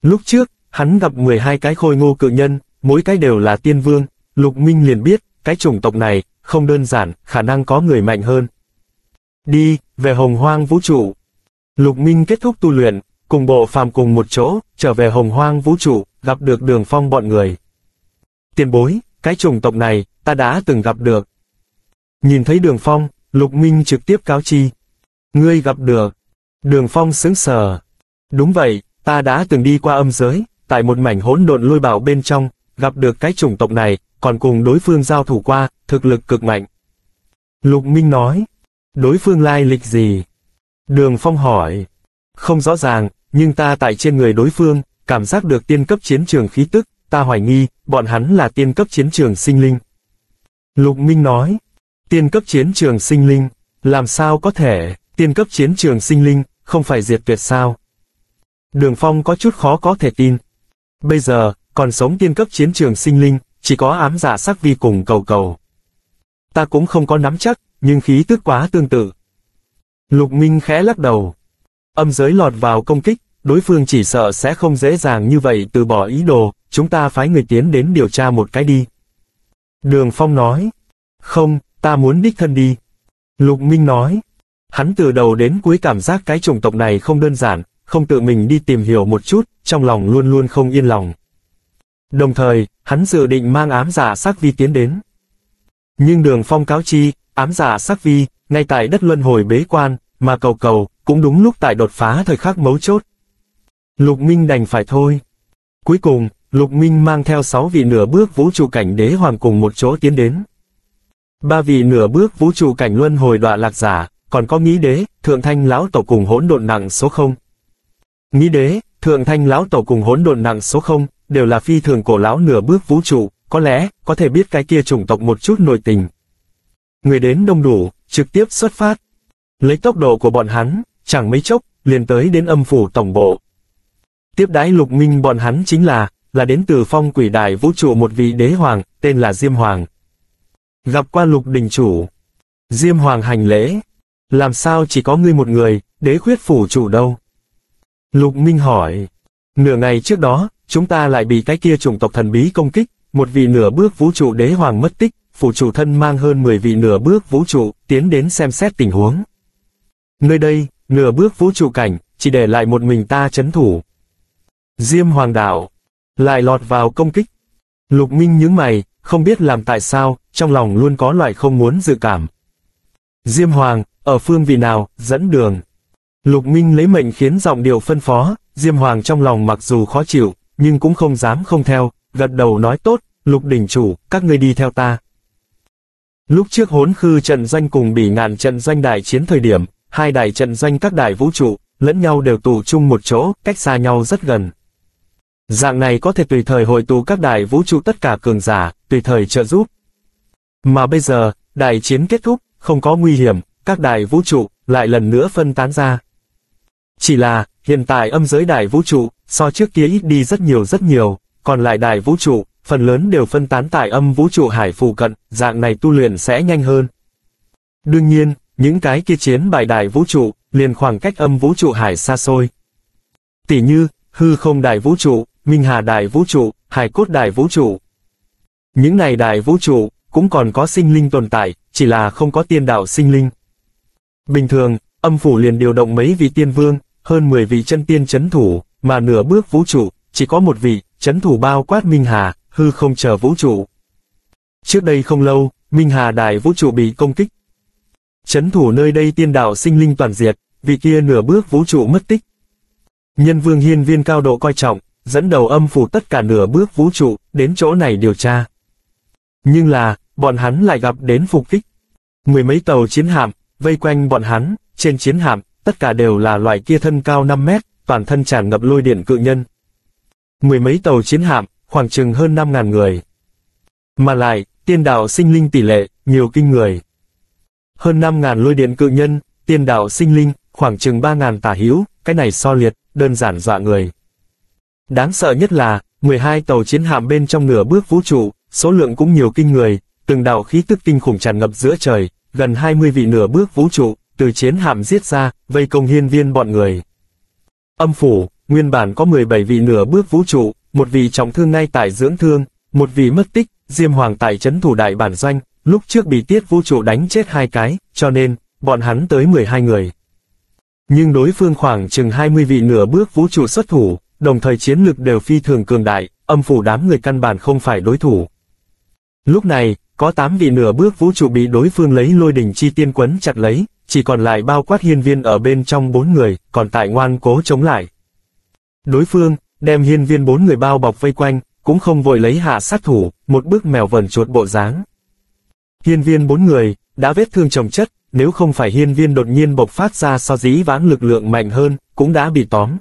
Lúc trước, hắn gặp mười hai cái khôi ngô cự nhân, mỗi cái đều là tiên vương, Lục Minh liền biết, cái chủng tộc này, không đơn giản, khả năng có người mạnh hơn. Đi, về Hồng Hoang Vũ Trụ. Lục Minh kết thúc tu luyện, cùng Bộ Phàm cùng một chỗ, trở về Hồng Hoang Vũ Trụ, gặp được Đường Phong bọn người. Tiền bối, cái chủng tộc này, ta đã từng gặp được. Nhìn thấy Đường Phong, Lục Minh trực tiếp cáo chi. Ngươi gặp được. Đường Phong sững sờ. Đúng vậy, ta đã từng đi qua âm giới, tại một mảnh hỗn độn lôi bảo bên trong, gặp được cái chủng tộc này, còn cùng đối phương giao thủ qua, thực lực cực mạnh. Lục Minh nói. Đối phương lai lịch gì? Đường Phong hỏi. Không rõ ràng, nhưng ta tại trên người đối phương, cảm giác được tiên cấp chiến trường khí tức, ta hoài nghi, bọn hắn là tiên cấp chiến trường sinh linh. Lục Minh nói. Tiên cấp chiến trường sinh linh, làm sao có thể, tiên cấp chiến trường sinh linh, không phải diệt tuyệt sao? Đường Phong có chút khó có thể tin. Bây giờ, còn sống tiên cấp chiến trường sinh linh, chỉ có Ám Giả Sắc Vi cùng Cầu Cầu. Ta cũng không có nắm chắc, nhưng khí tức quá tương tự. Lục Minh khẽ lắc đầu. Âm giới lọt vào công kích, đối phương chỉ sợ sẽ không dễ dàng như vậy từ bỏ ý đồ, chúng ta phái người tiến đến điều tra một cái đi. Đường Phong nói. Không, ta muốn đích thân đi. Lục Minh nói. Hắn từ đầu đến cuối cảm giác cái chủng tộc này không đơn giản, không tự mình đi tìm hiểu một chút, trong lòng luôn luôn không yên lòng. Đồng thời, hắn dự định mang Ám Giả Sắc Vi tiến đến. Nhưng Đường Phong cáo chi, Ám Giả Sắc Vi, ngay tại đất luân hồi bế quan, mà Cầu Cầu, cũng đúng lúc tại đột phá thời khắc mấu chốt. Lục Minh đành phải thôi. Cuối cùng, Lục Minh mang theo sáu vị nửa bước vũ trụ cảnh đế hoàng cùng một chỗ tiến đến. Ba vị nửa bước vũ trụ cảnh luân hồi đọa lạc giả, còn có Nghĩ Đế, Thượng Thanh Lão Tổ cùng Hỗn Độn Nặng Số Không. Nghĩ Đế, Thượng Thanh Lão Tổ cùng Hỗn Độn Nặng Số Không, đều là phi thường cổ lão nửa bước vũ trụ, có lẽ, có thể biết cái kia chủng tộc một chút nội tình. Người đến đông đủ, trực tiếp xuất phát. Lấy tốc độ của bọn hắn, chẳng mấy chốc, liền tới đến âm phủ tổng bộ. Tiếp đái Lục Minh bọn hắn chính là, là đến từ phong quỷ đại vũ trụ một vị đế hoàng, tên là Diêm Hoàng. Gặp qua Lục Đình Chủ. Diêm Hoàng hành lễ. Làm sao chỉ có ngươi một người, Đế Khuyết phủ chủ đâu? Lục Minh hỏi. Nửa ngày trước đó, chúng ta lại bị cái kia chủng tộc thần bí công kích, một vị nửa bước vũ trụ đế hoàng mất tích, phủ chủ thân mang hơn mười vị nửa bước vũ trụ, tiến đến xem xét tình huống. Nơi đây, nửa bước vũ trụ cảnh, chỉ để lại một mình ta trấn thủ. Diêm Hoàng đạo. Lại lọt vào công kích. Lục Minh nhướng mày, không biết làm tại sao, trong lòng luôn có loại không muốn dự cảm. Diêm Hoàng, ở phương vị nào, dẫn đường. Lục Minh lấy mệnh khiến giọng điệu phân phó, Diêm Hoàng trong lòng mặc dù khó chịu, nhưng cũng không dám không theo, gật đầu nói tốt, Lục Đỉnh Chủ, các ngươi đi theo ta. Lúc trước Hỗn Khư Trận Doanh cùng Bỉ Ngạn Trận Doanh đại chiến thời điểm, hai đại trận doanh các đại vũ trụ, lẫn nhau đều tụ chung một chỗ, cách xa nhau rất gần. Dạng này có thể tùy thời hội tụ các đại vũ trụ tất cả cường giả, tùy thời trợ giúp. Mà bây giờ, đại chiến kết thúc, không có nguy hiểm, các đại vũ trụ lại lần nữa phân tán ra. Chỉ là, hiện tại âm giới đại vũ trụ, so trước kia ít đi rất nhiều rất nhiều, còn lại đại vũ trụ, phần lớn đều phân tán tại âm vũ trụ hải phù cận, dạng này tu luyện sẽ nhanh hơn. Đương nhiên, những cái kia chiến bài đại vũ trụ, liền khoảng cách âm vũ trụ hải xa xôi. Tỉ như, hư không đại vũ trụ, Minh Hà đại vũ trụ, Hài Cốt đại vũ trụ. Những này đại vũ trụ, cũng còn có sinh linh tồn tại, chỉ là không có tiên đạo sinh linh. Bình thường, âm phủ liền điều động mấy vị tiên vương, hơn mười vị chân tiên chấn thủ, mà nửa bước vũ trụ, chỉ có một vị, chấn thủ bao quát Minh Hà, hư không chờ vũ trụ. Trước đây không lâu, Minh Hà đại vũ trụ bị công kích. Chấn thủ nơi đây tiên đạo sinh linh toàn diệt, vị kia nửa bước vũ trụ mất tích. Nhân vương Hiên Viên cao độ coi trọng, dẫn đầu âm phủ tất cả nửa bước vũ trụ, đến chỗ này điều tra. Nhưng là, bọn hắn lại gặp đến phục kích. Mười mấy tàu chiến hạm, vây quanh bọn hắn, trên chiến hạm, tất cả đều là loại kia thân cao năm mét, toàn thân tràn ngập lôi điện cự nhân. Mười mấy tàu chiến hạm, khoảng chừng hơn năm ngàn người. Mà lại, tiên đạo sinh linh tỷ lệ, nhiều kinh người. Hơn năm ngàn lôi điện cự nhân, tiên đạo sinh linh, khoảng chừng ba ngàn tả hữu, cái này so liệt, đơn giản dọa người. Đáng sợ nhất là, mười hai tàu chiến hạm bên trong nửa bước vũ trụ, số lượng cũng nhiều kinh người, từng đạo khí tức kinh khủng tràn ngập giữa trời, gần hai mươi vị nửa bước vũ trụ, từ chiến hạm giết ra, vây công Hiên Viên bọn người. Âm phủ, nguyên bản có mười bảy vị nửa bước vũ trụ, một vị trọng thương ngay tại dưỡng thương, một vị mất tích, Diêm Hoàng tại trấn thủ đại bản doanh, lúc trước bị Tiết Vũ Trụ đánh chết hai cái, cho nên, bọn hắn tới mười hai người. Nhưng đối phương khoảng chừng hai mươi vị nửa bước vũ trụ xuất thủ, đồng thời chiến lực đều phi thường cường đại, âm phủ đám người căn bản không phải đối thủ. Lúc này, có tám vị nửa bước vũ trụ bị đối phương lấy lôi đỉnh chi tiên quấn chặt lấy, chỉ còn lại bao quát Hiên Viên ở bên trong bốn người, còn tại ngoan cố chống lại. Đối phương, đem Hiên Viên bốn người bao bọc vây quanh, cũng không vội lấy hạ sát thủ, một bước mèo vờn chuột bộ dáng. Hiên Viên bốn người, đã vết thương chồng chất, nếu không phải Hiên Viên đột nhiên bộc phát ra so dĩ vãng lực lượng mạnh hơn, cũng đã bị tóm.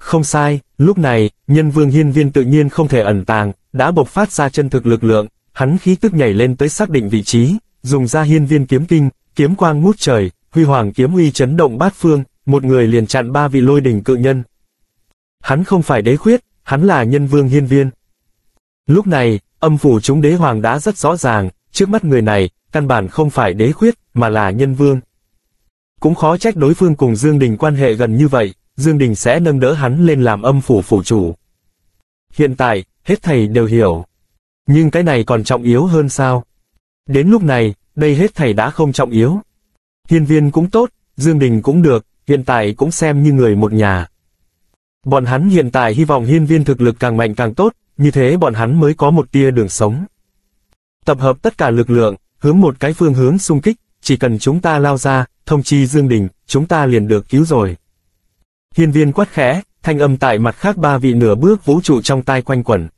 Không sai, lúc này, nhân vương Hiên Viên tự nhiên không thể ẩn tàng, đã bộc phát ra chân thực lực lượng, hắn khí tức nhảy lên tới xác định vị trí, dùng ra Hiên Viên kiếm kinh, kiếm quang ngút trời, huy hoàng kiếm uy chấn động bát phương, một người liền chặn ba vị lôi đỉnh cự nhân. Hắn không phải Đế Khuyết, hắn là nhân vương Hiên Viên. Lúc này, âm phủ chúng đế hoàng đã rất rõ ràng, trước mắt người này, căn bản không phải Đế Khuyết, mà là nhân vương. Cũng khó trách đối phương cùng Dương Đình quan hệ gần như vậy, Dương Đình sẽ nâng đỡ hắn lên làm âm phủ phủ chủ. Hiện tại, hết thầy đều hiểu. Nhưng cái này còn trọng yếu hơn sao? Đến lúc này, đây hết thầy đã không trọng yếu. Hiên Viên cũng tốt, Dương Đình cũng được, hiện tại cũng xem như người một nhà. Bọn hắn hiện tại hy vọng Hiên Viên thực lực càng mạnh càng tốt, như thế bọn hắn mới có một tia đường sống. Tập hợp tất cả lực lượng, hướng một cái phương hướng xung kích, chỉ cần chúng ta lao ra, thông chi Dương Đình, chúng ta liền được cứu rồi. Hiên Viên quát khẽ, thanh âm tại mặt khác ba vị nửa bước vũ trụ trong tai quanh quẩn.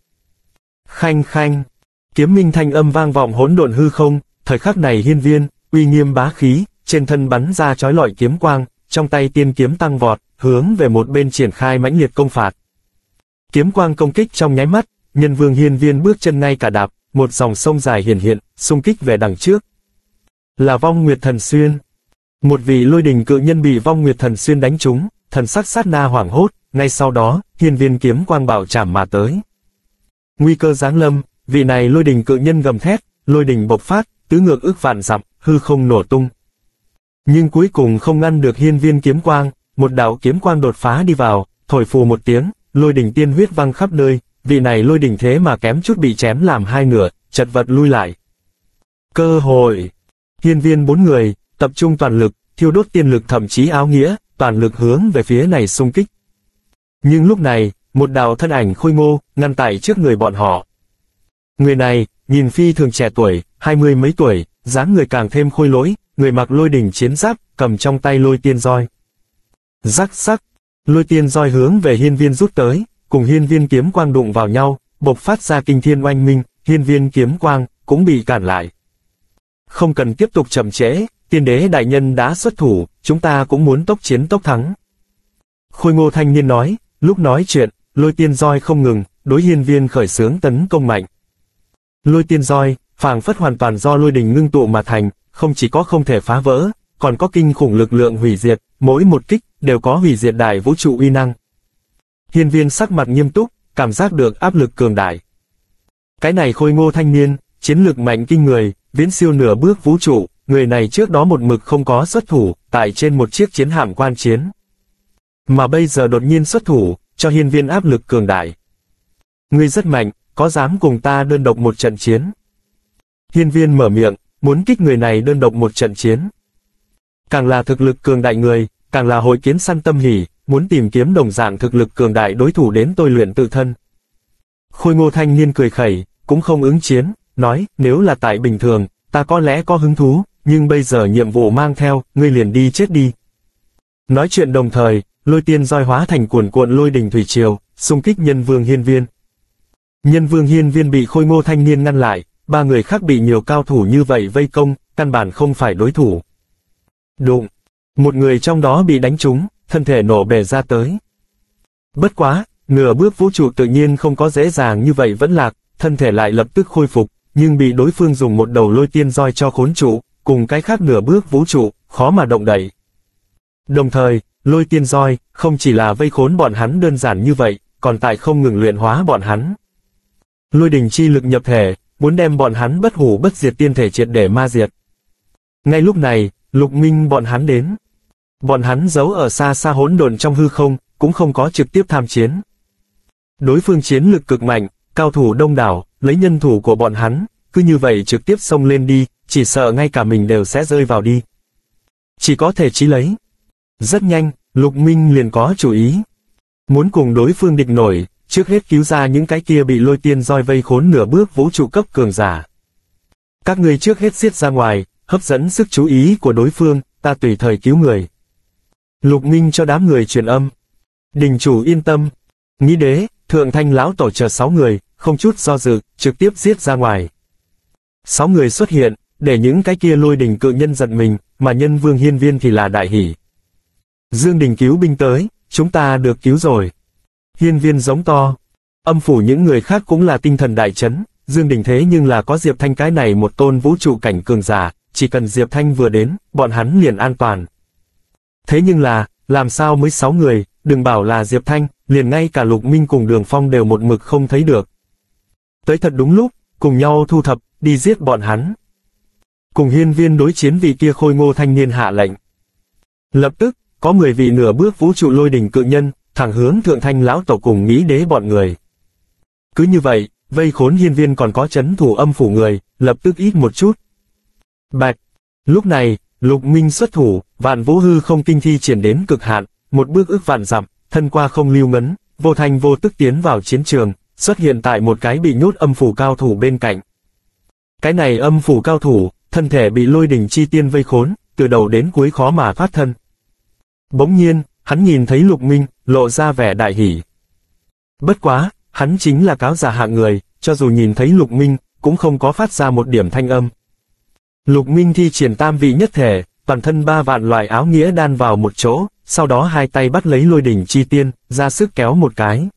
Khanh khanh, kiếm minh thanh âm vang vọng hỗn độn hư không, thời khắc này Hiên Viên, uy nghiêm bá khí, trên thân bắn ra chói lọi kiếm quang, trong tay tiên kiếm tăng vọt, hướng về một bên triển khai mãnh liệt công phạt. Kiếm quang công kích trong nháy mắt, nhân vương Hiên Viên bước chân ngay cả đạp, một dòng sông dài hiển hiện, xung kích về đằng trước. Là Vong Nguyệt Thần Xuyên. Một vị lôi đình cự nhân bị Vong Nguyệt Thần Xuyên đánh trúng, thần sắc sát na hoảng hốt, ngay sau đó, Hiên Viên kiếm quang bạo chạm mà tới. Nguy cơ giáng lâm, vị này lôi đình cự nhân gầm thét, lôi đình bộc phát, tứ ngược ước vạn dặm, hư không nổ tung. Nhưng cuối cùng không ngăn được Hiên Viên kiếm quang, một đạo kiếm quang đột phá đi vào, thổi phù một tiếng, lôi đình tiên huyết văng khắp nơi, vị này lôi đình thế mà kém chút bị chém làm hai nửa, chật vật lui lại. Cơ hội. Hiên Viên bốn người, tập trung toàn lực, thiêu đốt tiên lực thậm chí áo nghĩa, toàn lực hướng về phía này xung kích. Nhưng lúc này, một đạo thân ảnh khôi ngô, ngăn tại trước người bọn họ. Người này, nhìn phi thường trẻ tuổi, hai mươi mấy tuổi, dáng người càng thêm khôi lỗi, người mặc lôi đỉnh chiến giáp, cầm trong tay lôi tiên roi. Rắc rắc, lôi tiên roi hướng về Hiên Viên rút tới, cùng Hiên Viên kiếm quang đụng vào nhau, bộc phát ra kinh thiên oanh minh, Hiên Viên kiếm quang, cũng bị cản lại. Không cần tiếp tục chậm trễ, tiên đế đại nhân đã xuất thủ, chúng ta cũng muốn tốc chiến tốc thắng. Khôi ngô thanh niên nói, lúc nói chuyện, lôi tiên roi không ngừng, đối Hiên Viên khởi xướng tấn công mạnh. Lôi tiên roi, phảng phất hoàn toàn do lôi đình ngưng tụ mà thành, không chỉ có không thể phá vỡ, còn có kinh khủng lực lượng hủy diệt, mỗi một kích, đều có hủy diệt đại vũ trụ uy năng. Hiên Viên sắc mặt nghiêm túc, cảm giác được áp lực cường đại. Cái này khôi ngô thanh niên, chiến lực mạnh kinh người, viễn siêu nửa bước vũ trụ, người này trước đó một mực không có xuất thủ, tại trên một chiếc chiến hạm quan chiến. Mà bây giờ đột nhiên xuất thủ, cho Hiên Viên áp lực cường đại. Ngươi rất mạnh, có dám cùng ta đơn độc một trận chiến? Hiên Viên mở miệng, muốn kích người này đơn độc một trận chiến. Càng là thực lực cường đại người, càng là hội kiến săn tâm hỉ, muốn tìm kiếm đồng dạng thực lực cường đại đối thủ đến tôi luyện tự thân. Khôi ngô thanh niên cười khẩy, cũng không ứng chiến, nói, nếu là tại bình thường, ta có lẽ có hứng thú, nhưng bây giờ nhiệm vụ mang theo, ngươi liền đi chết đi. Nói chuyện đồng thời, lôi tiên roi hóa thành cuồn cuộn lôi đình thủy triều, xung kích nhân vương Hiên Viên. Nhân vương Hiên Viên bị khôi ngô thanh niên ngăn lại, ba người khác bị nhiều cao thủ như vậy vây công, căn bản không phải đối thủ. Đụng, một người trong đó bị đánh trúng, thân thể nổ bể ra tới. Bất quá, nửa bước vũ trụ tự nhiên không có dễ dàng như vậy vẫn lạc, thân thể lại lập tức khôi phục, nhưng bị đối phương dùng một đầu lôi tiên roi cho khốn trụ, cùng cái khác nửa bước vũ trụ, khó mà động đậy. Đồng thời, Lôi tiên roi, không chỉ là vây khốn bọn hắn đơn giản như vậy, còn tại không ngừng luyện hóa bọn hắn. Lôi đình chi lực nhập thể, muốn đem bọn hắn bất hủ bất diệt tiên thể triệt để ma diệt. Ngay lúc này, Lục Minh bọn hắn đến. Bọn hắn giấu ở xa xa hỗn độn trong hư không, cũng không có trực tiếp tham chiến. Đối phương chiến lực cực mạnh, cao thủ đông đảo, lấy nhân thủ của bọn hắn, cứ như vậy trực tiếp xông lên đi, chỉ sợ ngay cả mình đều sẽ rơi vào đi. Chỉ có thể chí lấy. Rất nhanh, Lục Minh liền có chủ ý. Muốn cùng đối phương địch nổi, trước hết cứu ra những cái kia bị lôi tiên roi vây khốn nửa bước vũ trụ cấp cường giả. Các ngươi trước hết giết ra ngoài, hấp dẫn sức chú ý của đối phương, ta tùy thời cứu người. Lục Minh cho đám người truyền âm. Đình chủ yên tâm. Nghĩ đế, Thượng Thanh Lão Tổ chờ sáu người, không chút do dự, trực tiếp giết ra ngoài. Sáu người xuất hiện, để những cái kia lôi đình cự nhân giật mình, mà nhân vương hiên viên thì là đại hỉ. Dương đình cứu binh tới, chúng ta được cứu rồi. Hiên viên giống to. Âm phủ những người khác cũng là tinh thần đại chấn, Dương đình thế nhưng là có Diệp Thanh cái này một tôn vũ trụ cảnh cường giả, chỉ cần Diệp Thanh vừa đến, bọn hắn liền an toàn. Thế nhưng là, làm sao mới sáu người, đừng bảo là Diệp Thanh, liền ngay cả Lục Minh cùng Đường Phong đều một mực không thấy được. Tới thật đúng lúc, cùng nhau thu thập, đi giết bọn hắn. Cùng hiên viên đối chiến vị kia khôi ngô thanh niên hạ lệnh. Lập tức, có mười vị nửa bước vũ trụ lôi đình cự nhân, thẳng hướng Thượng Thanh Lão Tổ cùng nghĩ đế bọn người. Cứ như vậy, vây khốn hiên viên còn có chấn thủ âm phủ người, lập tức ít một chút. Bạch. Lúc này, Lục Minh xuất thủ, vạn vũ hư không kinh thi triển đến cực hạn, một bước ước vạn dặm, thân qua không lưu ngấn, vô thành vô tức tiến vào chiến trường, xuất hiện tại một cái bị nhốt âm phủ cao thủ bên cạnh. Cái này âm phủ cao thủ, thân thể bị lôi đỉnh chi tiên vây khốn, từ đầu đến cuối khó mà thoát thân. Bỗng nhiên, hắn nhìn thấy Lục Minh, lộ ra vẻ đại hỉ. Bất quá, hắn chính là cáo già hạng người, cho dù nhìn thấy Lục Minh, cũng không có phát ra một điểm thanh âm. Lục Minh thi triển tam vị nhất thể, toàn thân ba vạn loại áo nghĩa đan vào một chỗ, sau đó hai tay bắt lấy lôi đỉnh chi tiên, ra sức kéo một cái.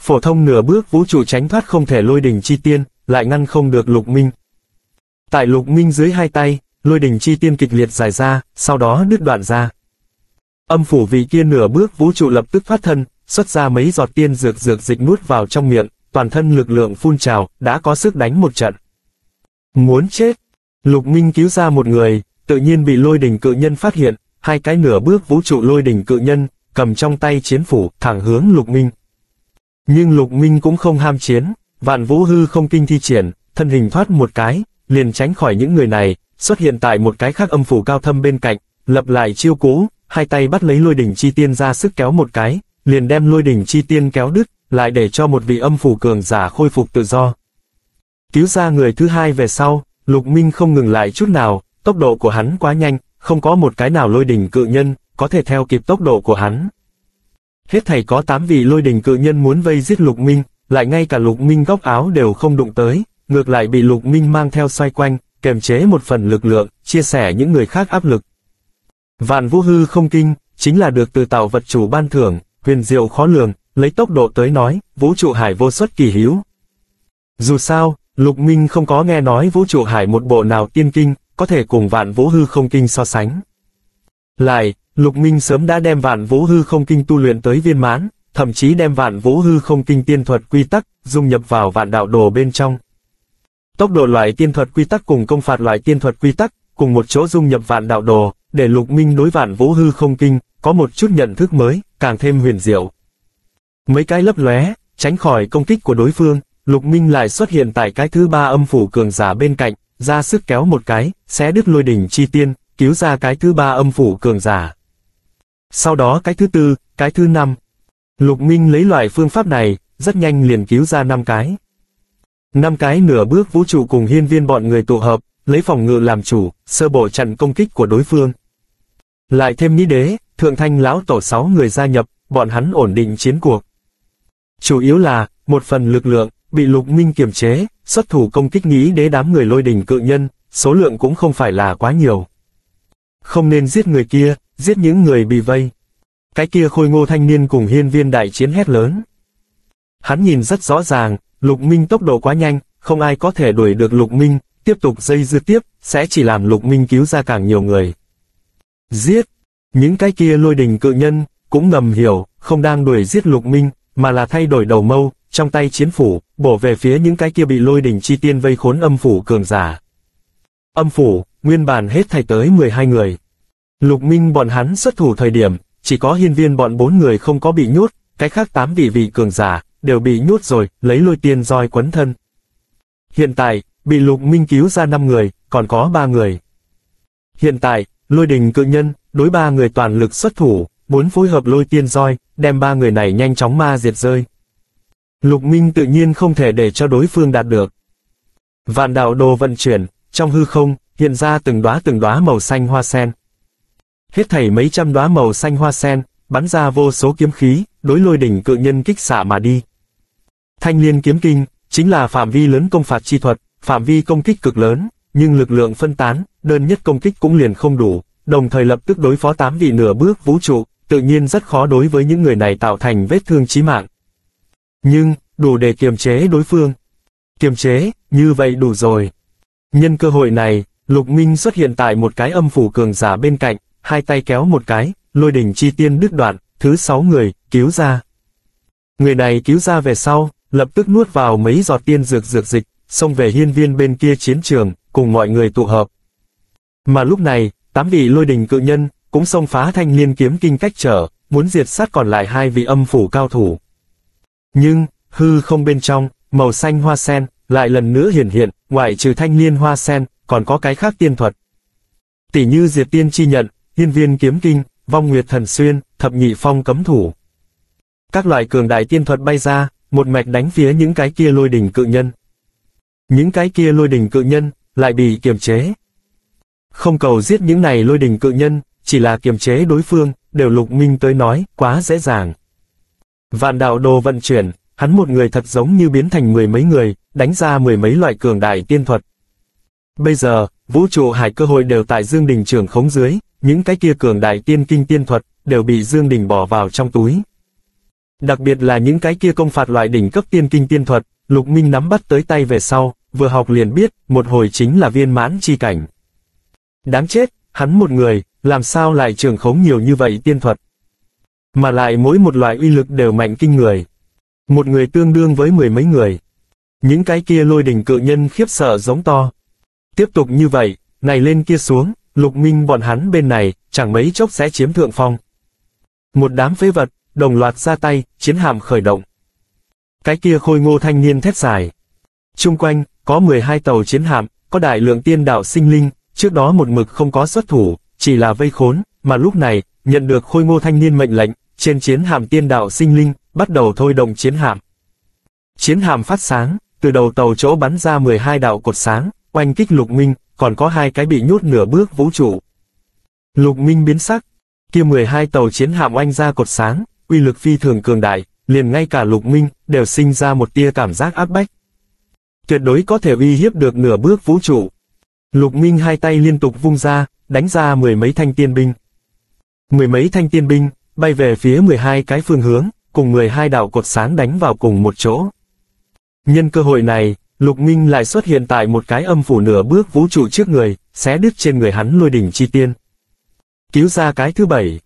Phổ thông nửa bước vũ trụ tránh thoát không thể lôi đỉnh chi tiên, lại ngăn không được Lục Minh. Tại Lục Minh dưới hai tay, lôi đỉnh chi tiên kịch liệt dài ra, sau đó đứt đoạn ra. Âm phủ vị kia nửa bước vũ trụ lập tức thoát thân, xuất ra mấy giọt tiên dược dược dịch nuốt vào trong miệng, toàn thân lực lượng phun trào, đã có sức đánh một trận. Muốn chết! Lục Minh cứu ra một người, tự nhiên bị lôi đình cự nhân phát hiện, hai cái nửa bước vũ trụ lôi đình cự nhân, cầm trong tay chiến phủ, thẳng hướng Lục Minh. Nhưng Lục Minh cũng không ham chiến, vạn vũ hư không kinh thi triển, thân hình thoát một cái, liền tránh khỏi những người này, xuất hiện tại một cái khác âm phủ cao thâm bên cạnh, lập lại chiêu cũ, hai tay bắt lấy lôi đỉnh chi tiên ra sức kéo một cái, liền đem lôi đỉnh chi tiên kéo đứt, lại để cho một vị âm phủ cường giả khôi phục tự do. Cứu ra người thứ hai về sau, Lục Minh không ngừng lại chút nào, tốc độ của hắn quá nhanh, không có một cái nào lôi đỉnh cự nhân có thể theo kịp tốc độ của hắn. Hết thảy có tám vị lôi đỉnh cự nhân muốn vây giết Lục Minh, lại ngay cả Lục Minh góc áo đều không đụng tới, ngược lại bị Lục Minh mang theo xoay quanh, kềm chế một phần lực lượng, chia sẻ những người khác áp lực. Vạn vũ hư không kinh, chính là được từ tạo vật chủ ban thưởng, huyền diệu khó lường, lấy tốc độ tới nói, vũ trụ hải vô xuất kỳ hữu. Dù sao, Lục Minh không có nghe nói vũ trụ hải một bộ nào tiên kinh, có thể cùng vạn vũ hư không kinh so sánh. Lại, Lục Minh sớm đã đem vạn vũ hư không kinh tu luyện tới viên mãn, thậm chí đem vạn vũ hư không kinh tiên thuật quy tắc, dung nhập vào vạn đạo đồ bên trong. Tốc độ loại tiên thuật quy tắc cùng công phạt loại tiên thuật quy tắc, cùng một chỗ dung nhập vạn đạo đồ, để Lục Minh đối vạn vũ hư không kinh, có một chút nhận thức mới, càng thêm huyền diệu. Mấy cái lấp lóe, tránh khỏi công kích của đối phương, Lục Minh lại xuất hiện tại cái thứ ba âm phủ cường giả bên cạnh, ra sức kéo một cái, xé đứt lôi đỉnh chi tiên, cứu ra cái thứ ba âm phủ cường giả. Sau đó cái thứ tư, cái thứ năm. Lục Minh lấy loại phương pháp này, rất nhanh liền cứu ra năm cái. Năm cái nửa bước vũ trụ cùng hiên viên bọn người tụ hợp, lấy phòng ngự làm chủ, sơ bộ chặn công kích của đối phương. Lại thêm nghĩ đế, Thượng Thanh Lão Tổ sáu người gia nhập, bọn hắn ổn định chiến cuộc. Chủ yếu là, một phần lực lượng, bị Lục Minh kiềm chế, xuất thủ công kích nghĩ đế đám người lôi đình cự nhân, số lượng cũng không phải là quá nhiều. Không nên giết người kia, giết những người bị vây. Cái kia khôi ngô thanh niên cùng hiên viên đại chiến hét lớn. Hắn nhìn rất rõ ràng, Lục Minh tốc độ quá nhanh, không ai có thể đuổi được Lục Minh, tiếp tục dây dưa tiếp, sẽ chỉ làm Lục Minh cứu ra càng nhiều người. Giết! Những cái kia lôi đình cự nhân cũng ngầm hiểu, không đang đuổi giết Lục Minh, mà là thay đổi đầu mâu, trong tay chiến phủ, bổ về phía những cái kia bị lôi đình chi tiên vây khốn âm phủ cường giả. Âm phủ, nguyên bản hết thảy tới mười hai người. Lục Minh bọn hắn xuất thủ thời điểm, chỉ có hiên viên bọn bốn người không có bị nhốt, cái khác tám vị vị cường giả, đều bị nhốt rồi, lấy lôi tiên roi quấn thân. Hiện tại, bị Lục Minh cứu ra năm người, còn có ba người. Hiện tại, lôi đình cự nhân, đối ba người toàn lực xuất thủ, muốn phối hợp lôi tiên roi, đem ba người này nhanh chóng ma diệt rơi. Lục Minh tự nhiên không thể để cho đối phương đạt được. Vạn đạo đồ vận chuyển, trong hư không, hiện ra từng đóa từng đóa màu xanh hoa sen. Hết thảy mấy trăm đóa màu xanh hoa sen, bắn ra vô số kiếm khí, đối lôi đỉnh cự nhân kích xạ mà đi. Thanh Liên kiếm kinh, chính là phạm vi lớn công phạt chi thuật, phạm vi công kích cực lớn, nhưng lực lượng phân tán, đơn nhất công kích cũng liền không đủ, đồng thời lập tức đối phó tám vị nửa bước vũ trụ, tự nhiên rất khó đối với những người này tạo thành vết thương chí mạng. Nhưng, đủ để kiềm chế đối phương. Kiềm chế, như vậy đủ rồi. Nhân cơ hội này, Lục Minh xuất hiện tại một cái âm phủ cường giả bên cạnh, hai tay kéo một cái, lôi đỉnh chi tiên đứt đoạn, thứ sáu người, cứu ra. Người này cứu ra về sau, lập tức nuốt vào mấy giọt tiên dược dược dịch, xông về hiên viên bên kia chiến trường, cùng mọi người tụ hợp. Mà lúc này, tám vị lôi đỉnh cự nhân, cũng xông phá thanh liên kiếm kinh cách trở, muốn diệt sát còn lại hai vị âm phủ cao thủ. Nhưng, hư không bên trong, màu xanh hoa sen, lại lần nữa hiển hiện, ngoại trừ thanh liên hoa sen, còn có cái khác tiên thuật. Tỷ như diệt tiên chi nhận, hiên viên kiếm kinh, vong nguyệt thần xuyên, thập nhị phong cấm thủ. Các loại cường đại tiên thuật bay ra, một mạch đánh phía những cái kia lôi đỉnh cự nhân. Những cái kia lôi đỉnh cự nhân, lại bị kiềm chế. Không cầu giết những này lôi đỉnh cự nhân, chỉ là kiềm chế đối phương, đều Lục Minh tới nói, quá dễ dàng. Vạn đạo đồ vận chuyển, hắn một người thật giống như biến thành mười mấy người, đánh ra mười mấy loại cường đại tiên thuật. Bây giờ, vũ trụ hải cơ hội đều tại Dương Đình trưởng khống dưới, những cái kia cường đại tiên kinh tiên thuật, đều bị Dương Đình bỏ vào trong túi. Đặc biệt là những cái kia công phạt loại đỉnh cấp tiên kinh tiên thuật, Lục Minh nắm bắt tới tay về sau, vừa học liền biết, một hồi chính là viên mãn chi cảnh. Đáng chết, hắn một người, làm sao lại trưởng khống nhiều như vậy tiên thuật? Mà lại mỗi một loại uy lực đều mạnh kinh người. Một người tương đương với mười mấy người. Những cái kia lôi đỉnh cự nhân khiếp sợ giống to. Tiếp tục như vậy, này lên kia xuống, Lục Minh bọn hắn bên này, chẳng mấy chốc sẽ chiếm thượng phong. Một đám phế vật, đồng loạt ra tay, chiến hạm khởi động. Cái kia khôi ngô thanh niên thét dài. Chung quanh, có mười hai tàu chiến hạm, có đại lượng tiên đạo sinh linh, trước đó một mực không có xuất thủ, chỉ là vây khốn, mà lúc này, nhận được khôi ngô thanh niên mệnh lệnh, trên chiến hạm tiên đạo sinh linh, bắt đầu thôi động chiến hạm. Chiến hạm phát sáng, từ đầu tàu chỗ bắn ra mười hai đạo cột sáng, oanh kích Lục Minh, còn có hai cái bị nhốt nửa bước vũ trụ. Lục Minh biến sắc, kia mười hai tàu chiến hạm oanh ra cột sáng, uy lực phi thường cường đại, liền ngay cả Lục Minh, đều sinh ra một tia cảm giác áp bách. Tuyệt đối có thể uy hiếp được nửa bước vũ trụ. Lục Minh hai tay liên tục vung ra, đánh ra mười mấy thanh tiên binh. Mười mấy thanh tiên binh, bay về phía mười hai cái phương hướng, cùng mười hai đạo cột sáng đánh vào cùng một chỗ. Nhân cơ hội này, Lục Minh lại xuất hiện tại một cái âm phủ nửa bước vũ trụ trước người, xé đứt trên người hắn lôi đỉnh chi tiên. Cứu ra cái thứ bảy.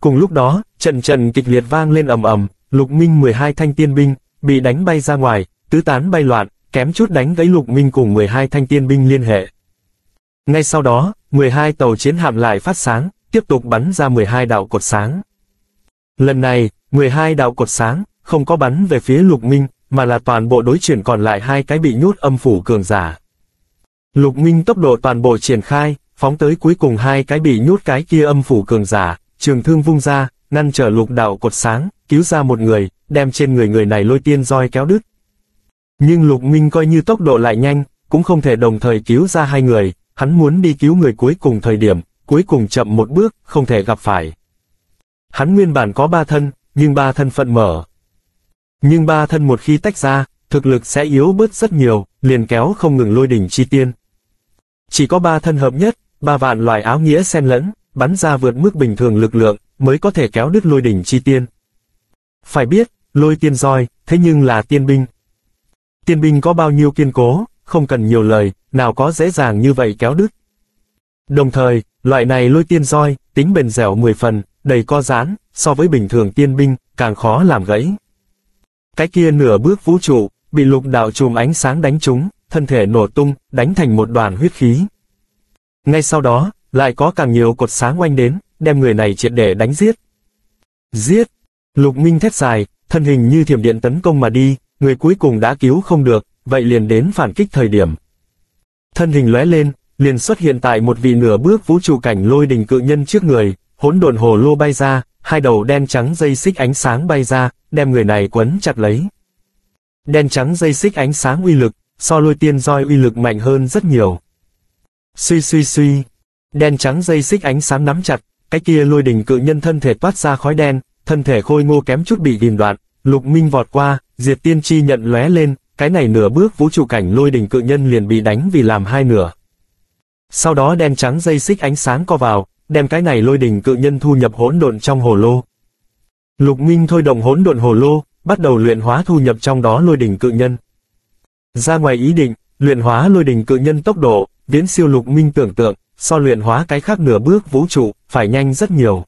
Cùng lúc đó, trận trận kịch liệt vang lên ầm ầm, Lục Minh mười hai thanh tiên binh, bị đánh bay ra ngoài, tứ tán bay loạn, kém chút đánh gãy Lục Minh cùng mười hai thanh tiên binh liên hệ. Ngay sau đó, mười hai tàu chiến hạm lại phát sáng, tiếp tục bắn ra mười hai đạo cột sáng. Lần này, mười hai đạo cột sáng, không có bắn về phía Lục Minh, mà là toàn bộ đối chuyển còn lại hai cái bị nhốt âm phủ cường giả. Lục Minh tốc độ toàn bộ triển khai, phóng tới cuối cùng hai cái bị nhốt cái kia âm phủ cường giả, trường thương vung ra, ngăn trở lục đạo cột sáng, cứu ra một người, đem trên người người này lôi tiên roi kéo đứt. Nhưng Lục Minh coi như tốc độ lại nhanh, cũng không thể đồng thời cứu ra hai người, hắn muốn đi cứu người cuối cùng thời điểm, cuối cùng chậm một bước, không thể gặp phải. Hắn nguyên bản có ba thân, nhưng ba thân phận mở. Nhưng ba thân một khi tách ra, thực lực sẽ yếu bớt rất nhiều, liền kéo không ngừng lôi đỉnh chi tiên. Chỉ có ba thân hợp nhất, ba vạn loài áo nghĩa xen lẫn, bắn ra vượt mức bình thường lực lượng, mới có thể kéo đứt lôi đỉnh chi tiên. Phải biết, lôi tiên roi, thế nhưng là tiên binh. Tiên binh có bao nhiêu kiên cố, không cần nhiều lời, nào có dễ dàng như vậy kéo đứt. Đồng thời, loại này lôi tiên roi, tính bền dẻo mười phần, đầy co giãn, so với bình thường tiên binh, càng khó làm gãy. Cái kia nửa bước vũ trụ, bị lục đạo chùm ánh sáng đánh trúng, thân thể nổ tung, đánh thành một đoàn huyết khí. Ngay sau đó, lại có càng nhiều cột sáng oanh đến, đem người này triệt để đánh giết. Giết! Lục Minh thét dài, thân hình như thiểm điện tấn công mà đi, người cuối cùng đã cứu không được, vậy liền đến phản kích thời điểm. Thân hình lóe lên, liền xuất hiện tại một vị nửa bước vũ trụ cảnh lôi đình cự nhân trước người, hỗn độn hồ lô bay ra, hai đầu đen trắng dây xích ánh sáng bay ra, đem người này quấn chặt lấy. Đen trắng dây xích ánh sáng uy lực, so lôi tiên roi uy lực mạnh hơn rất nhiều. Suy suy suy, đen trắng dây xích ánh sáng nắm chặt, cái kia lôi đình cự nhân thân thể toát ra khói đen, thân thể khôi ngô kém chút bị ghim đoạn, Lục Minh vọt qua, diệt tiên chi nhận lóe lên, cái này nửa bước vũ trụ cảnh lôi đình cự nhân liền bị đánh vì làm hai nửa. Sau đó đen trắng dây xích ánh sáng co vào, đem cái này lôi đình cự nhân thu nhập hỗn độn trong hồ lô. Lục Minh thôi động hỗn độn hồ lô, bắt đầu luyện hóa thu nhập trong đó lôi đình cự nhân. Ra ngoài ý định, luyện hóa lôi đình cự nhân tốc độ, viễn siêu Lục Minh tưởng tượng, so luyện hóa cái khác nửa bước vũ trụ, phải nhanh rất nhiều.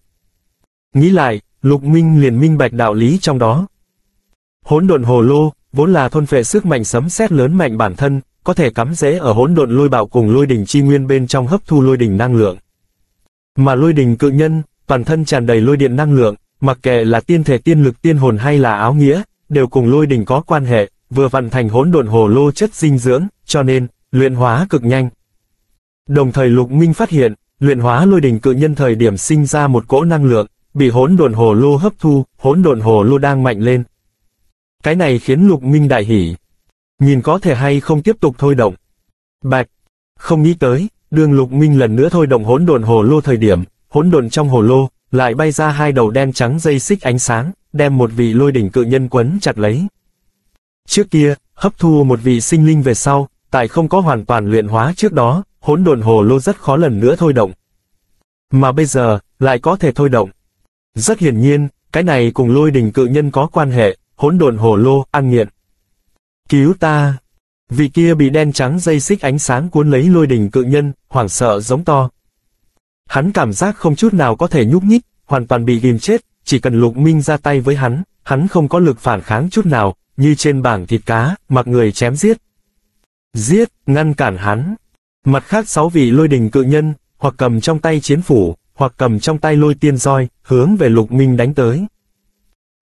Nghĩ lại, Lục Minh liền minh bạch đạo lý trong đó. Hỗn độn hồ lô, vốn là thôn phệ sức mạnh sấm sét lớn mạnh bản thân, có thể cắm rễ ở hỗn độn lôi bạo cùng lôi đình chi nguyên bên trong hấp thu lôi đình năng lượng. Mà lôi đình cự nhân, bản thân tràn đầy lôi điện năng lượng, mặc kệ là tiên thể tiên lực tiên hồn hay là áo nghĩa, đều cùng lôi đình có quan hệ, vừa vặn thành hỗn độn hồ lô chất dinh dưỡng, cho nên, luyện hóa cực nhanh. Đồng thời Lục Minh phát hiện, luyện hóa lôi đình cự nhân thời điểm sinh ra một cỗ năng lượng, bị hỗn độn hồ lô hấp thu, hỗn độn hồ lô đang mạnh lên. Cái này khiến Lục Minh đại hỉ. Nhìn có thể hay không tiếp tục thôi động. Bạch! Không nghĩ tới, đương Lục Minh lần nữa thôi động hỗn độn hồ lô thời điểm, hỗn độn trong hồ lô, lại bay ra hai đầu đen trắng dây xích ánh sáng, đem một vị lôi đỉnh cự nhân quấn chặt lấy. Trước kia, hấp thu một vị sinh linh về sau, tại không có hoàn toàn luyện hóa trước đó, hỗn độn hồ lô rất khó lần nữa thôi động. Mà bây giờ, lại có thể thôi động. Rất hiển nhiên, cái này cùng lôi đỉnh cự nhân có quan hệ, hỗn độn hồ lô, ăn nghiện. Cứu ta! Vị kia bị đen trắng dây xích ánh sáng cuốn lấy lôi đỉnh cự nhân, hoảng sợ giống to. Hắn cảm giác không chút nào có thể nhúc nhích, hoàn toàn bị ghim chết, chỉ cần Lục Minh ra tay với hắn, hắn không có lực phản kháng chút nào, như trên bảng thịt cá, mặc người chém giết. Giết, ngăn cản hắn. Mặt khác sáu vị lôi đỉnh cự nhân, hoặc cầm trong tay chiến phủ, hoặc cầm trong tay lôi tiên roi, hướng về Lục Minh đánh tới.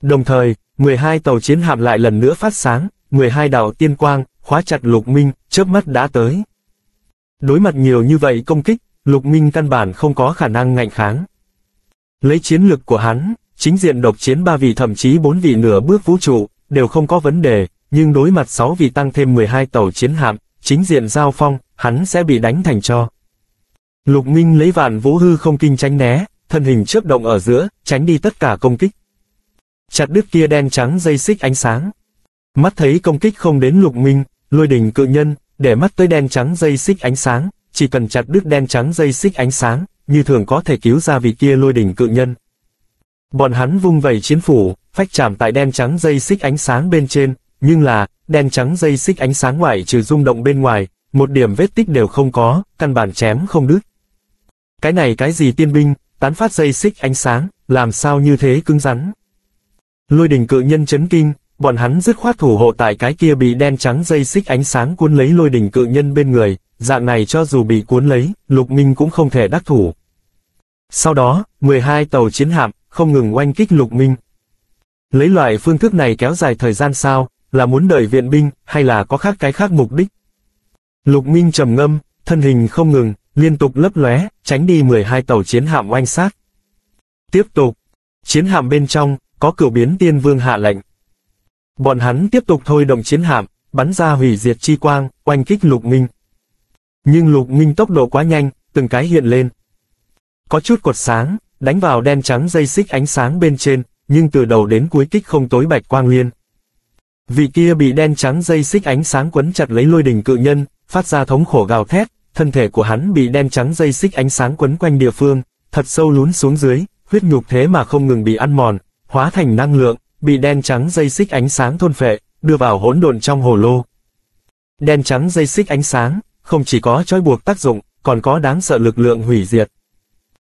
Đồng thời, mười hai tàu chiến hạm lại lần nữa phát sáng, mười hai đạo tiên quang, khóa chặt Lục Minh, chớp mắt đã tới. Đối mặt nhiều như vậy công kích, Lục Minh căn bản không có khả năng ngạnh kháng. Lấy chiến lực của hắn, chính diện độc chiến ba vị thậm chí bốn vị nửa bước vũ trụ, đều không có vấn đề, nhưng đối mặt sáu vị tăng thêm mười hai tàu chiến hạm, chính diện giao phong, hắn sẽ bị đánh thành tro. Lục Minh lấy vạn vũ hư không kinh tránh né, thân hình chớp động ở giữa, tránh đi tất cả công kích. Chặt đứt kia đen trắng dây xích ánh sáng. Mắt thấy công kích không đến Lục Minh, lôi đỉnh cự nhân, để mắt tới đen trắng dây xích ánh sáng, chỉ cần chặt đứt đen trắng dây xích ánh sáng, như thường có thể cứu ra vị kia lôi đỉnh cự nhân. Bọn hắn vung vẩy chiến phủ, phách chạm tại đen trắng dây xích ánh sáng bên trên, nhưng là, đen trắng dây xích ánh sáng ngoại trừ rung động bên ngoài, một điểm vết tích đều không có, căn bản chém không đứt. Cái này cái gì tiên binh, tán phát dây xích ánh sáng, làm sao như thế cứng rắn. Lôi đỉnh cự nhân chấn kinh, bọn hắn dứt khoát thủ hộ tại cái kia bị đen trắng dây xích ánh sáng cuốn lấy lôi đỉnh cự nhân bên người, dạng này cho dù bị cuốn lấy, Lục Minh cũng không thể đắc thủ. Sau đó, mười hai tàu chiến hạm, không ngừng oanh kích Lục Minh. Lấy loại phương thức này kéo dài thời gian sao, là muốn đợi viện binh, hay là có khác cái khác mục đích. Lục Minh trầm ngâm, thân hình không ngừng, liên tục lấp lóe, tránh đi mười hai tàu chiến hạm oanh sát. Tiếp tục, chiến hạm bên trong, có cửu biến tiên vương hạ lệnh. Bọn hắn tiếp tục thôi động chiến hạm, bắn ra hủy diệt chi quang, oanh kích Lục Minh. Nhưng Lục Minh tốc độ quá nhanh, từng cái hiện lên. Có chút cột sáng, đánh vào đen trắng dây xích ánh sáng bên trên, nhưng từ đầu đến cuối kích không tối bạch quang liên. Vị kia bị đen trắng dây xích ánh sáng quấn chặt lấy lôi đỉnh cự nhân, phát ra thống khổ gào thét, thân thể của hắn bị đen trắng dây xích ánh sáng quấn quanh địa phương, thật sâu lún xuống dưới, huyết nhục thế mà không ngừng bị ăn mòn, hóa thành năng lượng, bị đen trắng dây xích ánh sáng thôn phệ, đưa vào hỗn độn trong hồ lô. Đen trắng dây xích ánh sáng, không chỉ có trói buộc tác dụng, còn có đáng sợ lực lượng hủy diệt.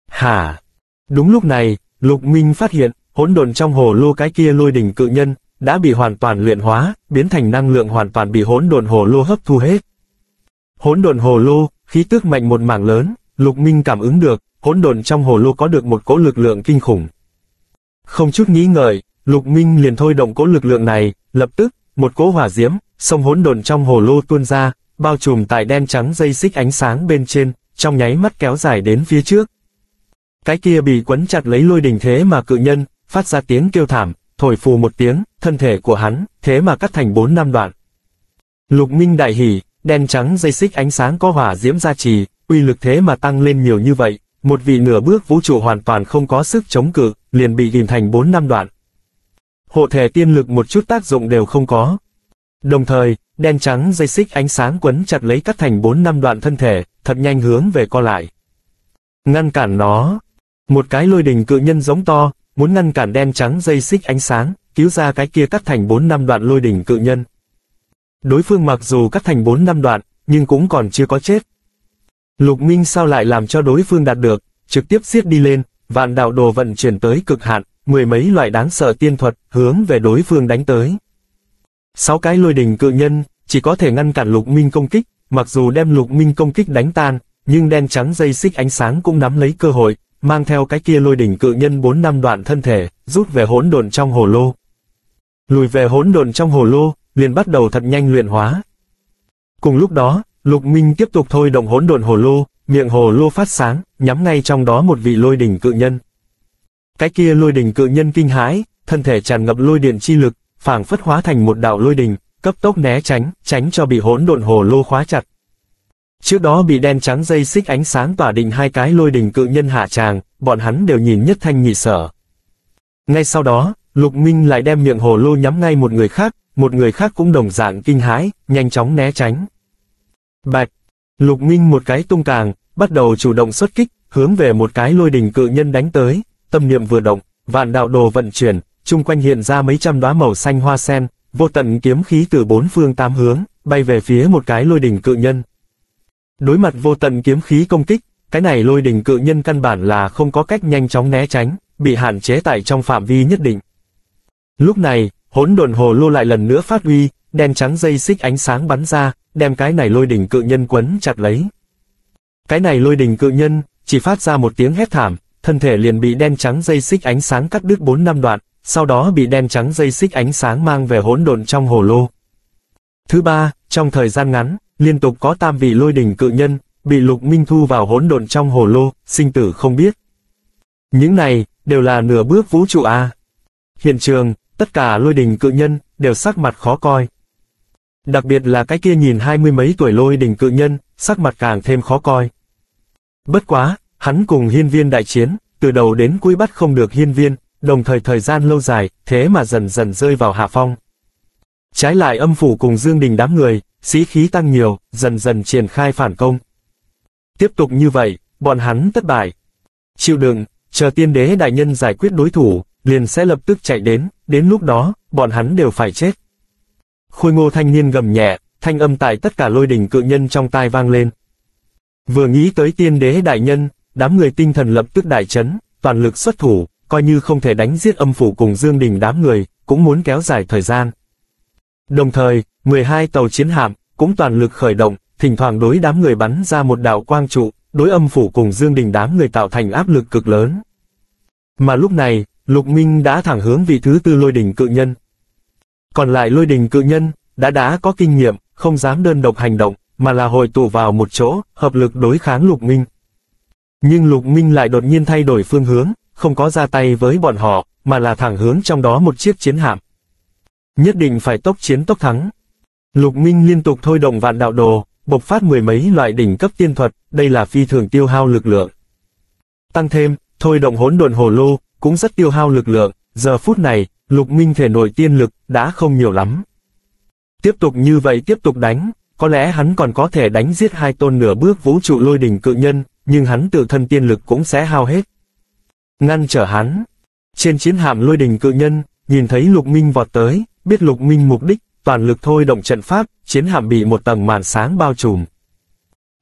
Hả? Đúng lúc này, Lục Minh phát hiện, hỗn độn trong hồ lô cái kia lôi đình cự nhân, đã bị hoàn toàn luyện hóa, biến thành năng lượng hoàn toàn bị hỗn độn hồ lô hấp thu hết. Hỗn độn hồ lô, khí tức mạnh một mảng lớn, Lục Minh cảm ứng được, hỗn độn trong hồ lô có được một cỗ lực lượng kinh khủng. Không chút nghĩ ngợi, Lục Minh liền thôi động cỗ lực lượng này, lập tức, một cỗ hỏa diễm, sông hỗn độn trong hồ lô tuôn ra, bao trùm tại đen trắng dây xích ánh sáng bên trên, trong nháy mắt kéo dài đến phía trước. Cái kia bị quấn chặt lấy lôi đình thế mà cự nhân, phát ra tiếng kêu thảm, thổi phù một tiếng, thân thể của hắn, thế mà cắt thành bốn năm đoạn. Lục Minh đại hỉ, đen trắng dây xích ánh sáng có hỏa diễm gia trì, uy lực thế mà tăng lên nhiều như vậy, một vị nửa bước vũ trụ hoàn toàn không có sức chống cự, liền bị ghim thành bốn năm đoạn. Hộ thể tiên lực một chút tác dụng đều không có. Đồng thời, đen trắng dây xích ánh sáng quấn chặt lấy cắt thành bốn năm đoạn thân thể, thật nhanh hướng về co lại. Ngăn cản nó. Một cái lôi đình cự nhân giống to, muốn ngăn cản đen trắng dây xích ánh sáng, cứu ra cái kia cắt thành bốn năm đoạn lôi đình cự nhân. Đối phương mặc dù cắt thành bốn năm đoạn, nhưng cũng còn chưa có chết. Lục Minh sao lại làm cho đối phương đạt được, trực tiếp xiết đi lên, vạn đạo đồ vận chuyển tới cực hạn, mười mấy loại đáng sợ tiên thuật, hướng về đối phương đánh tới. Sáu cái lôi đình cự nhân, chỉ có thể ngăn cản Lục Minh công kích, mặc dù đem Lục Minh công kích đánh tan, nhưng đen trắng dây xích ánh sáng cũng nắm lấy cơ hội, mang theo cái kia lôi đỉnh cự nhân bốn năm đoạn thân thể, rút về hỗn độn trong hồ lô. Lùi về hỗn độn trong hồ lô, liền bắt đầu thật nhanh luyện hóa. Cùng lúc đó, Lục Minh tiếp tục thôi động hỗn độn hồ lô, miệng hồ lô phát sáng, nhắm ngay trong đó một vị lôi đỉnh cự nhân. Cái kia lôi đỉnh cự nhân kinh hãi, thân thể tràn ngập lôi điện chi lực, phảng phất hóa thành một đạo lôi đình, cấp tốc né tránh, tránh cho bị hỗn độn hồ lô khóa chặt. Trước đó bị đen trắng dây xích ánh sáng tỏa định hai cái lôi đình cự nhân hạ tràng, bọn hắn đều nhìn nhất thanh nhị sở. Ngay sau đó, Lục Minh lại đem miệng hồ lô nhắm ngay một người khác, một người khác cũng đồng dạng kinh hãi, nhanh chóng né tránh. Bạch! Lục Minh một cái tung càng, bắt đầu chủ động xuất kích, hướng về một cái lôi đình cự nhân đánh tới, tâm niệm vừa động, vạn đạo đồ vận chuyển, chung quanh hiện ra mấy trăm đóa màu xanh hoa sen, vô tận kiếm khí từ bốn phương tám hướng, bay về phía một cái lôi đình cự nhân. Đối mặt vô tận kiếm khí công kích, cái này lôi đình cự nhân căn bản là không có cách nhanh chóng né tránh, bị hạn chế tại trong phạm vi nhất định. Lúc này, hỗn độn hồ lô lại lần nữa phát huy, đen trắng dây xích ánh sáng bắn ra, đem cái này lôi đình cự nhân quấn chặt lấy. Cái này lôi đình cự nhân, chỉ phát ra một tiếng hét thảm, thân thể liền bị đen trắng dây xích ánh sáng cắt đứt bốn năm đoạn, sau đó bị đen trắng dây xích ánh sáng mang về hỗn độn trong hồ lô. Thứ ba, trong thời gian ngắn, liên tục có tam vị lôi đình cự nhân, bị Lục Minh thu vào hỗn độn trong hồ lô, sinh tử không biết. Những này, đều là nửa bước vũ trụ A. Hiện trường, tất cả lôi đình cự nhân, đều sắc mặt khó coi. Đặc biệt là cái kia nhìn hai mươi mấy tuổi lôi đình cự nhân, sắc mặt càng thêm khó coi. Bất quá, hắn cùng Hiên Viên đại chiến, từ đầu đến cuối bắt không được Hiên Viên, đồng thời thời gian lâu dài, thế mà dần dần rơi vào hạ phong. Trái lại âm phủ cùng Dương Đình đám người, sĩ khí tăng nhiều, dần dần triển khai phản công. Tiếp tục như vậy, bọn hắn thất bại. Chịu đựng, chờ tiên đế đại nhân giải quyết đối thủ, liền sẽ lập tức chạy đến, đến lúc đó, bọn hắn đều phải chết. Khôi ngô thanh niên gầm nhẹ, thanh âm tại tất cả lôi đình cự nhân trong tai vang lên. Vừa nghĩ tới tiên đế đại nhân, đám người tinh thần lập tức đại chấn, toàn lực xuất thủ, coi như không thể đánh giết âm phủ cùng Dương Đình đám người, cũng muốn kéo dài thời gian. Đồng thời, mười hai tàu chiến hạm, cũng toàn lực khởi động, thỉnh thoảng đối đám người bắn ra một đạo quang trụ, đối âm phủ cùng Dương Đình đám người tạo thành áp lực cực lớn. Mà lúc này, Lục Minh đã thẳng hướng vị thứ tư lôi đình cự nhân. Còn lại lôi đình cự nhân, đã đã có kinh nghiệm, không dám đơn độc hành động, mà là hội tụ vào một chỗ, hợp lực đối kháng Lục Minh. Nhưng Lục Minh lại đột nhiên thay đổi phương hướng, không có ra tay với bọn họ, mà là thẳng hướng trong đó một chiếc chiến hạm. Nhất định phải tốc chiến tốc thắng. Lục Minh liên tục thôi động vạn đạo đồ, bộc phát mười mấy loại đỉnh cấp tiên thuật, đây là phi thường tiêu hao lực lượng. Tăng thêm, thôi động hỗn độn hồ lô, cũng rất tiêu hao lực lượng, giờ phút này, Lục Minh thể nội tiên lực, đã không nhiều lắm. Tiếp tục như vậy tiếp tục đánh, có lẽ hắn còn có thể đánh giết hai tôn nửa bước vũ trụ lôi đỉnh cự nhân, nhưng hắn tự thân tiên lực cũng sẽ hao hết. Ngăn trở hắn. Trên chiến hạm lôi đỉnh cự nhân, nhìn thấy Lục Minh vọt tới, biết Lục Minh mục đích, toàn lực thôi động trận pháp, chiến hạm bị một tầng màn sáng bao trùm.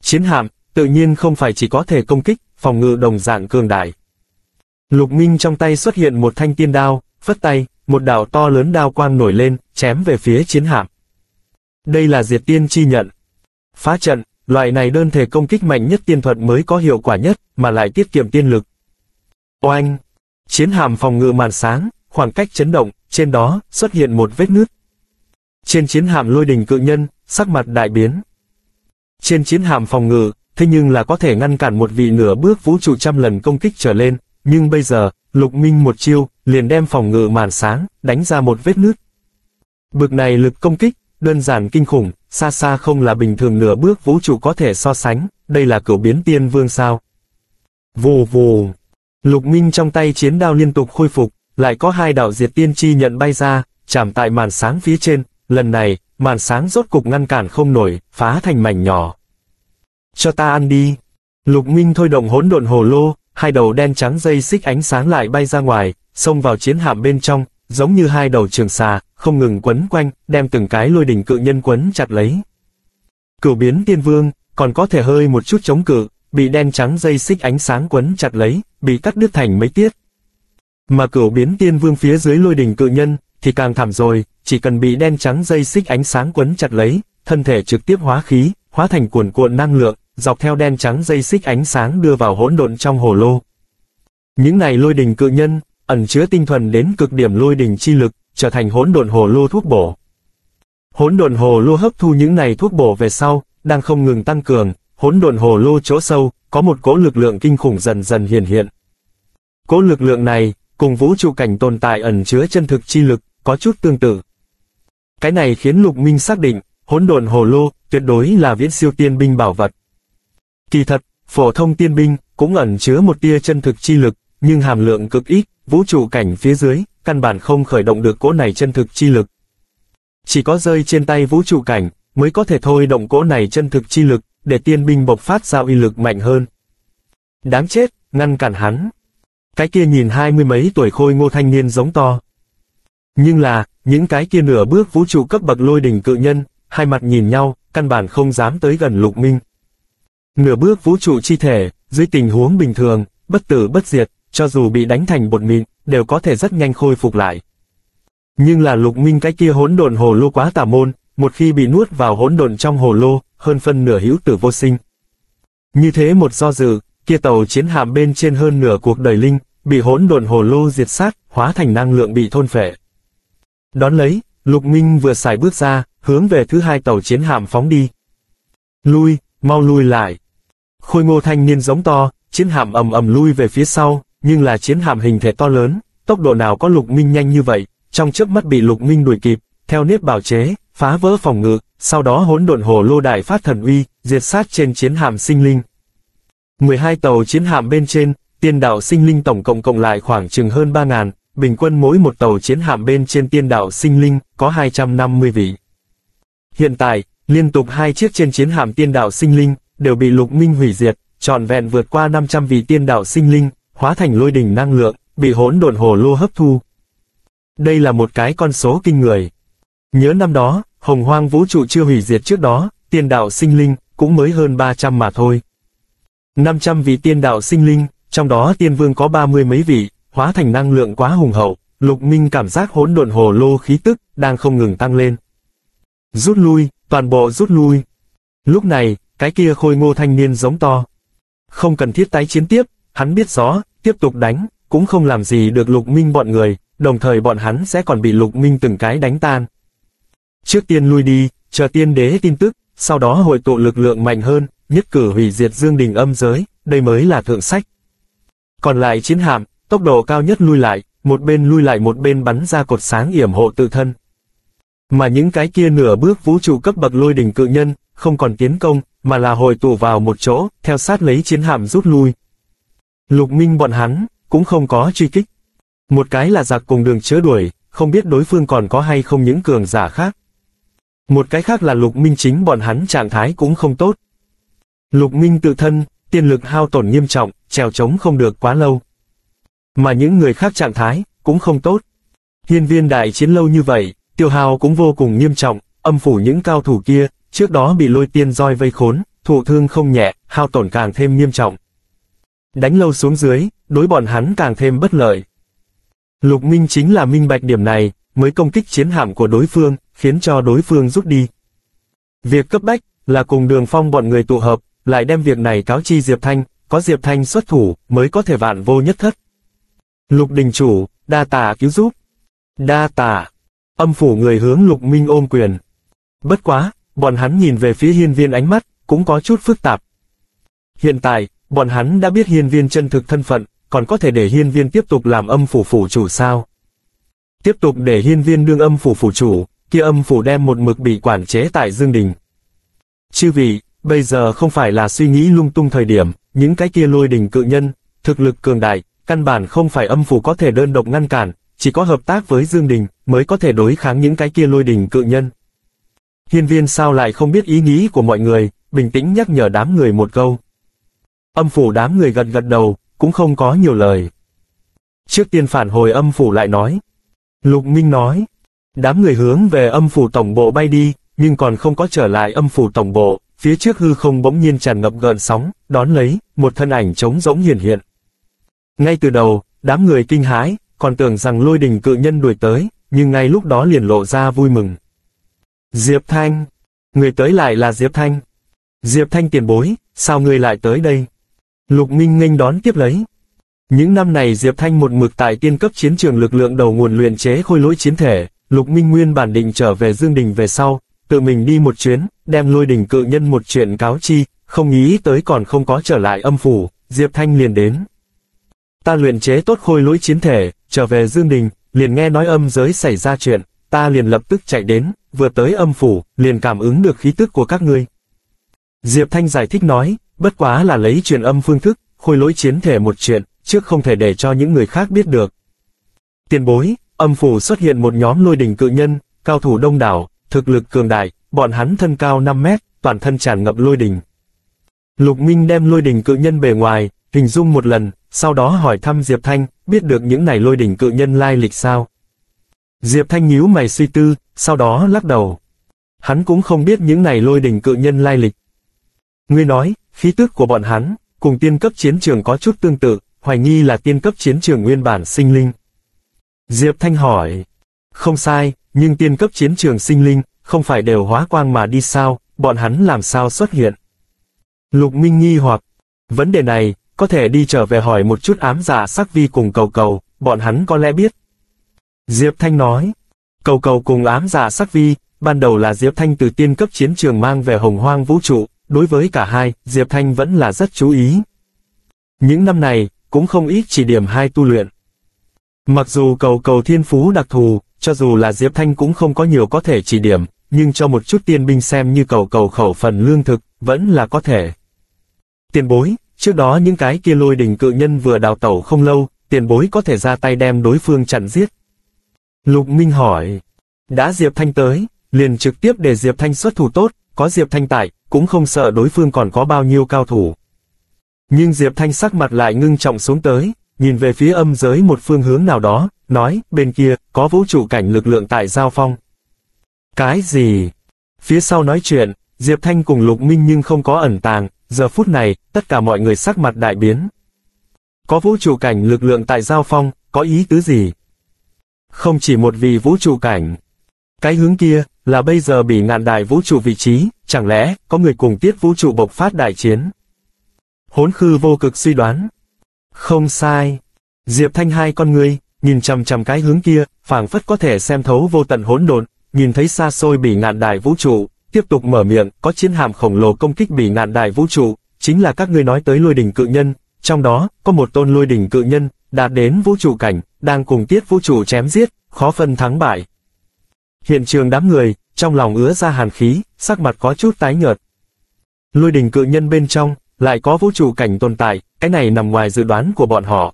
Chiến hạm, tự nhiên không phải chỉ có thể công kích, phòng ngự đồng dạng cường đại. Lục Minh trong tay xuất hiện một thanh tiên đao, phất tay, một đạo to lớn đao quang nổi lên, chém về phía chiến hạm. Đây là diệt tiên chi nhận. Phá trận, loại này đơn thể công kích mạnh nhất tiên thuật mới có hiệu quả nhất, mà lại tiết kiệm tiên lực. Oanh! Chiến hạm phòng ngự màn sáng, khoảng cách chấn động, trên đó xuất hiện một vết nứt. Trên chiến hạm Lôi Đình Cự Nhân, sắc mặt đại biến. Trên chiến hạm phòng ngự, thế nhưng là có thể ngăn cản một vị nửa bước vũ trụ trăm lần công kích trở lên, nhưng bây giờ, Lục Minh một chiêu, liền đem phòng ngự màn sáng, đánh ra một vết nứt. Bực này lực công kích, đơn giản kinh khủng, xa xa không là bình thường nửa bước vũ trụ có thể so sánh, đây là cửu biến tiên vương sao. Vù vù! Lục Minh trong tay chiến đao liên tục khôi phục, lại có hai đạo diệt tiên chi nhận bay ra, chạm tại màn sáng phía trên, lần này, màn sáng rốt cục ngăn cản không nổi, phá thành mảnh nhỏ. Cho ta ăn đi! Lục Minh thôi động hỗn độn hồ lô, hai đầu đen trắng dây xích ánh sáng lại bay ra ngoài, xông vào chiến hạm bên trong, giống như hai đầu trường xà, không ngừng quấn quanh, đem từng cái Lôi Đình Cự Nhân quấn chặt lấy. Cửu biến tiên vương, còn có thể hơi một chút chống cự, bị đen trắng dây xích ánh sáng quấn chặt lấy, bị cắt đứt thành mấy tiết. Mà cửu biến tiên vương phía dưới Lôi Đình Cự Nhân, thì càng thảm rồi, chỉ cần bị đen trắng dây xích ánh sáng quấn chặt lấy, thân thể trực tiếp hóa khí, hóa thành cuồn cuộn năng lượng, dọc theo đen trắng dây xích ánh sáng đưa vào hỗn độn trong hồ lô. Những này Lôi Đình Cự Nhân, ẩn chứa tinh thuần đến cực điểm lôi đình chi lực, trở thành hỗn độn hồ lô thuốc bổ. Hỗn độn hồ lô hấp thu những này thuốc bổ về sau, đang không ngừng tăng cường, hỗn độn hồ lô chỗ sâu, có một cỗ lực lượng kinh khủng dần dần hiện hiện. Cỗ lực lượng này, cùng vũ trụ cảnh tồn tại ẩn chứa chân thực chi lực, có chút tương tự. Cái này khiến Lục Minh xác định, hỗn độn hồ lô, tuyệt đối là viễn siêu tiên binh bảo vật. Kỳ thật, phổ thông tiên binh, cũng ẩn chứa một tia chân thực chi lực, nhưng hàm lượng cực ít, vũ trụ cảnh phía dưới, căn bản không khởi động được cỗ này chân thực chi lực. Chỉ có rơi trên tay vũ trụ cảnh, mới có thể thôi động cỗ này chân thực chi lực, để tiên binh bộc phát ra uy lực mạnh hơn. Đáng chết, ngăn cản hắn. Cái kia nhìn hai mươi mấy tuổi khôi ngô thanh niên giống to. Nhưng là, những cái kia nửa bước vũ trụ cấp bậc Lôi Đình Cự Nhân, hai mặt nhìn nhau, căn bản không dám tới gần Lục Minh. Nửa bước vũ trụ chi thể, dưới tình huống bình thường, bất tử bất diệt, cho dù bị đánh thành bột mịn, đều có thể rất nhanh khôi phục lại. Nhưng là Lục Minh cái kia hỗn độn hồ lô quá tà môn, một khi bị nuốt vào hỗn độn trong hồ lô, hơn phân nửa hữu tử vô sinh. Như thế một do dự, kia tàu chiến hạm bên trên hơn nửa cuộc đời linh, bị hỗn độn hồ lô diệt sát, hóa thành năng lượng bị thôn phệ. Đón lấy, Lục Minh vừa sải bước ra, hướng về thứ hai tàu chiến hạm phóng đi. Lui, mau lui lại. Khôi ngô thanh niên giống to, chiến hạm ầm ầm lui về phía sau, nhưng là chiến hạm hình thể to lớn, tốc độ nào có Lục Minh nhanh như vậy, trong chớp mắt bị Lục Minh đuổi kịp, theo nếp bảo chế, phá vỡ phòng ngự, sau đó hỗn độn hồ lô đại phát thần uy, diệt sát trên chiến hạm sinh linh. mười hai tàu chiến hạm bên trên, tiên đạo sinh linh tổng cộng cộng lại khoảng chừng hơn ba ngàn, bình quân mỗi một tàu chiến hạm bên trên tiên đạo sinh linh có hai trăm năm mươi vị. Hiện tại, liên tục hai chiếc trên chiến hạm tiên đạo sinh linh đều bị Lục Minh hủy diệt, trọn vẹn vượt qua năm trăm vị tiên đạo sinh linh, hóa thành lôi đình năng lượng, bị hỗn độn hồ lô hấp thu. Đây là một cái con số kinh người. Nhớ năm đó, Hồng Hoang Vũ Trụ chưa hủy diệt trước đó, tiên đạo sinh linh cũng mới hơn ba trăm mà thôi. năm trăm vị tiên đạo sinh linh, trong đó tiên vương có ba mươi mấy vị, hóa thành năng lượng quá hùng hậu, Lục Minh cảm giác hỗn độn hồ lô khí tức đang không ngừng tăng lên. Rút lui, toàn bộ rút lui. Lúc này, cái kia khôi ngô thanh niên giống to. Không cần thiết tái chiến tiếp, hắn biết rõ, tiếp tục đánh, cũng không làm gì được Lục Minh bọn người, đồng thời bọn hắn sẽ còn bị Lục Minh từng cái đánh tan. Trước tiên lui đi, chờ tiên đế tin tức, sau đó hội tụ lực lượng mạnh hơn, nhất cử hủy diệt Dương Đình âm giới, đây mới là thượng sách. Còn lại chiến hạm, tốc độ cao nhất lui lại, một bên lui lại một bên bắn ra cột sáng yểm hộ tự thân. Mà những cái kia nửa bước vũ trụ cấp bậc Lôi Đình Cự Nhân, không còn tiến công, mà là hội tụ vào một chỗ, theo sát lấy chiến hạm rút lui. Lục Minh bọn hắn, cũng không có truy kích. Một cái là giặc cùng đường chớ đuổi, không biết đối phương còn có hay không những cường giả khác. Một cái khác là Lục Minh chính bọn hắn trạng thái cũng không tốt. Lục Minh tự thân, tiên lực hao tổn nghiêm trọng, trèo chống không được quá lâu. Mà những người khác trạng thái, cũng không tốt. Hiên Viên đại chiến lâu như vậy, tiêu hao cũng vô cùng nghiêm trọng, âm phủ những cao thủ kia, trước đó bị lôi tiên roi vây khốn, thụ thương không nhẹ, hao tổn càng thêm nghiêm trọng. Đánh lâu xuống dưới, đối bọn hắn càng thêm bất lợi. Lục Minh chính là minh bạch điểm này, mới công kích chiến hạm của đối phương, khiến cho đối phương rút đi. Việc cấp bách là cùng Đường Phong bọn người tụ hợp, lại đem việc này cáo chi Diệp Thanh, có Diệp Thanh xuất thủ mới có thể vạn vô nhất thất. Lục đình chủ, đa tạ cứu giúp. Đa tạ. Âm phủ người hướng Lục Minh ôm quyền. Bất quá, bọn hắn nhìn về phía Hiên Viên ánh mắt cũng có chút phức tạp. Hiện tại, bọn hắn đã biết Hiên Viên chân thực thân phận, còn có thể để Hiên Viên tiếp tục làm âm phủ phủ chủ sao? Tiếp tục để Hiên Viên đương âm phủ phủ chủ, kia âm phủ đem một mực bị quản chế tại Dương Đình. Chư vị, bây giờ không phải là suy nghĩ lung tung thời điểm, những cái kia lôi đình cự nhân, thực lực cường đại, căn bản không phải âm phủ có thể đơn độc ngăn cản, chỉ có hợp tác với Dương Đình mới có thể đối kháng những cái kia lôi đình cự nhân. Hiên Viên sao lại không biết ý nghĩ của mọi người, bình tĩnh nhắc nhở đám người một câu. Âm phủ đám người gật gật đầu, cũng không có nhiều lời. Trước tiên phản hồi âm phủ lại nói. Lục Minh nói, đám người hướng về âm phủ tổng bộ bay đi, nhưng còn không có trở lại âm phủ tổng bộ, phía trước hư không bỗng nhiên tràn ngập gợn sóng, đón lấy, một thân ảnh trống rỗng hiển hiện. Ngay từ đầu, đám người kinh hãi, còn tưởng rằng lôi đình cự nhân đuổi tới, nhưng ngay lúc đó liền lộ ra vui mừng. Diệp Thanh, người tới lại là Diệp Thanh. Diệp Thanh tiền bối, sao người lại tới đây? Lục Minh nghênh đón tiếp lấy. Những năm này Diệp Thanh một mực tại tiên cấp chiến trường lực lượng đầu nguồn luyện chế khôi lỗi chiến thể, Lục Minh nguyên bản định trở về Dương Đình về sau, tự mình đi một chuyến, đem lôi đình cự nhân một chuyện cáo chi, không nghĩ tới còn không có trở lại âm phủ, Diệp Thanh liền đến. Ta luyện chế tốt khôi lỗi chiến thể, trở về Dương Đình, liền nghe nói âm giới xảy ra chuyện, ta liền lập tức chạy đến, vừa tới âm phủ, liền cảm ứng được khí tức của các ngươi. Diệp Thanh giải thích nói, bất quá là lấy truyền âm phương thức, khôi lỗi chiến thể một chuyện, trước không thể để cho những người khác biết được. Tiền bối, âm phủ xuất hiện một nhóm lôi đình cự nhân, cao thủ đông đảo, thực lực cường đại, bọn hắn thân cao năm mét, toàn thân tràn ngập lôi đình. Lục Minh đem lôi đình cự nhân bề ngoài, hình dung một lần, sau đó hỏi thăm Diệp Thanh, biết được những này lôi đình cự nhân lai lịch sao? Diệp Thanh nhíu mày suy tư, sau đó lắc đầu. Hắn cũng không biết những này lôi đình cự nhân lai lịch. Ngươi nói, khí tức của bọn hắn, cùng tiên cấp chiến trường có chút tương tự, hoài nghi là tiên cấp chiến trường nguyên bản sinh linh. Diệp Thanh hỏi, không sai, nhưng tiên cấp chiến trường sinh linh, không phải đều hóa quang mà đi sao, bọn hắn làm sao xuất hiện? Lục Minh nghi hoặc, vấn đề này, có thể đi trở về hỏi một chút Ám Giả Sắc Vi cùng Cầu Cầu, bọn hắn có lẽ biết. Diệp Thanh nói, Cầu Cầu cùng Ám Giả Sắc Vi, ban đầu là Diệp Thanh từ tiên cấp chiến trường mang về Hồng Hoang Vũ Trụ. Đối với cả hai, Diệp Thanh vẫn là rất chú ý. Những năm này, cũng không ít chỉ điểm hai tu luyện. Mặc dù Cầu Cầu thiên phú đặc thù, cho dù là Diệp Thanh cũng không có nhiều có thể chỉ điểm, nhưng cho một chút tiên binh xem như Cầu Cầu khẩu phần lương thực, vẫn là có thể. Tiền bối, trước đó những cái kia lôi đình cự nhân vừa đào tẩu không lâu, tiền bối có thể ra tay đem đối phương chặn giết. Lục Minh hỏi, đã Diệp Thanh tới, liền trực tiếp để Diệp Thanh xuất thủ tốt, có Diệp Thanh tại, cũng không sợ đối phương còn có bao nhiêu cao thủ. Nhưng Diệp Thanh sắc mặt lại ngưng trọng xuống tới, nhìn về phía âm giới một phương hướng nào đó, nói, bên kia, có vũ trụ cảnh lực lượng tại giao phong. Cái gì? Phía sau nói chuyện, Diệp Thanh cùng Lục Minh nhưng không có ẩn tàng, giờ phút này, tất cả mọi người sắc mặt đại biến. Có vũ trụ cảnh lực lượng tại giao phong, có ý tứ gì? Không chỉ một vị vũ trụ cảnh. Cái hướng kia, là bây giờ Bỉ Ngạn Đại Vũ Trụ vị trí, chẳng lẽ, có người cùng Tiết Vũ Trụ bộc phát đại chiến? Hỗn Khư Vô Cực suy đoán. Không sai. Diệp Thanh hai con người, nhìn chằm chằm cái hướng kia, phảng phất có thể xem thấu vô tận hỗn độn, nhìn thấy xa xôi Bỉ Ngạn Đại Vũ Trụ, tiếp tục mở miệng, có chiến hạm khổng lồ công kích Bỉ Ngạn Đại Vũ Trụ, chính là các ngươi nói tới lôi đình cự nhân, trong đó, có một tôn lôi đình cự nhân, đạt đến vũ trụ cảnh, đang cùng Tiết Vũ Trụ chém giết, khó phân thắng bại. Hiện trường đám người, trong lòng ứa ra hàn khí, sắc mặt có chút tái nhợt. Lôi đình cự nhân bên trong, lại có vũ trụ cảnh tồn tại, cái này nằm ngoài dự đoán của bọn họ.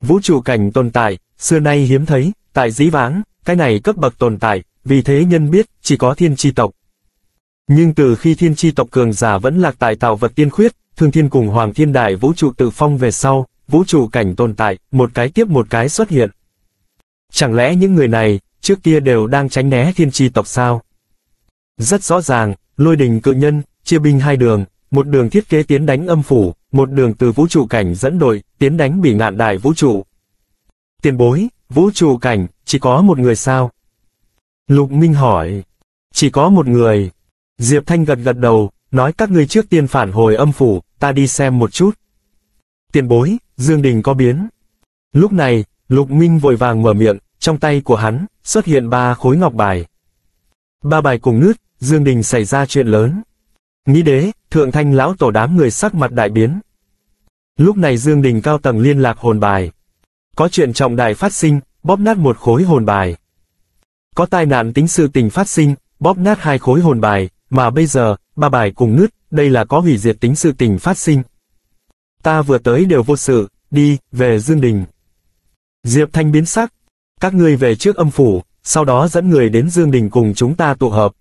Vũ trụ cảnh tồn tại, xưa nay hiếm thấy, tại dĩ vãng, cái này cấp bậc tồn tại, vì thế nhân biết, chỉ có thiên tri tộc. Nhưng từ khi thiên tri tộc cường giả vẫn lạc tại tạo vật tiên khuyết, thương thiên cùng hoàng thiên đại vũ trụ tự phong về sau, vũ trụ cảnh tồn tại, một cái tiếp một cái xuất hiện. Chẳng lẽ những người này, trước kia đều đang tránh né thiên tri tộc sao? Rất rõ ràng, Lôi Đình Cự Nhân chia binh hai đường, một đường thiết kế tiến đánh âm phủ, một đường từ vũ trụ cảnh dẫn đội tiến đánh Bỉ Ngạn Đại Vũ Trụ. Tiền bối, vũ trụ cảnh chỉ có một người sao? Lục Minh hỏi. Chỉ có một người. Diệp Thanh gật gật đầu, nói các ngươi trước tiên phản hồi âm phủ, ta đi xem một chút. Tiền bối, Dương Đình có biến. Lúc này, Lục Minh vội vàng mở miệng, trong tay của hắn xuất hiện ba khối ngọc bài. Ba bài cùng nứt, Dương Đình xảy ra chuyện lớn. Nghĩ đế, Thượng Thanh Lão Tổ đám người sắc mặt đại biến. Lúc này Dương Đình cao tầng liên lạc hồn bài. Có chuyện trọng đại phát sinh, bóp nát một khối hồn bài. Có tai nạn tính sự tình phát sinh, bóp nát hai khối hồn bài, mà bây giờ, ba bài cùng nứt, đây là có hủy diệt tính sự tình phát sinh. Ta vừa tới đều vô sự, đi, về Dương Đình. Diệp Thanh biến sắc, các ngươi về trước âm phủ, sau đó dẫn người đến Dương Đình cùng chúng ta tụ hợp.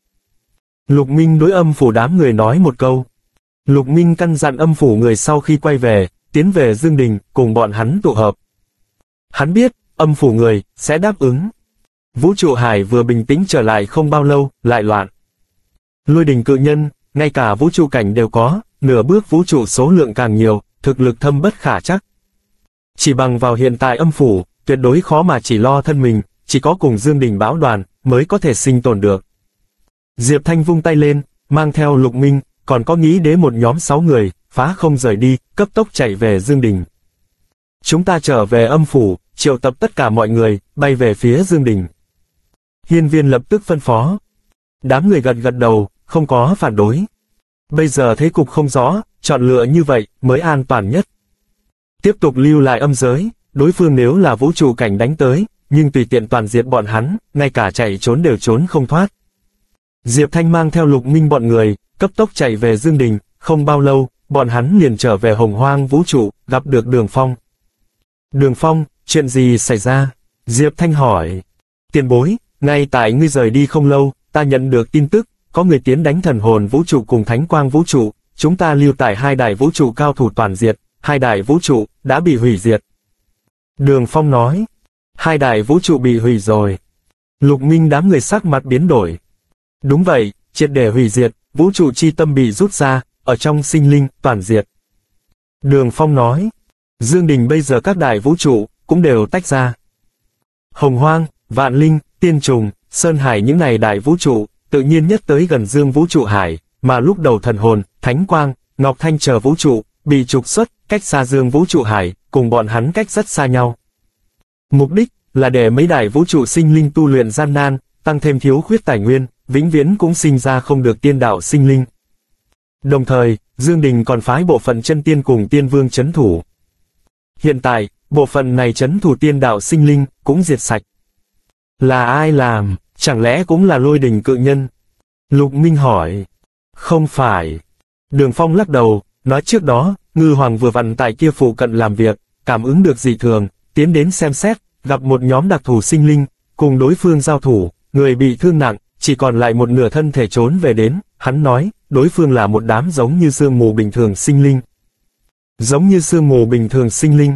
Lục Minh đối âm phủ đám người nói một câu. Lục Minh căn dặn âm phủ người sau khi quay về, tiến về Dương Đình, cùng bọn hắn tụ hợp. Hắn biết, âm phủ người, sẽ đáp ứng. Vũ trụ hải vừa bình tĩnh trở lại không bao lâu, lại loạn. Lôi Đình Cự Nhân, ngay cả vũ trụ cảnh đều có, nửa bước vũ trụ số lượng càng nhiều, thực lực thâm bất khả chắc. Chỉ bằng vào hiện tại âm phủ, tuyệt đối khó mà chỉ lo thân mình, chỉ có cùng Dương Đình bão đoàn, mới có thể sinh tồn được. Diệp Thanh vung tay lên, mang theo Lục Minh, còn có nghĩ đến một nhóm sáu người, phá không rời đi, cấp tốc chạy về Dương Đình. Chúng ta trở về âm phủ, triệu tập tất cả mọi người, bay về phía Dương Đình. Hiên Viên lập tức phân phó. Đám người gật gật đầu, không có phản đối. Bây giờ thế cục không rõ, chọn lựa như vậy mới an toàn nhất. Tiếp tục lưu lại âm giới, đối phương nếu là vũ trụ cảnh đánh tới, nhưng tùy tiện toàn diệt bọn hắn, ngay cả chạy trốn đều trốn không thoát. Diệp Thanh mang theo Lục Minh bọn người, cấp tốc chạy về Dương Đình, không bao lâu, bọn hắn liền trở về Hồng Hoang Vũ Trụ, gặp được Đường Phong. Đường Phong, chuyện gì xảy ra? Diệp Thanh hỏi. Tiền bối, ngay tại ngươi rời đi không lâu, ta nhận được tin tức, có người tiến đánh thần hồn vũ trụ cùng thánh quang vũ trụ, chúng ta lưu tại hai đại vũ trụ cao thủ toàn diệt, hai đại vũ trụ đã bị hủy diệt. Đường Phong nói, hai đại vũ trụ bị hủy rồi. Lục Minh đám người sắc mặt biến đổi. Đúng vậy, triệt để hủy diệt, vũ trụ chi tâm bị rút ra, ở trong sinh linh, toàn diệt. Đường Phong nói, Dương Đình bây giờ các đại vũ trụ, cũng đều tách ra. Hồng Hoang, Vạn Linh, Tiên Trùng, Sơn Hải những này đại vũ trụ, tự nhiên nhất tới gần Dương Vũ Trụ Hải, mà lúc đầu thần hồn, Thánh Quang, Ngọc Thanh chờ vũ trụ, bị trục xuất, cách xa Dương Vũ Trụ Hải, cùng bọn hắn cách rất xa nhau. Mục đích, là để mấy đại vũ trụ sinh linh tu luyện gian nan, tăng thêm thiếu khuyết tài nguyên, vĩnh viễn cũng sinh ra không được tiên đạo sinh linh. Đồng thời, Dương Đình còn phái bộ phận chân tiên cùng tiên vương chấn thủ. Hiện tại, bộ phận này chấn thủ tiên đạo sinh linh, cũng diệt sạch. Là ai làm, chẳng lẽ cũng là Lôi Đình Cự Nhân? Lục Minh hỏi. Không phải. Đường Phong lắc đầu, nói trước đó, Ngư Hoàng vừa vặn tại kia phụ cận làm việc, cảm ứng được dị thường, tiến đến xem xét, gặp một nhóm đặc thù sinh linh, cùng đối phương giao thủ, người bị thương nặng, chỉ còn lại một nửa thân thể trốn về đến, hắn nói, đối phương là một đám giống như sương mù bình thường sinh linh. Giống như sương mù bình thường sinh linh.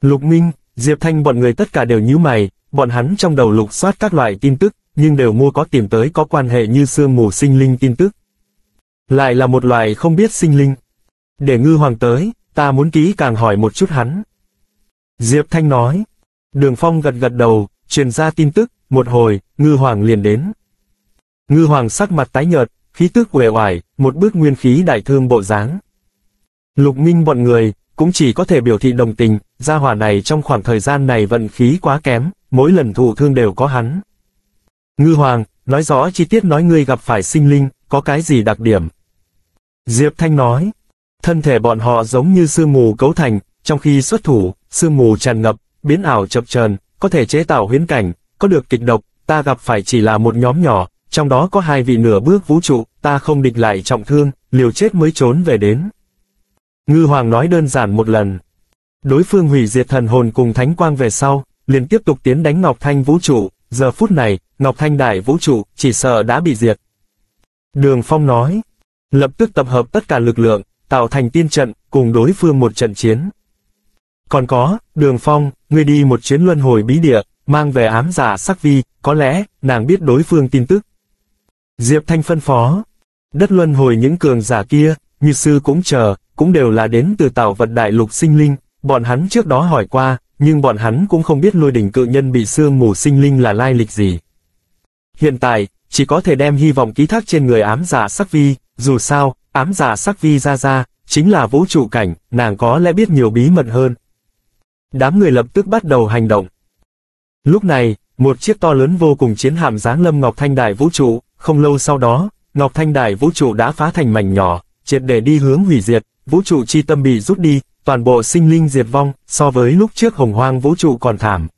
Lục Minh, Diệp Thanh bọn người tất cả đều nhíu mày, bọn hắn trong đầu lục soát các loại tin tức, nhưng đều mua có tìm tới có quan hệ như sương mù sinh linh tin tức. Lại là một loài không biết sinh linh. Để Ngư Hoàng tới, ta muốn kỹ càng hỏi một chút hắn. Diệp Thanh nói. Đường Phong gật gật đầu, truyền ra tin tức, một hồi, Ngư Hoàng liền đến. Ngư Hoàng sắc mặt tái nhợt, khí tức uể oải, một bước nguyên khí đại thương bộ dáng. Lục Minh bọn người, cũng chỉ có thể biểu thị đồng tình, gia hỏa này trong khoảng thời gian này vận khí quá kém, mỗi lần thụ thương đều có hắn. Ngư Hoàng, nói rõ chi tiết nói ngươi gặp phải sinh linh, có cái gì đặc điểm? Diệp Thanh nói, thân thể bọn họ giống như sương mù cấu thành, trong khi xuất thủ, sương mù tràn ngập, biến ảo chập chờn, có thể chế tạo huyễn cảnh, có được kịch độc, ta gặp phải chỉ là một nhóm nhỏ. Trong đó có hai vị nửa bước vũ trụ, ta không địch lại trọng thương, liều chết mới trốn về đến. Ngư Hoàng nói đơn giản một lần. Đối phương hủy diệt thần hồn cùng thánh quang về sau, liền tiếp tục tiến đánh Ngọc Thanh vũ trụ, giờ phút này, Ngọc Thanh đại vũ trụ, chỉ sợ đã bị diệt. Đường Phong nói, lập tức tập hợp tất cả lực lượng, tạo thành tiên trận, cùng đối phương một trận chiến. Còn có, Đường Phong, ngươi đi một chuyến luân hồi bí địa, mang về ám giả sắc vi, có lẽ, nàng biết đối phương tin tức. Diệp Thanh phân phó. Đất luân hồi những cường giả kia, như sư cũng chờ, cũng đều là đến từ tạo vật đại lục sinh linh, bọn hắn trước đó hỏi qua, nhưng bọn hắn cũng không biết lôi đỉnh cự nhân bị sương mù sinh linh là lai lịch gì. Hiện tại, chỉ có thể đem hy vọng ký thác trên người ám giả sắc vi, dù sao, ám giả sắc vi ra ra, chính là vũ trụ cảnh, nàng có lẽ biết nhiều bí mật hơn. Đám người lập tức bắt đầu hành động. Lúc này, một chiếc to lớn vô cùng chiến hạm giáng lâm Ngọc Thanh Đại Vũ Trụ, không lâu sau đó, Ngọc Thanh Đại Vũ Trụ đã phá thành mảnh nhỏ, triệt để đi hướng hủy diệt, vũ trụ chi tâm bị rút đi, toàn bộ sinh linh diệt vong, so với lúc trước Hồng Hoang Vũ Trụ còn thảm.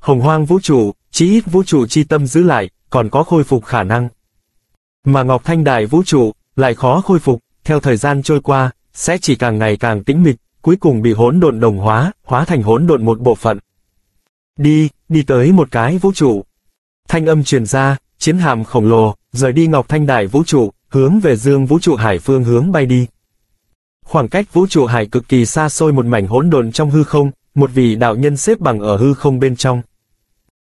Hồng Hoang Vũ Trụ, chí ít vũ trụ chi tâm giữ lại, còn có khôi phục khả năng. Mà Ngọc Thanh Đại Vũ Trụ, lại khó khôi phục, theo thời gian trôi qua, sẽ chỉ càng ngày càng tĩnh mịch, cuối cùng bị hỗn độn đồng hóa, hóa thành hỗn độn một bộ phận. Đi, đi tới một cái vũ trụ. Thanh âm truyền ra, chiến hạm khổng lồ, rời đi Ngọc Thanh Đại Vũ Trụ, hướng về Dương Vũ Trụ Hải phương hướng bay đi. Khoảng cách vũ trụ hải cực kỳ xa xôi một mảnh hỗn độn trong hư không, một vị đạo nhân xếp bằng ở hư không bên trong.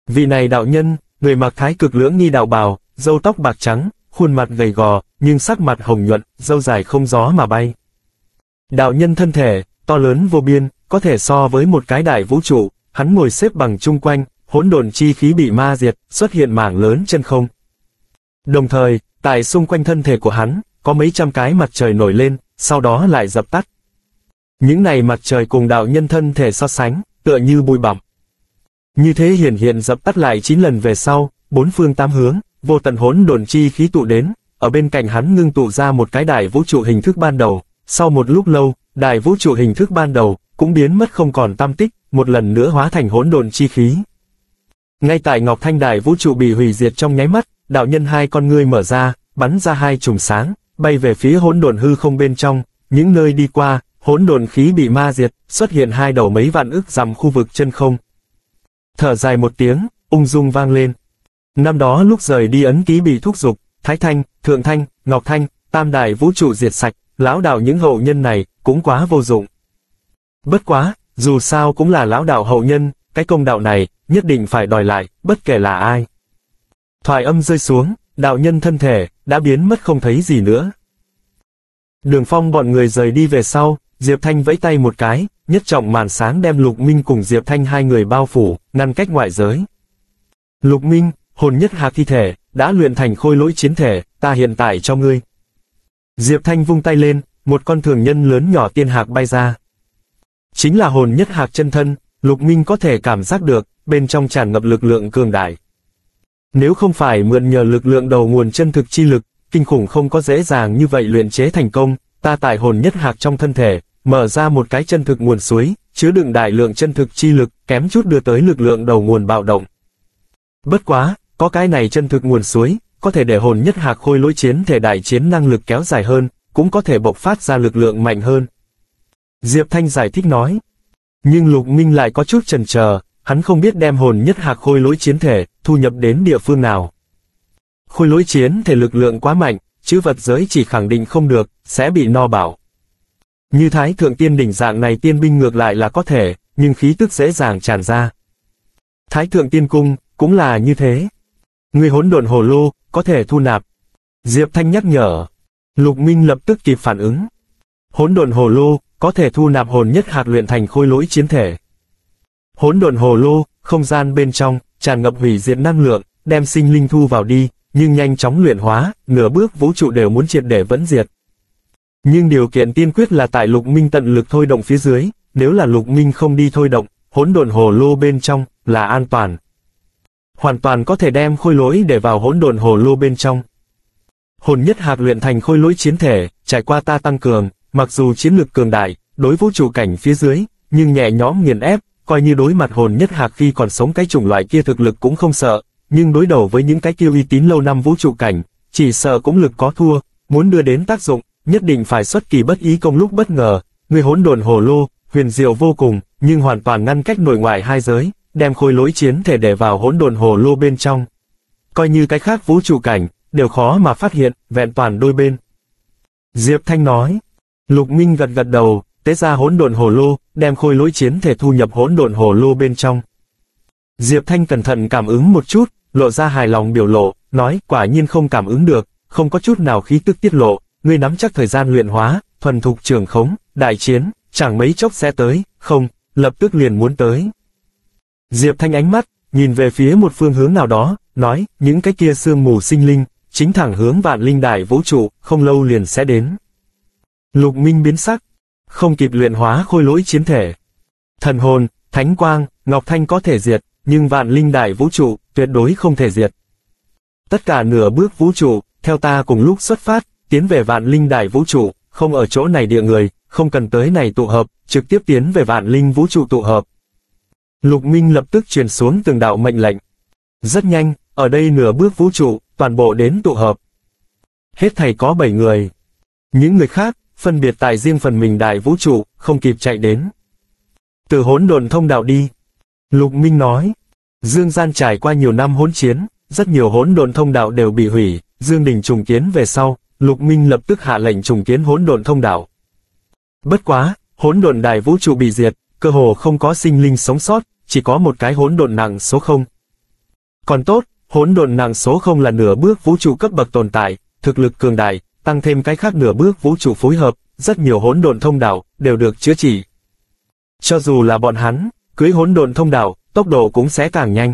Vị này đạo nhân, người mặc thái cực lưỡng nghi đạo bào, râu tóc bạc trắng, khuôn mặt gầy gò, nhưng sắc mặt hồng nhuận, râu dài không gió mà bay. Đạo nhân thân thể, to lớn vô biên, có thể so với một cái đại vũ trụ, hắn ngồi xếp bằng chung quanh, hỗn độn chi khí bị ma diệt, xuất hiện mảng lớn chân không. Đồng thời, tại xung quanh thân thể của hắn, có mấy trăm cái mặt trời nổi lên, sau đó lại dập tắt. Những này mặt trời cùng đạo nhân thân thể so sánh, tựa như bụi bặm. Như thế hiển hiện dập tắt lại chín lần về sau, bốn phương tám hướng, vô tận hỗn độn chi khí tụ đến, ở bên cạnh hắn ngưng tụ ra một cái đại vũ trụ hình thức ban đầu, sau một lúc lâu, đại vũ trụ hình thức ban đầu cũng biến mất không còn tăm tích, một lần nữa hóa thành hỗn độn chi khí. Ngay tại Ngọc Thanh Đại Vũ Trụ bị hủy diệt trong nháy mắt, đạo nhân hai con ngươi mở ra, bắn ra hai chùm sáng, bay về phía hỗn độn hư không bên trong, những nơi đi qua, hỗn độn khí bị ma diệt, xuất hiện hai đầu mấy vạn ức dặm khu vực chân không. Thở dài một tiếng, ung dung vang lên. Năm đó lúc rời đi ấn ký bị thúc giục, Thái Thanh, Thượng Thanh, Ngọc Thanh, Tam Đại Vũ Trụ diệt sạch, lão đạo những hậu nhân này, cũng quá vô dụng. Bất quá, dù sao cũng là lão đạo hậu nhân, cái công đạo này, nhất định phải đòi lại, bất kể là ai. Thoại âm rơi xuống, đạo nhân thân thể, đã biến mất không thấy gì nữa. Đường Phong bọn người rời đi về sau, Diệp Thanh vẫy tay một cái, nhất trọng màn sáng đem Lục Minh cùng Diệp Thanh hai người bao phủ, ngăn cách ngoại giới. Lục Minh, hồn nhất hạc thi thể, đã luyện thành khôi lỗi chiến thể, ta hiện tại cho ngươi. Diệp Thanh vung tay lên, một con thường nhân lớn nhỏ tiên hạc bay ra. Chính là hồn nhất hạc chân thân, Lục Minh có thể cảm giác được, bên trong tràn ngập lực lượng cường đại. Nếu không phải mượn nhờ lực lượng đầu nguồn chân thực chi lực, kinh khủng không có dễ dàng như vậy luyện chế thành công, ta tại hồn nhất hạc trong thân thể, mở ra một cái chân thực nguồn suối, chứa đựng đại lượng chân thực chi lực, kém chút đưa tới lực lượng đầu nguồn bạo động. Bất quá, có cái này chân thực nguồn suối, có thể để hồn nhất hạc khôi lỗi chiến thể đại chiến năng lực kéo dài hơn, cũng có thể bộc phát ra lực lượng mạnh hơn. Diệp Thanh giải thích nói. Nhưng Lục Minh lại có chút chần chờ, hắn không biết đem hồn nhất hạc khôi lỗi chiến thể thu nhập đến địa phương nào. Khôi lỗi chiến thể lực lượng quá mạnh, chứ vật giới chỉ khẳng định không được, sẽ bị no bảo. Như Thái Thượng Tiên Đỉnh dạng này tiên binh ngược lại là có thể, nhưng khí tức dễ dàng tràn ra. Thái Thượng Tiên Cung cũng là như thế. Người hỗn độn hồ lô có thể thu nạp. Diệp Thanh nhắc nhở. Lục Minh lập tức kịp phản ứng. Hỗn độn hồ lô có thể thu nạp hồn nhất hạt luyện thành khôi lỗi chiến thể. Hỗn độn hồ lô, không gian bên trong, tràn ngập hủy diệt năng lượng, đem sinh linh thu vào đi, nhưng nhanh chóng luyện hóa, nửa bước vũ trụ đều muốn triệt để vẫn diệt. Nhưng điều kiện tiên quyết là tại Lục Minh tận lực thôi động phía dưới, nếu là Lục Minh không đi thôi động, hỗn độn hồ lô bên trong, là an toàn. Hoàn toàn có thể đem khôi lỗi để vào hỗn độn hồ lô bên trong. Hồn nhất hạt luyện thành khôi lỗi chiến thể, trải qua ta tăng cường, mặc dù chiến lực cường đại, đối vũ trụ cảnh phía dưới, nhưng nhẹ nhõm nghiền ép, coi như đối mặt hồn nhất hạc khi còn sống cái chủng loại kia thực lực cũng không sợ, nhưng đối đầu với những cái kia uy tín lâu năm vũ trụ cảnh, chỉ sợ cũng lực có thua, muốn đưa đến tác dụng, nhất định phải xuất kỳ bất ý công lúc bất ngờ, người hỗn độn hồ lô, huyền diệu vô cùng, nhưng hoàn toàn ngăn cách nội ngoại hai giới, đem khôi lỗi chiến thể để vào hỗn độn hồ lô bên trong. Coi như cái khác vũ trụ cảnh, đều khó mà phát hiện, vẹn toàn đôi bên. Diệp Thanh nói. Lục Minh gật gật đầu, tế ra hỗn độn hồ lô, đem khôi lỗi chiến thể thu nhập hỗn độn hồ lô bên trong. Diệp Thanh cẩn thận cảm ứng một chút, lộ ra hài lòng biểu lộ, nói, quả nhiên không cảm ứng được, không có chút nào khí tức tiết lộ, ngươi nắm chắc thời gian luyện hóa, thuần thục trường khống, đại chiến, chẳng mấy chốc sẽ tới, không, lập tức liền muốn tới. Diệp Thanh ánh mắt, nhìn về phía một phương hướng nào đó, nói, những cái kia sương mù sinh linh, chính thẳng hướng vạn linh đại vũ trụ, không lâu liền sẽ đến. Lục Minh biến sắc, không kịp luyện hóa khôi lỗi chiến thể. Thần hồn, thánh quang, Ngọc Thanh có thể diệt, nhưng vạn linh đại vũ trụ, tuyệt đối không thể diệt. Tất cả nửa bước vũ trụ, theo ta cùng lúc xuất phát, tiến về vạn linh đại vũ trụ, không ở chỗ này địa người, không cần tới này tụ hợp, trực tiếp tiến về vạn linh vũ trụ tụ hợp. Lục Minh lập tức truyền xuống từng đạo mệnh lệnh. Rất nhanh, ở đây nửa bước vũ trụ, toàn bộ đến tụ hợp. Hết thảy có bảy người. Những người khác, phân biệt tại riêng phần mình đại vũ trụ, không kịp chạy đến. Từ hỗn độn thông đạo đi. Lục Minh nói, Dương Gian trải qua nhiều năm hỗn chiến, rất nhiều hỗn độn thông đạo đều bị hủy, Dương Đình trùng kiến về sau, Lục Minh lập tức hạ lệnh trùng kiến hỗn độn thông đạo. Bất quá, hỗn độn đại vũ trụ bị diệt, cơ hồ không có sinh linh sống sót, chỉ có một cái hỗn độn nặng số không. Còn tốt, hỗn độn nặng số không là nửa bước vũ trụ cấp bậc tồn tại, thực lực cường đại, tăng thêm cái khác nửa bước vũ trụ phối hợp, rất nhiều hỗn độn thông đạo đều được chữa trị. Cho dù là bọn hắn, cưới hỗn độn thông đạo, tốc độ cũng sẽ càng nhanh.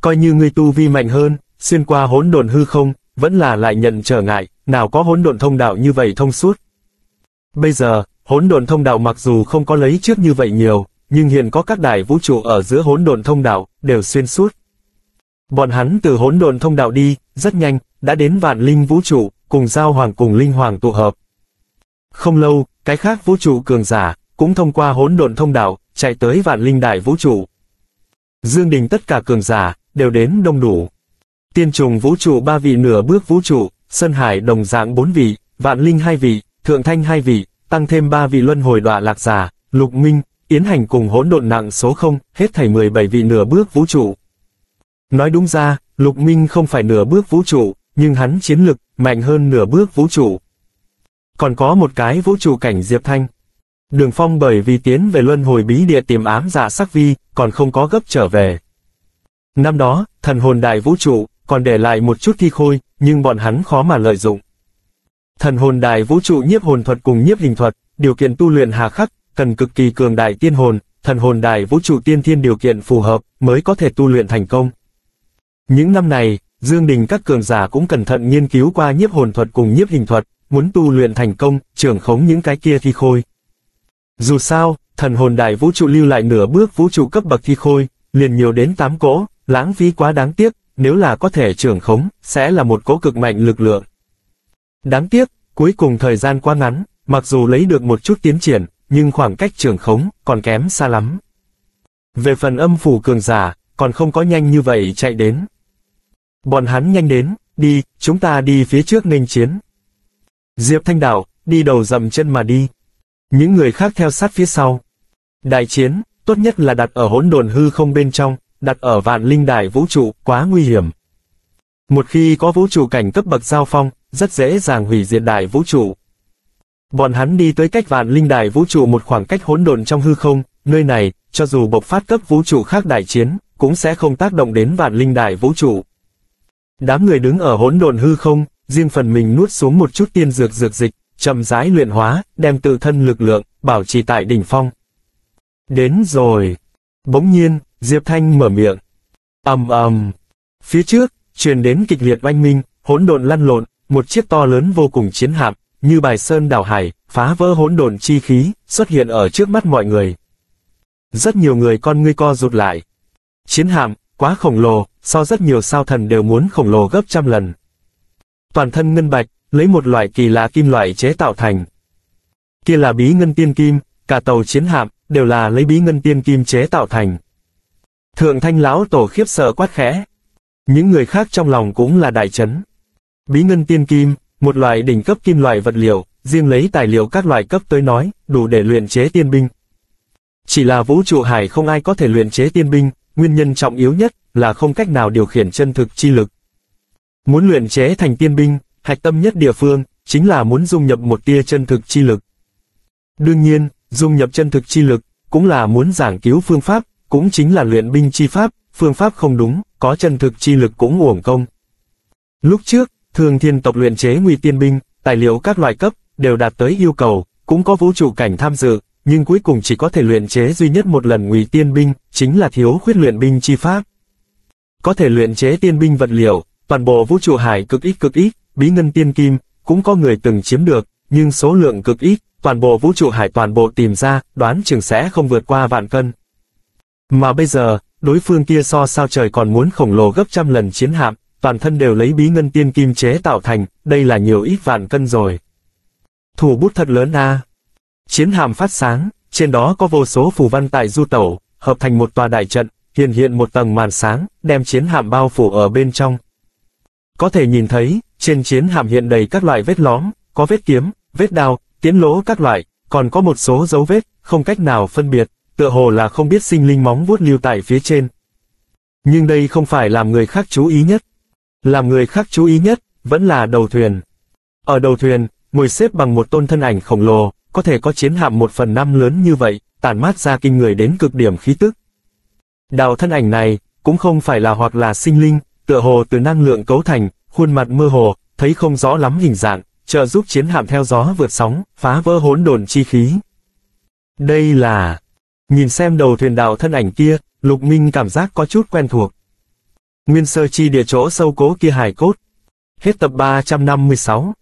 Coi như ngươi tu vi mạnh hơn, xuyên qua hỗn độn hư không, vẫn là lại nhận trở ngại, nào có hỗn độn thông đạo như vậy thông suốt. Bây giờ, hỗn độn thông đạo mặc dù không có lấy trước như vậy nhiều, nhưng hiện có các đại vũ trụ ở giữa hỗn độn thông đạo, đều xuyên suốt. Bọn hắn từ hỗn độn thông đạo đi, rất nhanh, đã đến vạn linh vũ trụ, cùng giao hoàng cùng linh hoàng tụ hợp. Không lâu, cái khác vũ trụ cường giả, cũng thông qua hỗn độn thông đạo, chạy tới vạn linh đại vũ trụ. Dương Đình tất cả cường giả, đều đến đông đủ. Tiên trùng vũ trụ ba vị nửa bước vũ trụ, Sơn Hải đồng dạng bốn vị, Vạn Linh hai vị, Thượng Thanh hai vị, tăng thêm ba vị luân hồi đọa lạc giả, Lục Minh, Yến Hành cùng hỗn độn nặng số không, hết thảy mười bảy vị nửa bước vũ trụ. Nói đúng ra, Lục Minh không phải nửa bước vũ trụ, nhưng hắn chiến lực mạnh hơn nửa bước vũ trụ. Còn có một cái vũ trụ cảnh Diệp Thanh. Đường Phong bởi vì tiến về luân hồi bí địa tìm ám giả sắc vi, còn không có gấp trở về. Năm đó, thần hồn đại vũ trụ, còn để lại một chút thi khôi, nhưng bọn hắn khó mà lợi dụng. Thần hồn đại vũ trụ nhiếp hồn thuật cùng nhiếp hình thuật, điều kiện tu luyện hà khắc, cần cực kỳ cường đại tiên hồn, thần hồn đại vũ trụ tiên thiên điều kiện phù hợp, mới có thể tu luyện thành công. Những năm này, Dương Đình các cường giả cũng cẩn thận nghiên cứu qua nhiếp hồn thuật cùng nhiếp hình thuật, muốn tu luyện thành công, trưởng khống những cái kia thi khôi. Dù sao, thần hồn đại vũ trụ lưu lại nửa bước vũ trụ cấp bậc thi khôi, liền nhiều đến tám cỗ, lãng phí quá đáng tiếc, nếu là có thể trưởng khống, sẽ là một cỗ cực mạnh lực lượng. Đáng tiếc, cuối cùng thời gian quá ngắn, mặc dù lấy được một chút tiến triển, nhưng khoảng cách trưởng khống, còn kém xa lắm. Về phần âm phủ cường giả, còn không có nhanh như vậy chạy đến. Bọn hắn nhanh đến, đi, chúng ta đi phía trước nghênh chiến. Diệp Thanh đạo, đi đầu dậm chân mà đi. Những người khác theo sát phía sau. Đại chiến, tốt nhất là đặt ở hỗn độn hư không bên trong, đặt ở vạn linh đại vũ trụ, quá nguy hiểm. Một khi có vũ trụ cảnh cấp bậc giao phong, rất dễ dàng hủy diệt đại vũ trụ. Bọn hắn đi tới cách vạn linh đại vũ trụ một khoảng cách hỗn độn trong hư không, nơi này, cho dù bộc phát cấp vũ trụ khác đại chiến, cũng sẽ không tác động đến vạn linh đại vũ trụ. Đám người đứng ở hỗn độn hư không, riêng phần mình nuốt xuống một chút tiên dược dược dịch, chậm rãi luyện hóa, đem tự thân lực lượng, bảo trì tại đỉnh phong. Đến rồi. Bỗng nhiên, Diệp Thanh mở miệng. Ầm ầm. Phía trước, truyền đến kịch liệt oanh minh, hỗn độn lăn lộn, một chiếc to lớn vô cùng chiến hạm, như bài sơn đảo hải, phá vỡ hỗn độn chi khí, xuất hiện ở trước mắt mọi người. Rất nhiều người con ngươi co rụt lại. Chiến hạm, quá khổng lồ, so rất nhiều sao thần đều muốn khổng lồ gấp trăm lần. Toàn thân ngân bạch, lấy một loại kỳ lạ kim loại chế tạo thành. Kia là bí ngân tiên kim, cả tàu chiến hạm, đều là lấy bí ngân tiên kim chế tạo thành. Thượng Thanh Lão Tổ khiếp sợ quát khẽ. Những người khác trong lòng cũng là đại chấn. Bí ngân tiên kim, một loại đỉnh cấp kim loại vật liệu, riêng lấy tài liệu các loại cấp tới nói, đủ để luyện chế tiên binh. Chỉ là vũ trụ hải không ai có thể luyện chế tiên binh, nguyên nhân trọng yếu nhất là không cách nào điều khiển chân thực chi lực. Muốn luyện chế thành tiên binh, hạch tâm nhất địa phương, chính là muốn dung nhập một tia chân thực chi lực. Đương nhiên, dung nhập chân thực chi lực, cũng là muốn giảng cứu phương pháp, cũng chính là luyện binh chi pháp, phương pháp không đúng, có chân thực chi lực cũng uổng công. Lúc trước, Thương Thiên tộc luyện chế nguy tiên binh, tài liệu các loại cấp, đều đạt tới yêu cầu, cũng có vũ trụ cảnh tham dự, nhưng cuối cùng chỉ có thể luyện chế duy nhất một lần nguy tiên binh, chính là thiếu khuyết luyện binh chi pháp. Có thể luyện chế tiên binh vật liệu, toàn bộ vũ trụ hải cực ít cực ít, bí ngân tiên kim, cũng có người từng chiếm được, nhưng số lượng cực ít, toàn bộ vũ trụ hải toàn bộ tìm ra, đoán chừng sẽ không vượt qua vạn cân. Mà bây giờ, đối phương kia so sao trời còn muốn khổng lồ gấp trăm lần chiến hạm, toàn thân đều lấy bí ngân tiên kim chế tạo thành, đây là nhiều ít vạn cân rồi. Thủ bút thật lớn a. Chiến hạm phát sáng, trên đó có vô số phù văn tại du tẩu, hợp thành một tòa đại trận, hiện hiện một tầng màn sáng, đem chiến hạm bao phủ ở bên trong. Có thể nhìn thấy, trên chiến hạm hiện đầy các loại vết lõm, có vết kiếm, vết đao, tiễn lỗ các loại, còn có một số dấu vết, không cách nào phân biệt, tựa hồ là không biết sinh linh móng vuốt lưu tại phía trên. Nhưng đây không phải làm người khác chú ý nhất. Làm người khác chú ý nhất, vẫn là đầu thuyền. Ở đầu thuyền, ngồi xếp bằng một tôn thân ảnh khổng lồ, có thể có chiến hạm một phần năm lớn như vậy, tản mát ra kinh người đến cực điểm khí tức. Đạo thân ảnh này, cũng không phải là hoặc là sinh linh, tựa hồ từ năng lượng cấu thành, khuôn mặt mơ hồ, thấy không rõ lắm hình dạng, trợ giúp chiến hạm theo gió vượt sóng, phá vỡ hỗn độn chi khí. Đây là... Nhìn xem đầu thuyền đạo thân ảnh kia, Lục Minh cảm giác có chút quen thuộc. Nguyên sơ chi địa chỗ sâu cố kia hài cốt. Hết tập ba trăm năm mươi sáu.